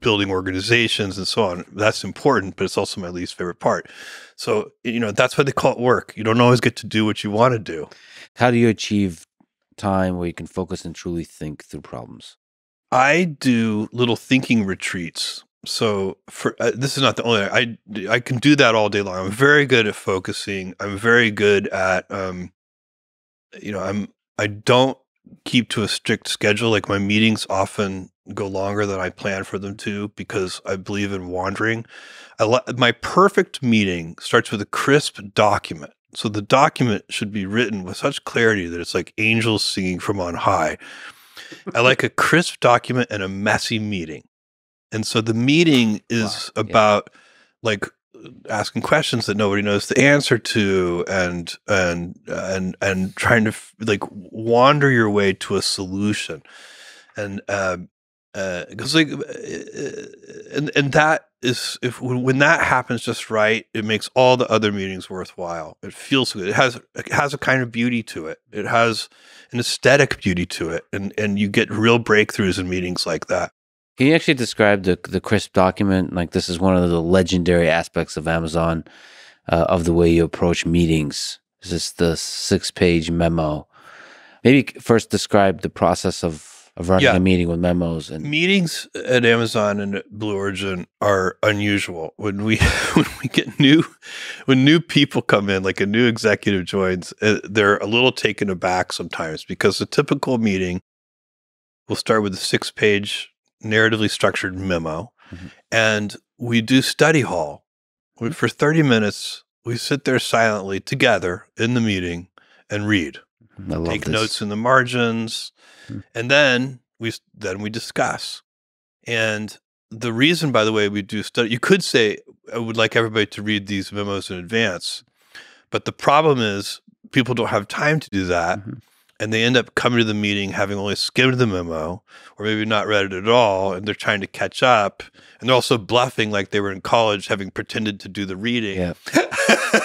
building organizations and so on. That's important, but it's also my least favorite part. So, you know, that's why they call it work. You don't always get to do what you want to do. How do you achieve time where you can focus and truly think through problems? I do little thinking retreats. So for uh, this is not the only, I, I can do that all day long. I'm very good at focusing. I'm very good at, um, you know, I'm, I don't keep to a strict schedule. Like my meetings often go longer than I plan for them to because I believe in wandering. I my perfect meeting starts with a crisp document. So the document should be written with such clarity that it's like angels singing from on high. I like a crisp document and a messy meeting. And so the meeting is wow, about yeah. like asking questions that nobody knows the answer to, and and and and trying to f like wander your way to a solution, and uh, uh, because like and and that is if when that happens just right, it makes all the other meetings worthwhile. It feels good. It has it has a kind of beauty to it. It has an aesthetic beauty to it, and and you get real breakthroughs in meetings like that. Can you actually describe the the crisp document? Like this is one of the legendary aspects of Amazon, uh, of the way you approach meetings. This is the six-page memo. Maybe first describe the process of, of running yeah. a meeting with memos. And meetings at Amazon and at Blue Origin are unusual. When we when we get new when new people come in, like a new executive joins, they're a little taken aback sometimes because the typical meeting will start with a six-page narratively structured memo. Mm-hmm. And we do study hall. We, for thirty minutes, we sit there silently together in the meeting and read. I love Take this. notes in the margins. Mm-hmm. And then we, then we discuss. And the reason, by the way, we do study, you could say, I would like everybody to read these memos in advance. But the problem is people don't have time to do that. Mm-hmm. And they end up coming to the meeting having only skimmed the memo or maybe not read it at all, and they're trying to catch up. And they're also bluffing like they were in college having pretended to do the reading. Yeah,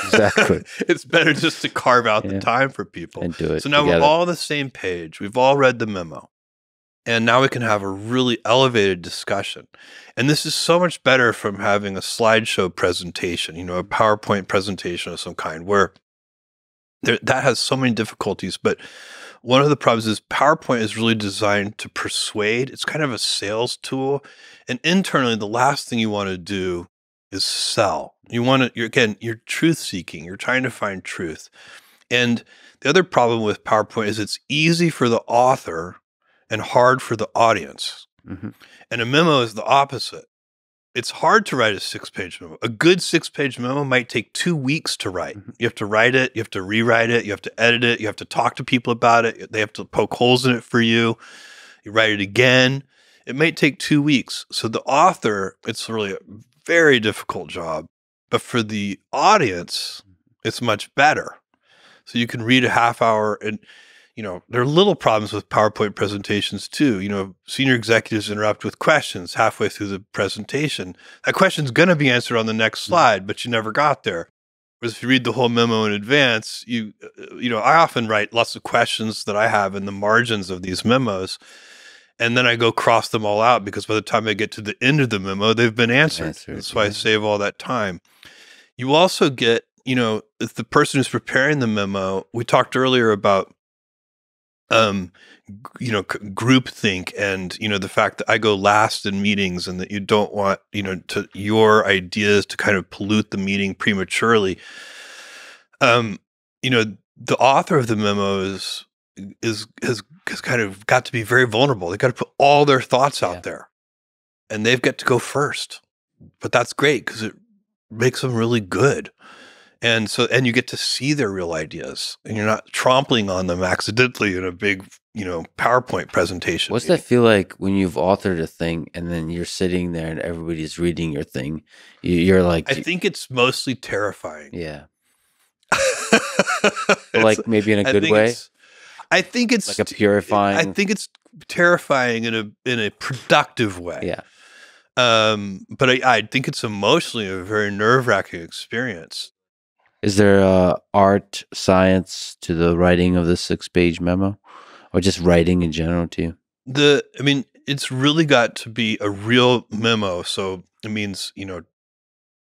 exactly. It's better just to carve out yeah. the time for people. And do it so now together. We're all on the same page. We've all read the memo. And now we can have a really elevated discussion. And this is so much better from having a slideshow presentation, you know, a PowerPoint presentation of some kind where There, that has so many difficulties, but one of the problems is PowerPoint is really designed to persuade. It's kind of a sales tool, and internally, the last thing you want to do is sell. You want to, you're, again, you're truth-seeking. You're trying to find truth, and the other problem with PowerPoint is it's easy for the author and hard for the audience, mm-hmm. and a memo is the opposite. It's hard to write a six-page memo. A good six-page memo might take two weeks to write. You have to write it. You have to rewrite it. You have to edit it. You have to talk to people about it. They have to poke holes in it for you. You write it again. It might take two weeks. So the author, it's really a very difficult job. But for the audience, it's much better. So you can read a half hour and... You know, there are little problems with PowerPoint presentations too. You know, senior executives interrupt with questions halfway through the presentation. That question's going to be answered on the next slide, but you never got there. Whereas if you read the whole memo in advance, you, you know, I often write lots of questions that I have in the margins of these memos, and then I go cross them all out because by the time I get to the end of the memo, they've been answered. answered That's why yeah. I save all that time. You also get, you know, if the person who's preparing the memo, we talked earlier about Um, you know, groupthink, and you know the fact that I go last in meetings, and that you don't want you know to your ideas to kind of pollute the meeting prematurely. Um, you know, the author of the memo is is has, has kind of got to be very vulnerable. They got to put all their thoughts out yeah. there, and they've got to go first. But that's great because it makes them really good. And so, and you get to see their real ideas, and you're not trampling on them accidentally in a big, you know, PowerPoint presentation. What's that feel like when you've authored a thing and then you're sitting there and everybody's reading your thing? You're like, I think it's mostly terrifying. Yeah. Like maybe in a good way. I think it's like a purifying. I think it's terrifying in a in a productive way. Yeah. Um, but I, I think it's emotionally a very nerve-wracking experience. Is there uh, art, science to the writing of this six-page memo, or just writing in general to you? The, I mean, it's really got to be a real memo. So it means, you know,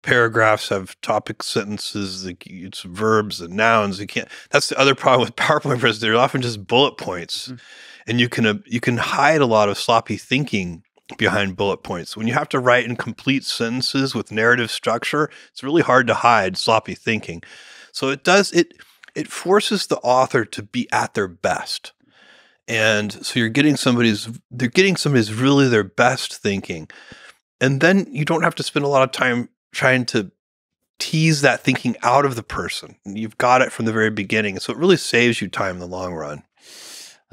paragraphs have topic sentences, the, it's verbs, the nouns. You can't. That's the other problem with PowerPoint presentations. They're often just bullet points, mm-hmm. and you can uh, you can hide a lot of sloppy thinking behind bullet points. When you have to write in complete sentences with narrative structure, it's really hard to hide sloppy thinking. So it does it it forces the author to be at their best, and so you're getting somebody's they're getting somebody's really their best thinking, and then you don't have to spend a lot of time trying to tease that thinking out of the person. You've got it from the very beginning, so it really saves you time in the long run.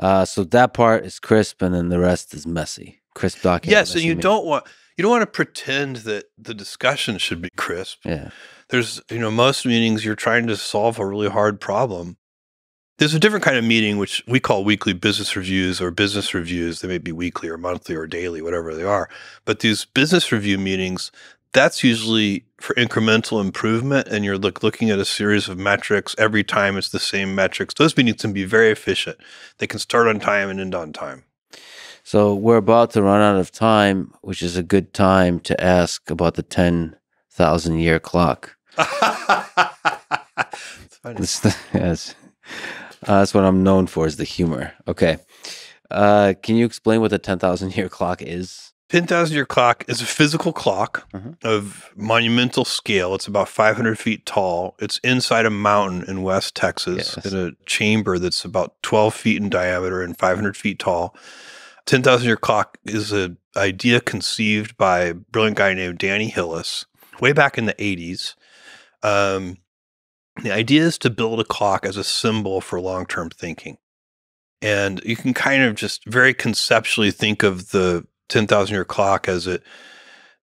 Uh, so that part is crisp, and then the rest is messy. Crisp document. Yes, and you don't want you don't want to pretend that the discussion should be crisp. Yeah. There's, you know, most meetings you're trying to solve a really hard problem. There's a different kind of meeting which we call weekly business reviews or business reviews. They may be weekly or monthly or daily, whatever they are. But these business review meetings, that's usually for incremental improvement, and you're look, looking at a series of metrics. Every time it's the same metrics. Those meetings can be very efficient. They can start on time and end on time. So we're about to run out of time, which is a good time to ask about the ten thousand year clock. That's, yes. uh, that's what I'm known for, is the humor. Okay. Uh, can you explain what the ten thousand year clock is? ten thousand year clock is a physical clock mm-hmm. of monumental scale. It's about five hundred feet tall. It's inside a mountain in West Texas, yes. in a chamber that's about twelve feet in diameter and five hundred feet tall. ten thousand year clock is an idea conceived by a brilliant guy named Danny Hillis way back in the eighties. Um, the idea is to build a clock as a symbol for long-term thinking. And you can kind of just very conceptually think of the ten thousand year clock as it,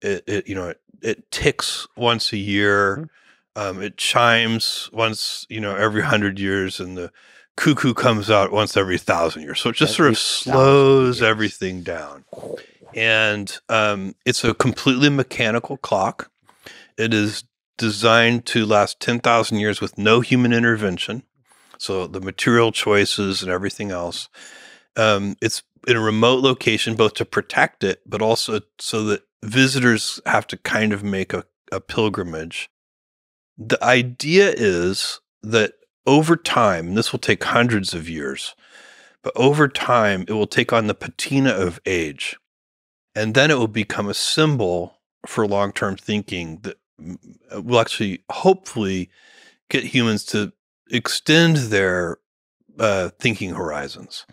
it, it you know, it, it ticks once a year. Um, it chimes once, you know, every hundred years, and the cuckoo comes out once every thousand years. So it just every sort of slows everything down. And um, it's a completely mechanical clock. It is designed to last ten thousand years with no human intervention. So the material choices and everything else. Um, it's in a remote location, both to protect it, but also so that visitors have to kind of make a, a pilgrimage. The idea is that over time, and this will take hundreds of years, but over time, it will take on the patina of age. And then it will become a symbol for long-term thinking that will actually hopefully get humans to extend their uh, thinking horizons.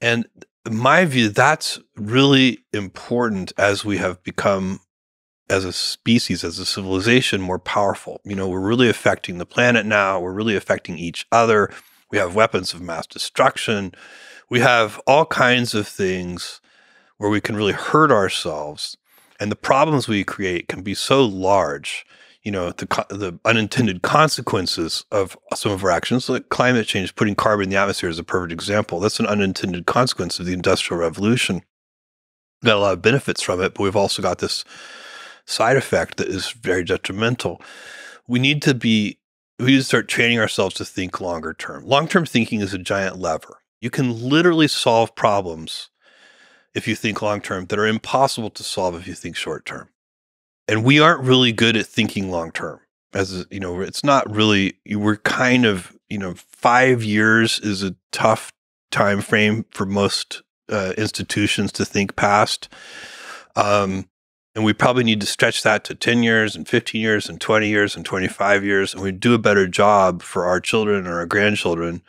And in my view, that's really important as we have become, as a species, as a civilization, more powerful. You know, we're really affecting the planet now. We're really affecting each other. We have weapons of mass destruction. We have all kinds of things where we can really hurt ourselves. And the problems we create can be so large, you know, the, the unintended consequences of some of our actions, like climate change, putting carbon in the atmosphere is a perfect example. That's an unintended consequence of the Industrial Revolution. We've got a lot of benefits from it, but we've also got this side effect that is very detrimental. We need to be, we need to start training ourselves to think longer term. Long-term thinking is a giant lever. You can literally solve problems if you think long-term that are impossible to solve if you think short-term. And we aren't really good at thinking long-term. As you know, it's not really, we're kind of, you know, five years is a tough time frame for most uh, institutions to think past. Um, And we probably need to stretch that to ten years and fifteen years and twenty years and twenty-five years. And we'd do a better job for our children or our grandchildren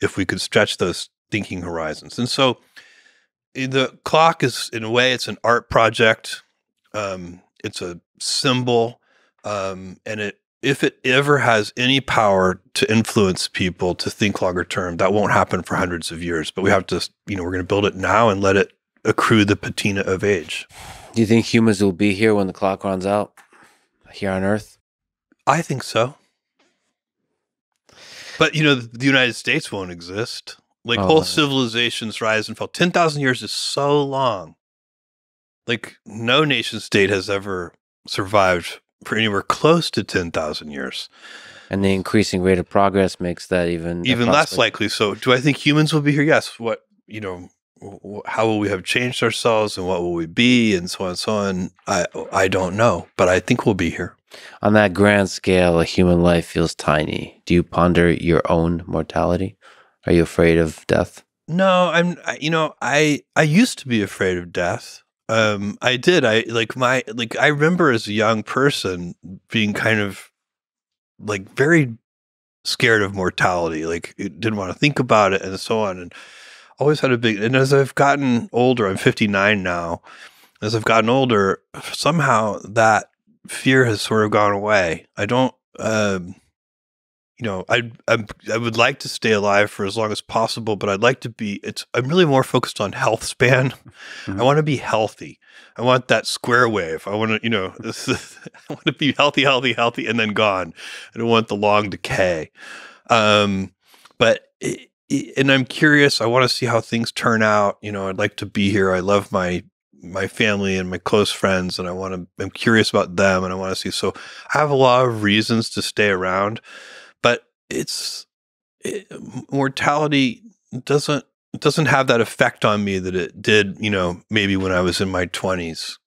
if we could stretch those thinking horizons. And so the clock is, in a way, it's an art project. Um, it's a symbol. Um, and it, if it ever has any power to influence people to think longer term, that won't happen for hundreds of years. But we have to, you know, we're going to build it now and let it accrue the patina of age. Do you think humans will be here when the clock runs out here on Earth? I think so. But, you know, the United States won't exist. Like, oh, whole civilizations rise and fall. ten thousand years is so long. Like, no nation state has ever survived for anywhere close to ten thousand years. And the increasing rate of progress makes that even... Even less likely. So do I think humans will be here? Yes. What, you know, how will we have changed ourselves and what will we be and so on and so on? I, I don't know, but I think we'll be here. On that grand scale, a human life feels tiny. Do you ponder your own mortality? Are you afraid of death? No, I'm, you know, I, I used to be afraid of death. Um, I did. I like my, like, I remember as a young person being kind of like very scared of mortality, like didn't want to think about it and so on. And always had a big, and as I've gotten older, I'm fifty-nine now, as I've gotten older, somehow that fear has sort of gone away. I don't, um, you know, I, I, I would like to stay alive for as long as possible, but I'd like to be, it's, I'm really more focused on health span. Mm-hmm. I want to be healthy. I want that square wave. I want to, you know, this is, I want to be healthy, healthy, healthy, and then gone. I don't want the long decay. Um, but, it, it, and I'm curious, I want to see how things turn out. You know, I'd like to be here. I love my, my family and my close friends, and I want to, I'm curious about them, and I want to see. So I have a lot of reasons to stay around. It's it, mortality doesn't doesn't have that effect on me that it did, you know, maybe when I was in my twenties.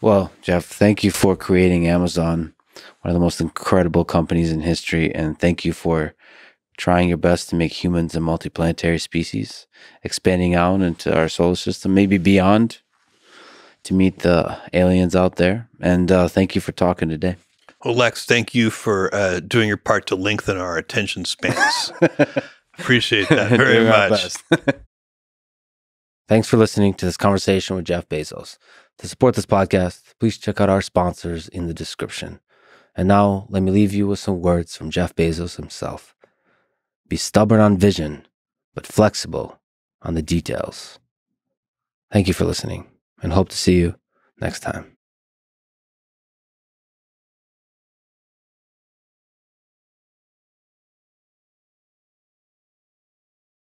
Well, Jeff, thank you for creating Amazon, one of the most incredible companies in history, and thank you for trying your best to make humans a multiplanetary species, expanding out into our solar system, maybe beyond, to meet the aliens out there. And uh, thank you for talking today. Well, Lex, thank you for uh, doing your part to lengthen our attention spans. Appreciate that very much. Thanks for listening to this conversation with Jeff Bezos. To support this podcast, please check out our sponsors in the description. And now, let me leave you with some words from Jeff Bezos himself. Be stubborn on vision, but flexible on the details. Thank you for listening, and hope to see you next time.